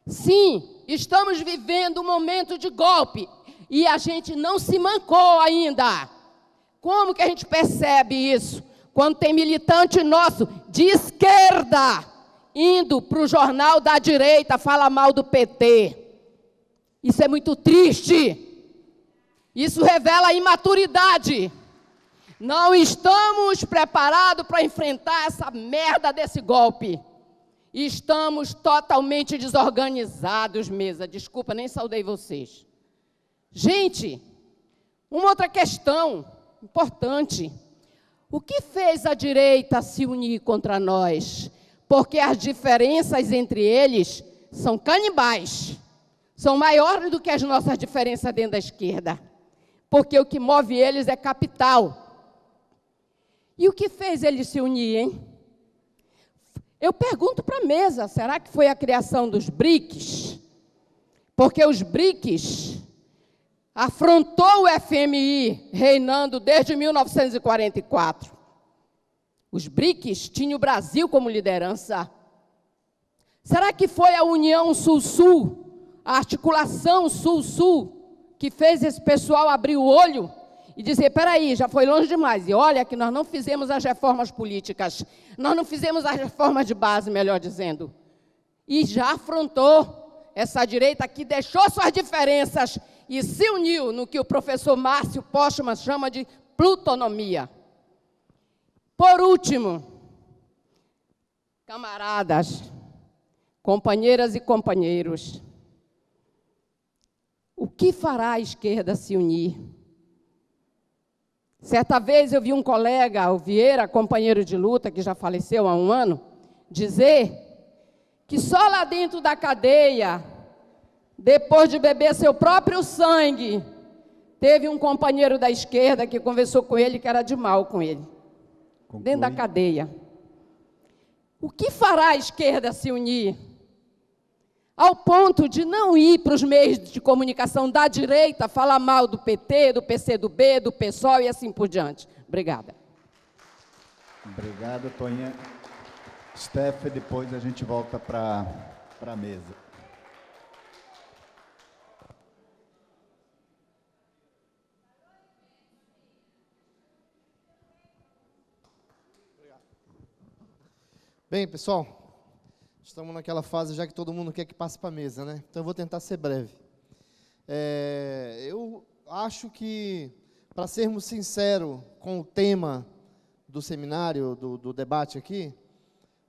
sim, estamos vivendo um momento de golpe e a gente não se mancou ainda. Como que a gente percebe isso? Quando tem militante nosso de esquerda indo para o jornal da direita falar mal do P T. Isso é muito triste. Isso revela imaturidade. Não estamos preparados para enfrentar essa merda desse golpe. Estamos totalmente desorganizados, mesa. Desculpa, nem saudei vocês. Gente, uma outra questão importante. O que fez a direita se unir contra nós? Porque as diferenças entre eles são canibais. São maiores do que as nossas diferenças dentro da esquerda. Porque o que move eles é capital. E o que fez eles se unir, hein? Eu pergunto para a mesa, será que foi a criação dos brics? Porque os brics afrontou o F M I, reinando desde mil novecentos e quarenta e quatro. Os brics tinham o Brasil como liderança. Será que foi a União Sul-Sul, a articulação Sul-Sul, que fez esse pessoal abrir o olho e dizer, peraí, já foi longe demais, e olha que nós não fizemos as reformas políticas, nós não fizemos as reformas de base, melhor dizendo, e já afrontou essa direita que deixou suas diferenças e se uniu no que o professor Márcio Postman chama de plutonomia. Por último, camaradas, companheiras e companheiros, o que fará a esquerda se unir? Certa vez eu vi um colega, o Vieira, companheiro de luta, que já faleceu há um ano, dizer que só lá dentro da cadeia, depois de beber seu próprio sangue, teve um companheiro da esquerda que conversou com ele, que era de mal com ele. Conclui. Dentro da cadeia. O que fará a esquerda se unir? Ao ponto de não ir para os meios de comunicação da direita falar mal do P T, do PCdoB, do PSOL e assim por diante. Obrigada. Obrigado, Toinha. Steph, depois a gente volta para a mesa. Obrigado. Bem, pessoal. Estamos naquela fase já que todo mundo quer que passe para a mesa, né? Então eu vou tentar ser breve. É, eu acho que, para sermos sinceros com o tema do seminário, do, do debate aqui,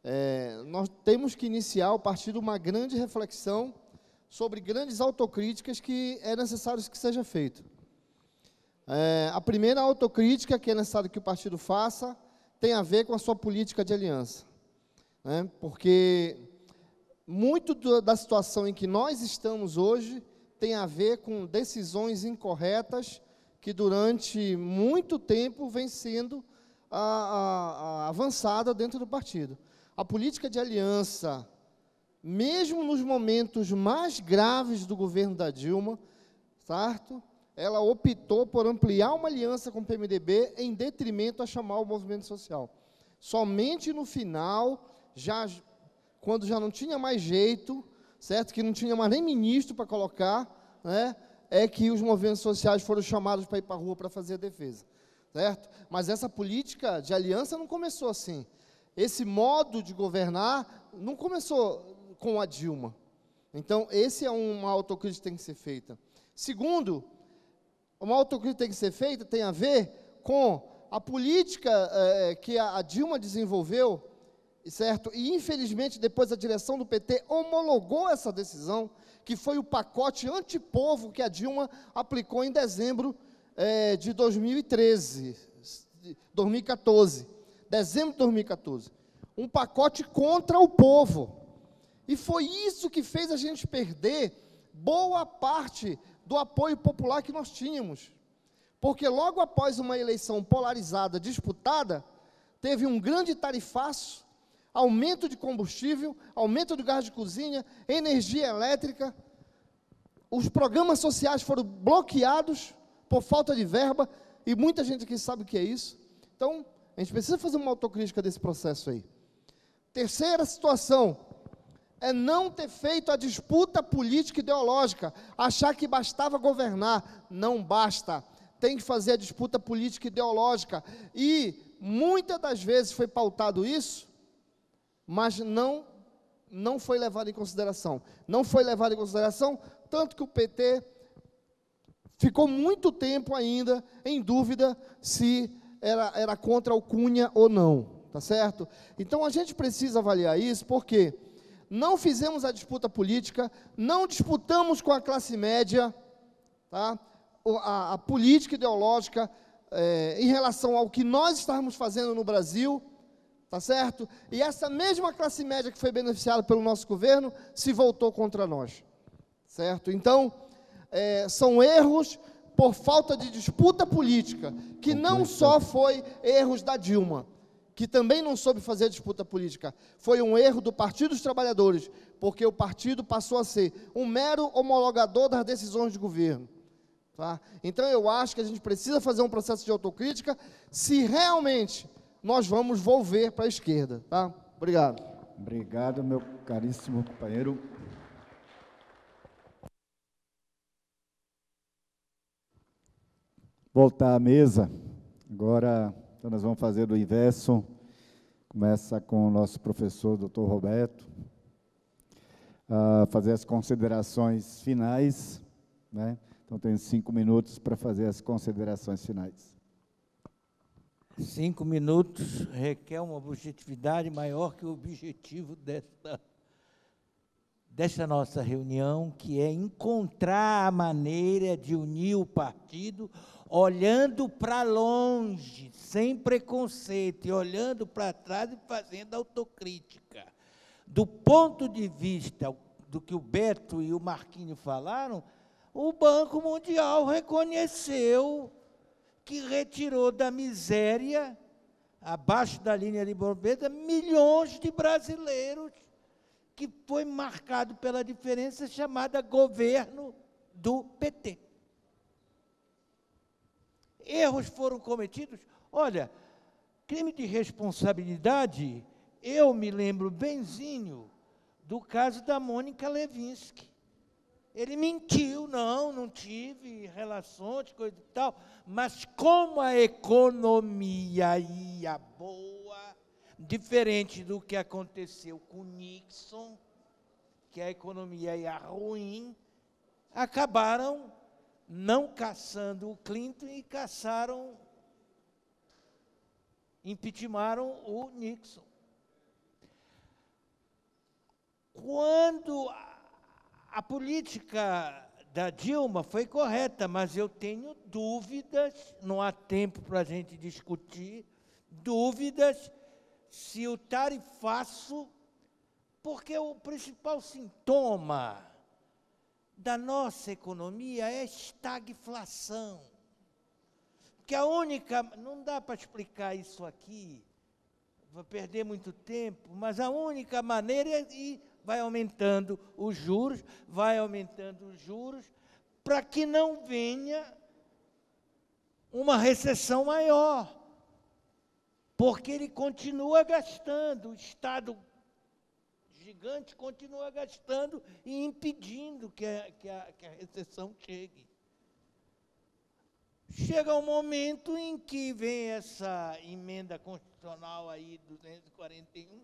é, nós temos que iniciar a partir de uma grande reflexão sobre grandes autocríticas que é necessário que seja feito. É, a primeira autocrítica que é necessário que o partido faça tem a ver com a sua política de aliança, né? Porque muito da situação em que nós estamos hoje tem a ver com decisões incorretas que durante muito tempo vem sendo a, a, a avançada dentro do partido. A política de aliança, mesmo nos momentos mais graves do governo da Dilma, certo? Ela optou por ampliar uma aliança com o P M D B em detrimento a chamar o movimento social. Somente no final, já... quando já não tinha mais jeito, certo? Que não tinha mais nem ministro para colocar, né? É que os movimentos sociais foram chamados para ir para a rua para fazer a defesa, certo? Mas essa política de aliança não começou assim. Esse modo de governar não começou com a Dilma. Então, esse é uma autocrítica que tem que ser feita. Segundo, uma autocrítica que tem que ser feita tem a ver com a política eh, que a Dilma desenvolveu, certo? E, infelizmente, depois a direção do P T homologou essa decisão, que foi o pacote antipovo que a Dilma aplicou em dezembro é, de dois mil e treze, dois mil e quatorze. Dezembro de dois mil e quatorze. Um pacote contra o povo. E foi isso que fez a gente perder boa parte do apoio popular que nós tínhamos. Porque logo após uma eleição polarizada, disputada, teve um grande tarifaço Aumento de combustível, aumento do gás de cozinha, energia elétrica. Os programas sociais foram bloqueados por falta de verba, e muita gente aqui sabe o que é isso. Então, a gente precisa fazer uma autocrítica desse processo aí. Terceira situação é não ter feito a disputa política ideológica, achar que bastava governar. Não basta, tem que fazer a disputa política ideológica. E muitas das vezes foi pautado isso, mas não, não foi levado em consideração. Não foi levado em consideração, tanto que o P T ficou muito tempo ainda em dúvida se era, era contra o Cunha ou não, tá certo? Então, a gente precisa avaliar isso, porque não fizemos a disputa política, não disputamos com a classe média, tá? a, a política ideológica é, em relação ao que nós estamos fazendo no Brasil, tá certo? E essa mesma classe média que foi beneficiada pelo nosso governo se voltou contra nós, certo? Então, é, são erros por falta de disputa política, que não só foi erros da Dilma, que também não soube fazer disputa política, foi um erro do Partido dos Trabalhadores, porque o partido passou a ser um mero homologador das decisões de governo, tá? Então, eu acho que a gente precisa fazer um processo de autocrítica, se realmente nós vamos volver para a esquerda, tá? Obrigado. Obrigado, meu caríssimo companheiro. Voltar à mesa. Agora, então nós vamos fazer do inverso. Começa com o nosso professor, doutor Roberto, a fazer as considerações finais, né? Então, tem cinco minutos para fazer as considerações finais. Cinco minutos requer uma objetividade maior que o objetivo desta, desta nossa reunião, que é encontrar a maneira de unir o partido, olhando para longe, sem preconceito, e olhando para trás e fazendo autocrítica. Do ponto de vista do que o Beto e o Marquinho falaram, o Banco Mundial reconheceu que retirou da miséria, abaixo da linha de pobreza, milhões de brasileiros, que foi marcado pela diferença chamada governo do P T. Erros foram cometidos. Olha, crime de responsabilidade, eu me lembro benzinho do caso da Mônica Lewinsky. Ele mentiu, não, não tive relações, coisa e tal, mas como a economia ia boa, diferente do que aconteceu com Nixon, que a economia ia ruim, acabaram não caçando o Clinton e caçaram, impeachmentaram o Nixon. Quando a política da Dilma foi correta, mas eu tenho dúvidas, não há tempo para a gente discutir, dúvidas se o tarifaço, porque o principal sintoma da nossa economia é a estagflação, que a única, não dá para explicar isso aqui, vou perder muito tempo, mas a única maneira é ir, vai aumentando os juros, vai aumentando os juros, para que não venha uma recessão maior, porque ele continua gastando, o Estado gigante continua gastando e impedindo que a, que a, que a recessão chegue. Chega um momento em que vem essa emenda constitucional aí, duzentos e quarenta e um,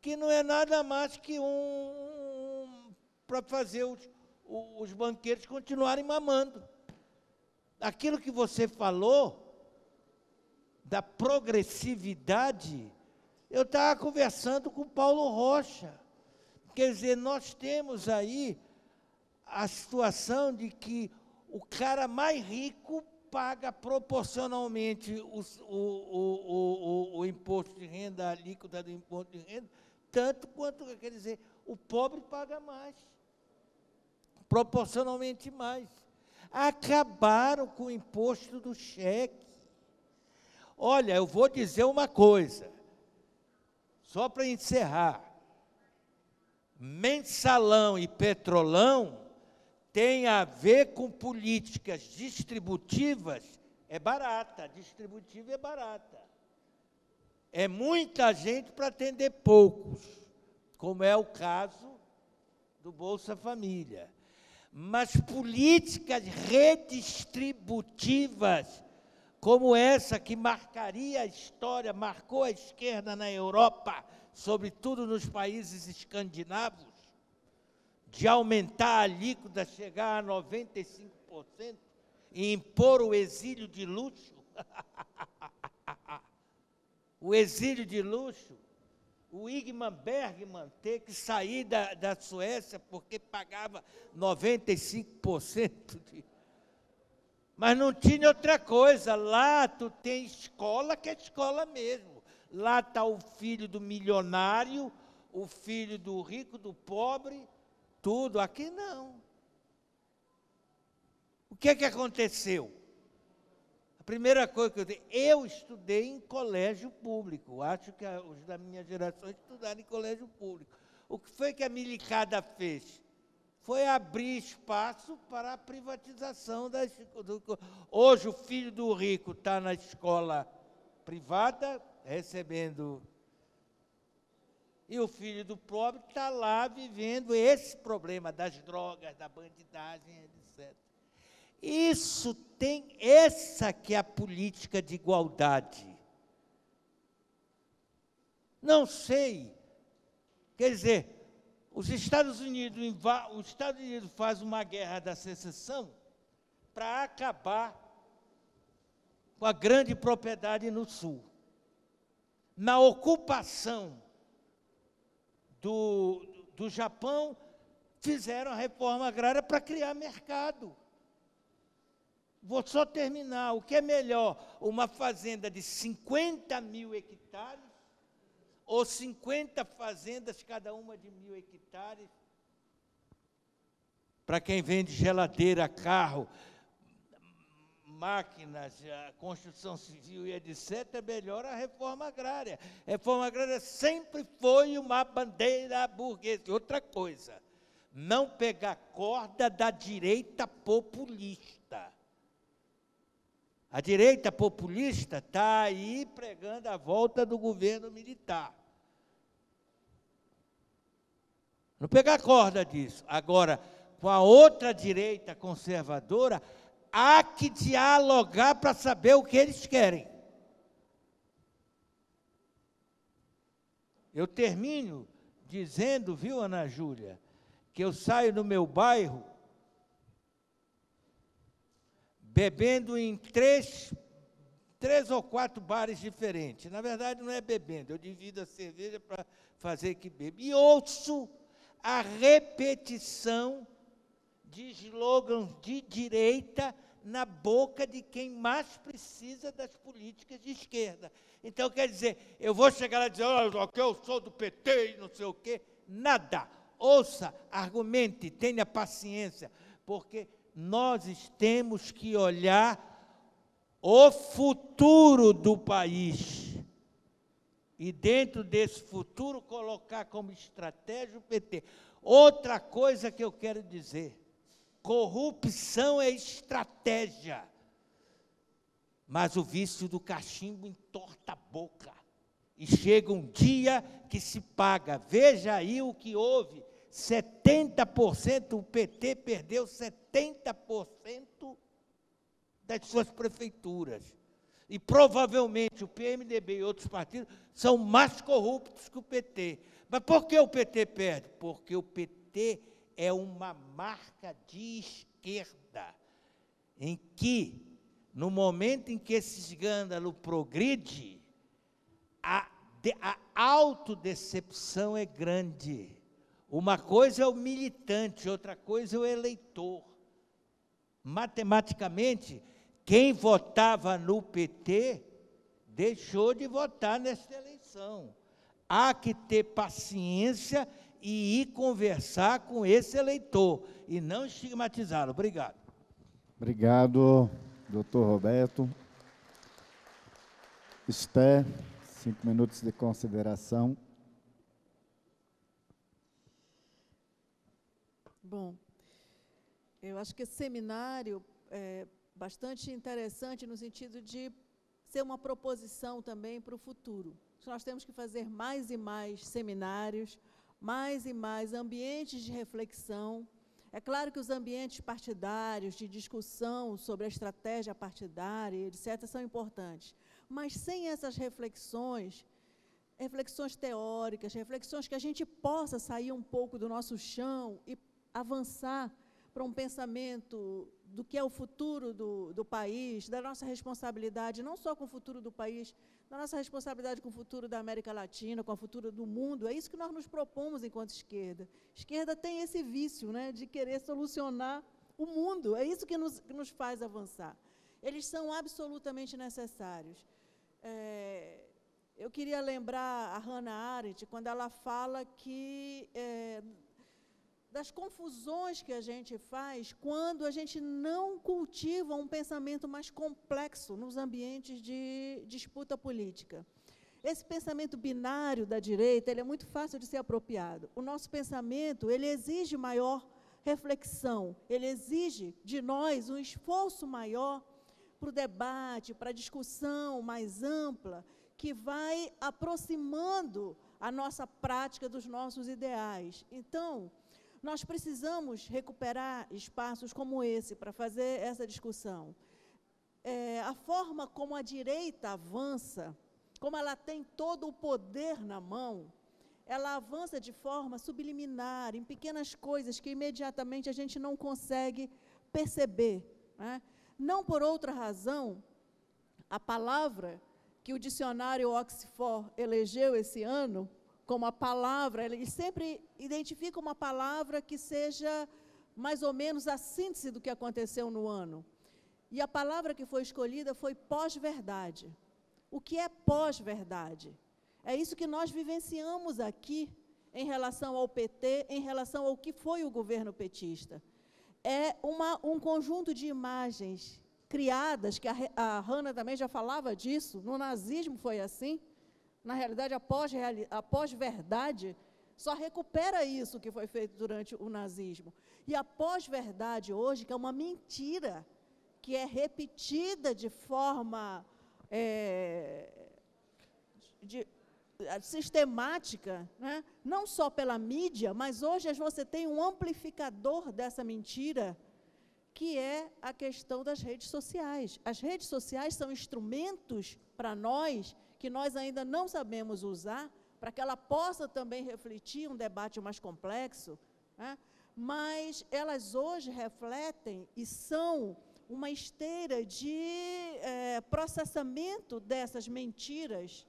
que não é nada mais que um, um para fazer os, os banqueiros continuarem mamando. Aquilo que você falou da progressividade, eu estava conversando com Paulo Rocha. Quer dizer, nós temos aí a situação de que o cara mais rico paga proporcionalmente o, o, o, o, o imposto de renda, a alíquota do imposto de renda, tanto quanto, quer dizer, o pobre paga mais, proporcionalmente mais. Acabaram com o imposto do cheque. Olha, eu vou dizer uma coisa, Só para encerrar, mensalão e petrolão tem a ver com políticas distributivas, é barata, distributiva é barata. É muita gente para atender poucos, como é o caso do Bolsa Família. Mas políticas redistributivas, como essa que marcaria a história, marcou a esquerda na Europa, sobretudo nos países escandinavos, de aumentar a alíquota, chegar a noventa e cinco por cento e impor o exílio de luxo, o exílio de luxo, o Ingmar Bergman ter que sair da, da Suécia porque pagava noventa e cinco por cento de... Mas não tinha outra coisa. Lá tu tem escola que é escola mesmo. Lá está o filho do milionário, o filho do rico, do pobre, tudo. Aqui não. O que é que aconteceu? A primeira coisa que eu dei, eu estudei em colégio público, acho que os da minha geração estudaram em colégio público. O que foi que a milicada fez? Foi abrir espaço para a privatização. Das, do, hoje o filho do rico está na escola privada, recebendo, e o filho do pobre está lá vivendo esse problema das drogas, da bandidagem, etcétera. Isso tem, essa que é a política de igualdade. Não sei, quer dizer, os Estados Unidos, os Estados Unidos faz uma guerra da secessão para acabar com a grande propriedade no Sul. Na ocupação do, do Japão, fizeram a reforma agrária para criar mercado. Vou só terminar. O que é melhor, uma fazenda de cinquenta mil hectares ou cinquenta fazendas, cada uma de mil hectares? Para quem vende geladeira, carro, máquinas, construção civil e etcétera, é melhor a reforma agrária. A reforma agrária sempre foi uma bandeira burguesa. Outra coisa, não pegar corda da direita populista. A direita populista está aí pregando a volta do governo militar. Não pegar corda disso. Agora, com a outra direita conservadora, há que dialogar para saber o que eles querem. Eu termino dizendo, viu, Ana Júlia, que eu saio no meu bairro bebendo em três, três ou quatro bares diferentes. Na verdade, não é bebendo, eu divido a cerveja para fazer que bebe. E ouço a repetição de slogans de direita na boca de quem mais precisa das políticas de esquerda. Então, quer dizer, eu vou chegar lá e dizer, olha, eu sou do P T e não sei o quê. Nada. Ouça, argumente, tenha paciência, porque nós temos que olhar o futuro do país e, dentro desse futuro, colocar como estratégia o P T. Outra coisa que eu quero dizer, corrupção é estratégia, mas o vício do cachimbo entorta a boca e chega um dia que se paga. Veja aí o que houve. setenta por cento, o P T perdeu setenta por cento das suas prefeituras. E provavelmente o P M D B e outros partidos são mais corruptos que o P T. Mas por que o P T perde? Porque o P T é uma marca de esquerda, em que, no momento em que esse escândalo progride, a, a autodecepção é grande. Uma coisa é o militante, outra coisa é o eleitor. Matematicamente, quem votava no P T deixou de votar nesta eleição. Há que ter paciência e ir conversar com esse eleitor e não estigmatizá-lo. Obrigado. Obrigado, doutor Roberto. Esther, cinco minutos de consideração. Bom, eu acho que esse seminário é bastante interessante no sentido de ser uma proposição também para o futuro. Nós temos que fazer mais e mais seminários, mais e mais ambientes de reflexão. É claro que os ambientes partidários, de discussão sobre a estratégia partidária, etcétera, são importantes. Mas sem essas reflexões, reflexões teóricas, reflexões que a gente possa sair um pouco do nosso chão e avançar para um pensamento do que é o futuro do, do país, da nossa responsabilidade, não só com o futuro do país, da nossa responsabilidade com o futuro da América Latina, com o futuro do mundo. É isso que nós nos propomos enquanto esquerda. Esquerda tem esse vício, né, de querer solucionar o mundo. É isso que nos, que nos faz avançar. Eles são absolutamente necessários. É, eu queria lembrar a Hannah Arendt, quando ela fala que... É, das confusões que a gente faz quando a gente não cultiva um pensamento mais complexo nos ambientes de disputa política. Esse pensamento binário da direita, ele é muito fácil de ser apropriado. O nosso pensamento, ele exige maior reflexão, ele exige de nós um esforço maior para o debate, para a discussão mais ampla, que vai aproximando a nossa prática dos nossos ideais. Então, nós precisamos recuperar espaços como esse para fazer essa discussão. É, a forma como a direita avança, como ela tem todo o poder na mão, ela avança de forma subliminar, em pequenas coisas que imediatamente a gente não consegue perceber, né? Não por outra razão, a palavra que o dicionário Oxford elegeu esse ano, como a palavra, ele sempre identifica uma palavra que seja mais ou menos a síntese do que aconteceu no ano. E a palavra que foi escolhida foi pós-verdade. O que é pós-verdade? É isso que nós vivenciamos aqui em relação ao P T, em relação ao que foi o governo petista. É uma, um conjunto de imagens criadas, que a, a Hannah também já falava disso, no nazismo foi assim. Na realidade, a pós-verdade só recupera isso que foi feito durante o nazismo. E a pós-verdade hoje, que é uma mentira, que é repetida de forma é, de, sistemática, né? Não só pela mídia, mas hoje você tem um amplificador dessa mentira, que é a questão das redes sociais. As redes sociais são instrumentos para nós que nós ainda não sabemos usar, para que ela possa também refletir um debate mais complexo, né? Mas elas hoje refletem e são uma esteira de é, processamento dessas mentiras,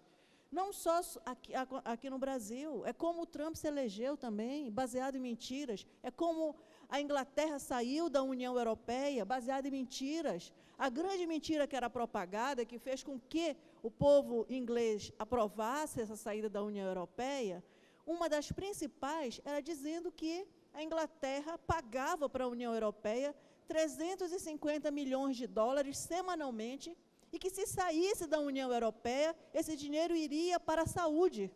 não só aqui, aqui no Brasil, é como o Trump se elegeu também, baseado em mentiras, é como a Inglaterra saiu da União Europeia, baseada em mentiras. A grande mentira que era propagada, que fez com que o povo inglês aprovasse essa saída da União Europeia, uma das principais era dizendo que a Inglaterra pagava para a União Europeia trezentos e cinquenta milhões de dólares semanalmente e que, se saísse da União Europeia, esse dinheiro iria para a saúde.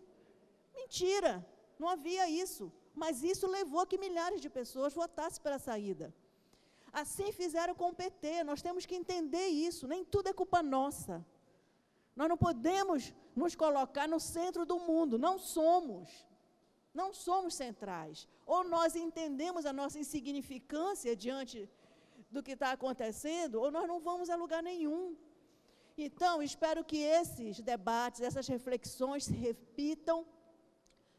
Mentira, não havia isso. Mas isso levou a que milhares de pessoas votassem para a saída. Assim fizeram com o P T, nós temos que entender isso, nem tudo é culpa nossa. Nós não podemos nos colocar no centro do mundo, não somos, não somos centrais. Ou nós entendemos a nossa insignificância diante do que está acontecendo, ou nós não vamos a lugar nenhum. Então, espero que esses debates, essas reflexões se repitam,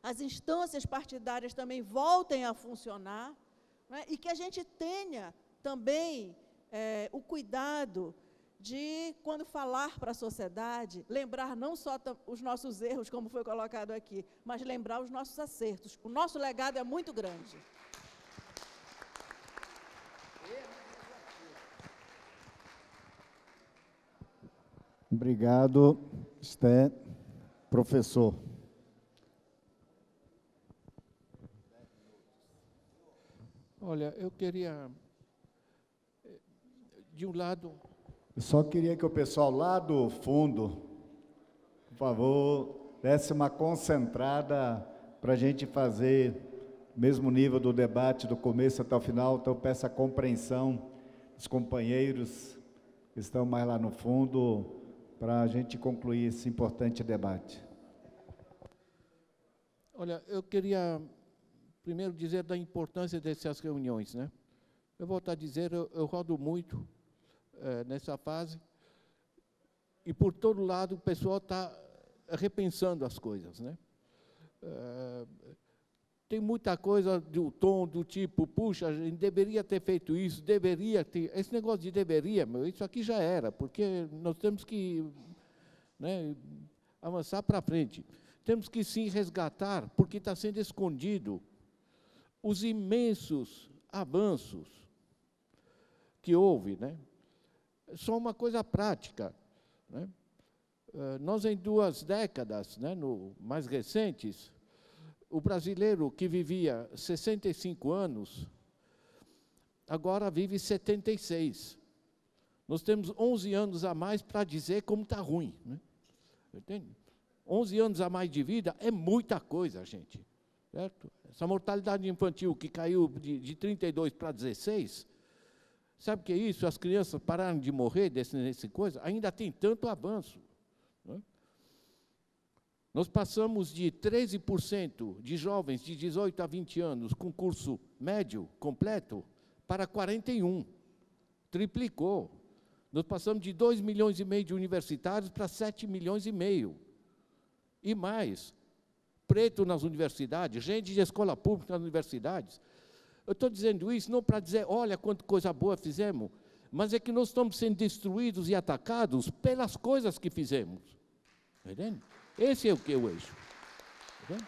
as instâncias partidárias também voltem a funcionar, né? E que a gente tenha também é, o cuidado de, quando falar para a sociedade, lembrar não só os nossos erros, como foi colocado aqui, mas lembrar os nossos acertos. O nosso legado é muito grande. Obrigado, Esther. Professor. Olha, eu queria, de um lado... Eu só queria que o pessoal lá do fundo, por favor, desse uma concentrada para a gente fazer mesmo nível do debate, do começo até o final, então eu peço a compreensão dos companheiros que estão mais lá no fundo, para a gente concluir esse importante debate. Olha, eu queria primeiro dizer da importância dessas reuniões, né? Eu volto a dizer, eu, eu rodo muito é, nessa fase, e por todo lado o pessoal está repensando as coisas, né? É, tem muita coisa do tom, do tipo, puxa, a gente deveria ter feito isso, deveria ter... Esse negócio de deveria, meu, isso aqui já era, porque nós temos que, né, avançar para frente. Temos que, sim, resgatar, porque está sendo escondido, os imensos avanços que houve, né? Só uma coisa prática, né? Nós, em duas décadas, né, no, mais recentes, o brasileiro que vivia sessenta e cinco anos, agora vive setenta e seis. Nós temos onze anos a mais para dizer como está ruim, né? Entende? onze anos a mais de vida é muita coisa, gente. Certo? Essa mortalidade infantil que caiu de, de trinta e dois para dezesseis, sabe o que é isso? As crianças pararam de morrer desse, desse coisa, ainda tem tanto avanço. Nós passamos de treze por cento de jovens de dezoito a vinte anos com curso médio completo para quarenta e um por cento, triplicou. Nós passamos de dois milhões e meio de universitários para sete milhões e meio. E mais, preto nas universidades, gente de escola pública nas universidades. Eu estou dizendo isso não para dizer, olha, quanta coisa boa fizemos, mas é que nós estamos sendo destruídos e atacados pelas coisas que fizemos. Entende? Esse é o que eu eixo. Entende?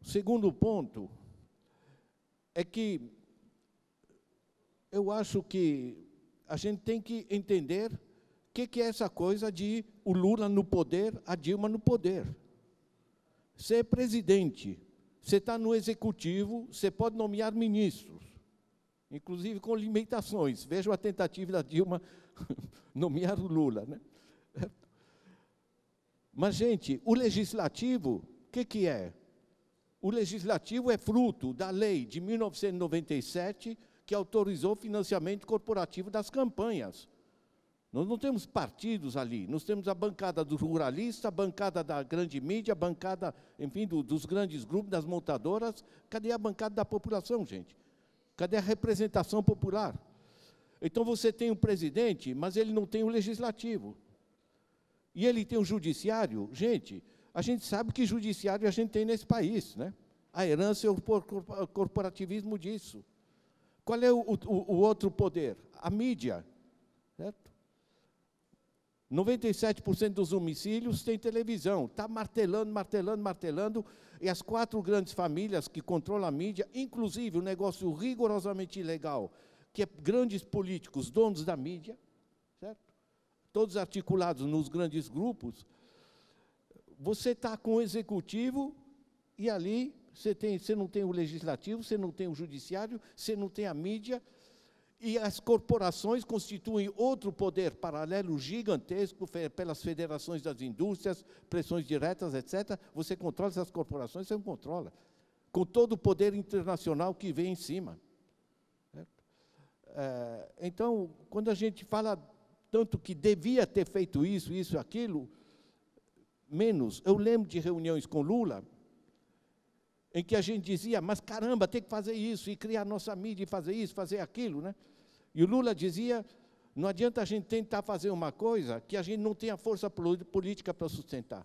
O segundo ponto é que eu acho que a gente tem que entender o que, que é essa coisa de o Lula no poder, a Dilma no poder. Você é presidente, você está no executivo, você pode nomear ministros, inclusive com limitações. Veja a tentativa da Dilma nomear o Lula, né? Mas, gente, o legislativo, o que, que é? O legislativo é fruto da lei de mil novecentos e noventa e sete, que autorizou o financiamento corporativo das campanhas. Nós não temos partidos ali, nós temos a bancada do ruralista, a bancada da grande mídia, a bancada, enfim, do, dos grandes grupos, das montadoras. Cadê a bancada da população, gente? Cadê a representação popular? Então, você tem um presidente, mas ele não tem o legislativo. E ele tem o judiciário. Gente, a gente sabe que judiciário a gente tem nesse país, né? A herança e o corporativismo disso. Qual é o, o, o outro poder? A mídia, certo? noventa e sete por cento dos domicílios tem televisão. Está martelando, martelando, martelando. E as quatro grandes famílias que controlam a mídia, inclusive o um negócio rigorosamente ilegal, que é grandes políticos, donos da mídia, certo? Todos articulados nos grandes grupos. Você está com o executivo e ali você, tem, você não tem o legislativo, você não tem o judiciário, você não tem a mídia. E as corporações constituem outro poder paralelo gigantesco pelas federações das indústrias, pressões diretas, etcétera. Você controla essas corporações, você não controla. Com todo o poder internacional que vem em cima. É, então, quando a gente fala tanto que devia ter feito isso, isso, aquilo, menos. Eu lembro de reuniões com Lula, em que a gente dizia, mas caramba, tem que fazer isso, e criar nossa mídia, e fazer isso, fazer aquilo, né? E o Lula dizia, não adianta a gente tentar fazer uma coisa que a gente não tem a força política para sustentar.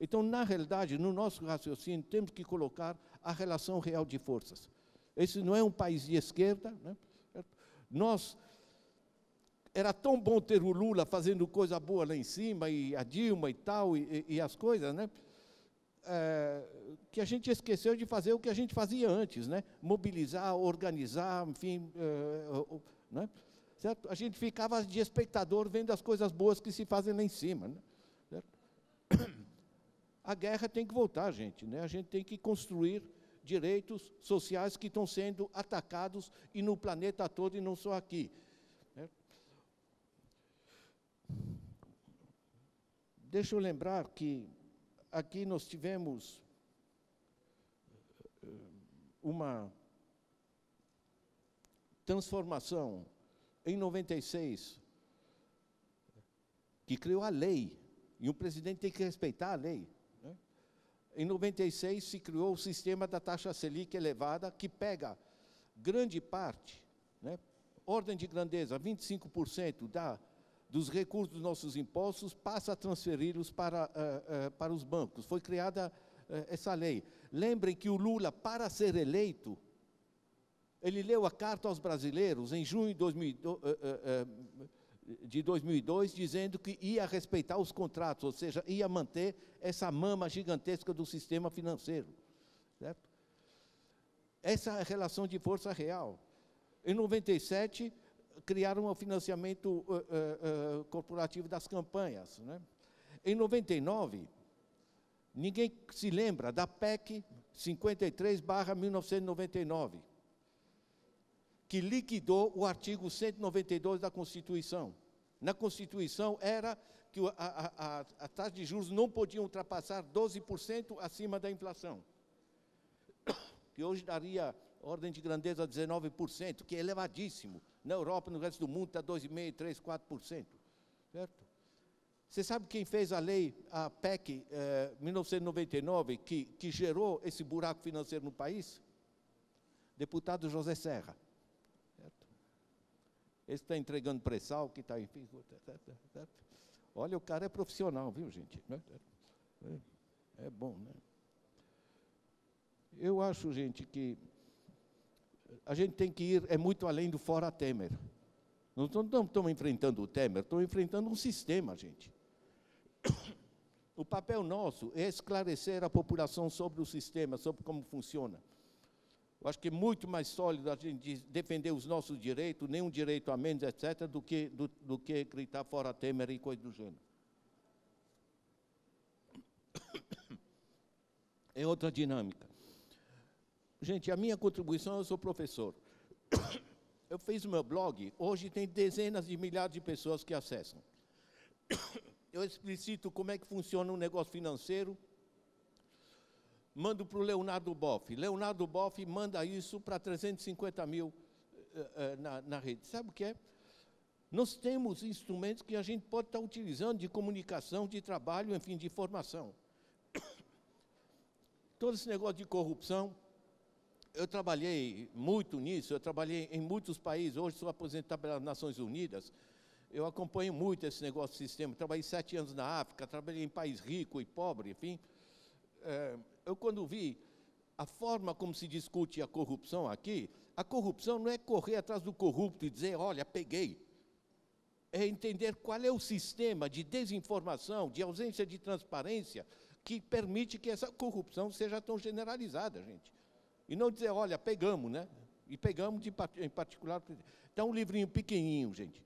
Então, na realidade, no nosso raciocínio, temos que colocar a relação real de forças. Esse não é um país de esquerda, né? Nós, era tão bom ter o Lula fazendo coisa boa lá em cima, e a Dilma e tal, e, e, e as coisas, né? É, que a gente esqueceu de fazer o que a gente fazia antes, né? Mobilizar, organizar, enfim... É, é, né? Certo? A gente ficava de espectador vendo as coisas boas que se fazem lá em cima, né? Certo? A guerra tem que voltar, gente, né? A gente tem que construir direitos sociais que estão sendo atacados e no planeta todo e não só aqui. Certo? Deixa eu lembrar que aqui nós tivemos uma transformação em noventa e seis, que criou a lei, e o presidente tem que respeitar a lei. Em noventa e seis, se criou o sistema da taxa Selic elevada, que pega grande parte, né, ordem de grandeza, vinte e cinco por cento da, dos recursos dos nossos impostos, passa a transferi-los para, uh, uh, para os bancos. Foi criada uh, essa lei. Lembrem que o Lula, para ser eleito, ele leu a carta aos brasileiros em junho de dois mil e dois, dizendo que ia respeitar os contratos, ou seja, ia manter essa mama gigantesca do sistema financeiro. Certo? Essa é a relação de força real. Em noventa e sete, criaram o financiamento uh, uh, corporativo das campanhas. Né? Em noventa e nove, ninguém se lembra da P E C cinquenta e três barra mil novecentos e noventa e nove, que liquidou o artigo cento e noventa e dois da Constituição. Na Constituição era que a, a, a, a taxa de juros não podia ultrapassar doze por cento acima da inflação, que hoje daria ordem de grandeza dezenove por cento, que é elevadíssimo. Na Europa, no resto do mundo, está dois vírgula cinco por cento, três por cento, quatro por cento. Certo? Você sabe quem fez a lei, a P E C eh, mil novecentos e noventa e nove, que, que gerou esse buraco financeiro no país? Deputado José Serra. Esse está entregando pré-sal, que está, enfim... Olha, o cara é profissional, viu, gente? É bom, né? Eu acho, gente, que a gente tem que ir, é muito além do fora Temer. Nós não estamos enfrentando o Temer, estamos enfrentando um sistema, gente. O papel nosso é esclarecer a população sobre o sistema, sobre como funciona. Eu acho que é muito mais sólido a gente defender os nossos direitos, nenhum direito a menos, etcétera, do que, do, do que gritar fora Temer e coisa do gênero. É outra dinâmica. Gente, a minha contribuição, eu sou professor. Eu fiz o meu blog, hoje tem dezenas de milhares de pessoas que acessam. Eu explicito como é que funciona um negócio financeiro, mando para o Leonardo Boff. Leonardo Boff manda isso para trezentos e cinquenta mil uh, uh, na, na rede. Sabe o que é? Nós temos instrumentos que a gente pode estar utilizando de comunicação, de trabalho, enfim, de formação. Todo esse negócio de corrupção, eu trabalhei muito nisso, eu trabalhei em muitos países, hoje sou aposentado pelas Nações Unidas, eu acompanho muito esse negócio do sistema, trabalhei sete anos na África, trabalhei em país rico e pobre, enfim... Uh, Eu, quando vi a forma como se discute a corrupção aqui, a corrupção não é correr atrás do corrupto e dizer, olha, peguei. É entender qual é o sistema de desinformação, de ausência de transparência, que permite que essa corrupção seja tão generalizada, gente. E não dizer, olha, pegamos, né? E pegamos de, em particular... Então, um livrinho pequenininho, gente,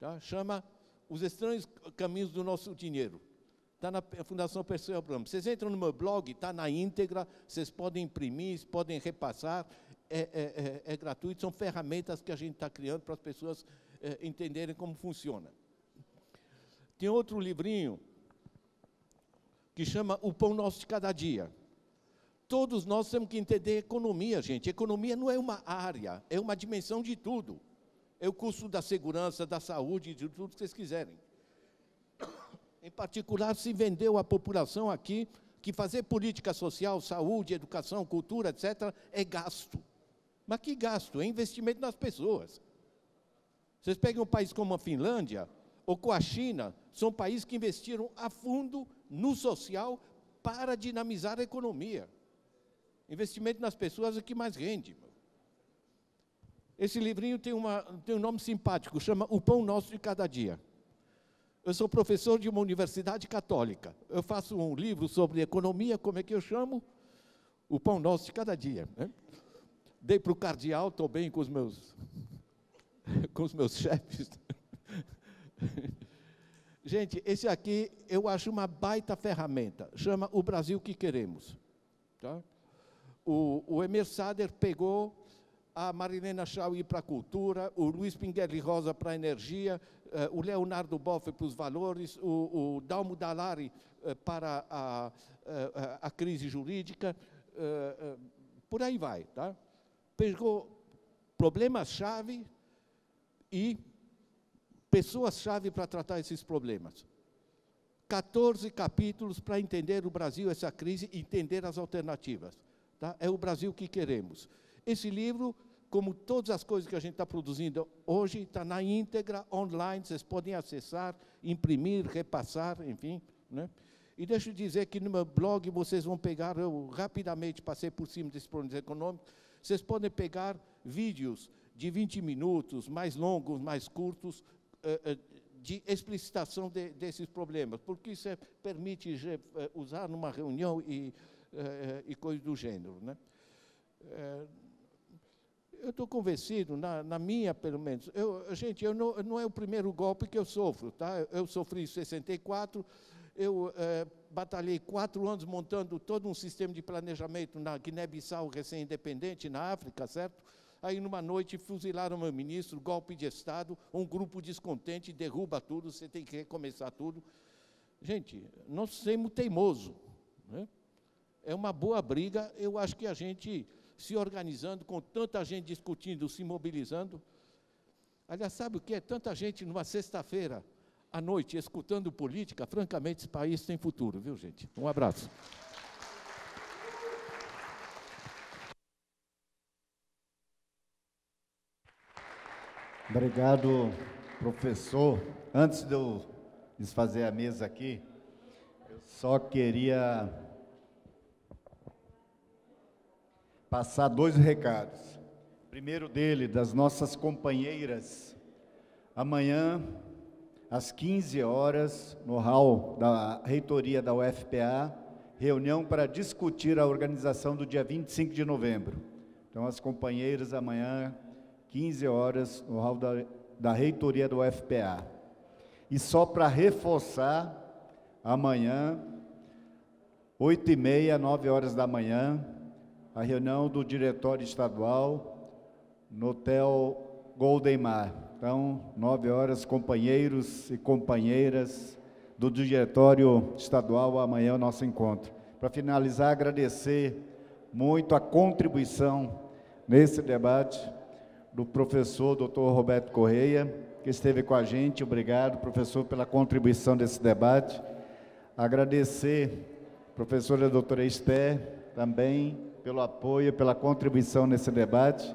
tá? Chama Os Estranhos Caminhos do Nosso Dinheiro. Está na Fundação Perseu Abramo. Vocês entram no meu blog, está na íntegra, vocês podem imprimir, podem repassar, é, é, é gratuito, são ferramentas que a gente está criando para as pessoas é, entenderem como funciona. Tem outro livrinho que chama O Pão Nosso de Cada Dia. Todos nós temos que entender economia, gente. Economia não é uma área, é uma dimensão de tudo. É o custo da segurança, da saúde, de tudo que vocês quiserem. Em particular, se vendeu à população aqui que fazer política social, saúde, educação, cultura, etcétera, é gasto. Mas que gasto? É investimento nas pessoas. Vocês pegam um país como a Finlândia ou com a China, são países que investiram a fundo no social para dinamizar a economia. Investimento nas pessoas é o que mais rende. Esse livrinho tem, uma, tem um nome simpático, chama O Pão Nosso de Cada Dia. Eu sou professor de uma universidade católica. Eu faço um livro sobre economia, como é que eu chamo? O Pão Nosso de Cada Dia. Né? Dei para o cardeal, estou bem com os meus, com os meus chefes. Gente, esse aqui eu acho uma baita ferramenta. Chama O Brasil que Queremos. Tá? O, o Emer Sader pegou a, a Marilena Chau ir para a cultura, o Luiz Pinguelli Rosa para a energia, uh, o Leonardo Boff para os valores, o, o Dalmo Dallari uh, para a, a, a crise jurídica, uh, uh, por aí vai. Tá? Pegou problemas-chave e pessoas-chave para tratar esses problemas. quatorze capítulos para entender o Brasil, essa crise, entender as alternativas. Tá? É o Brasil que queremos. Esse livro, como todas as coisas que a gente está produzindo hoje, está na íntegra, online, vocês podem acessar, imprimir, repassar, enfim. Né? E deixa eu dizer que no meu blog vocês vão pegar, eu rapidamente passei por cima desses problemas econômicos, vocês podem pegar vídeos de vinte minutos, mais longos, mais curtos, uh, uh, de explicitação de, desses problemas, porque isso é, permite uh, usar numa reunião e, uh, e coisas do gênero. Né? Uh, eu estou convencido, na, na minha, pelo menos, eu, gente, eu não, não é o primeiro golpe que eu sofro, tá? Eu sofri em sessenta e quatro, eu uh, batalhei quatro anos montando todo um sistema de planejamento na Guiné-Bissau, recém-independente, na África, certo? Aí, numa noite, fuzilaram meu ministro, golpe de Estado, um grupo descontente, derruba tudo, você tem que recomeçar tudo. Gente, não sejamos teimosos. Né? É uma boa briga, eu acho que a gente se organizando, com tanta gente discutindo, se mobilizando. Aliás, sabe o que é? Tanta gente numa sexta-feira à noite, escutando política, francamente, esse país tem futuro, viu, gente? Um abraço. Obrigado, professor. Antes de eu desfazer a mesa aqui, eu só queria passar dois recados. Primeiro dele, das nossas companheiras. Amanhã, às quinze horas, no hall da reitoria da U F P A, reunião para discutir a organização do dia vinte e cinco de novembro. Então, as companheiras amanhã, quinze horas, no hall da, da reitoria do U F P A. E só para reforçar, amanhã, oito e meia, nove horas da manhã, a reunião do diretório estadual no Hotel Goldemar. Então, nove horas, companheiros e companheiras do diretório estadual, amanhã é o nosso encontro. Para finalizar, agradecer muito a contribuição nesse debate do professor doutor Roberto Correia, que esteve com a gente. Obrigado, professor, pela contribuição desse debate. Agradecer a professora doutora Esther, também, pelo apoio, pela contribuição nesse debate.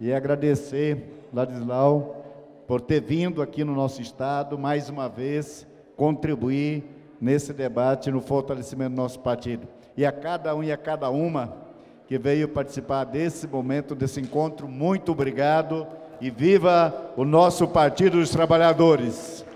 E agradecer, Ladislau, por ter vindo aqui no nosso estado, mais uma vez, contribuir nesse debate, no fortalecimento do nosso partido. E a cada um e a cada uma que veio participar desse momento, desse encontro. Muito obrigado e viva o nosso Partido dos Trabalhadores!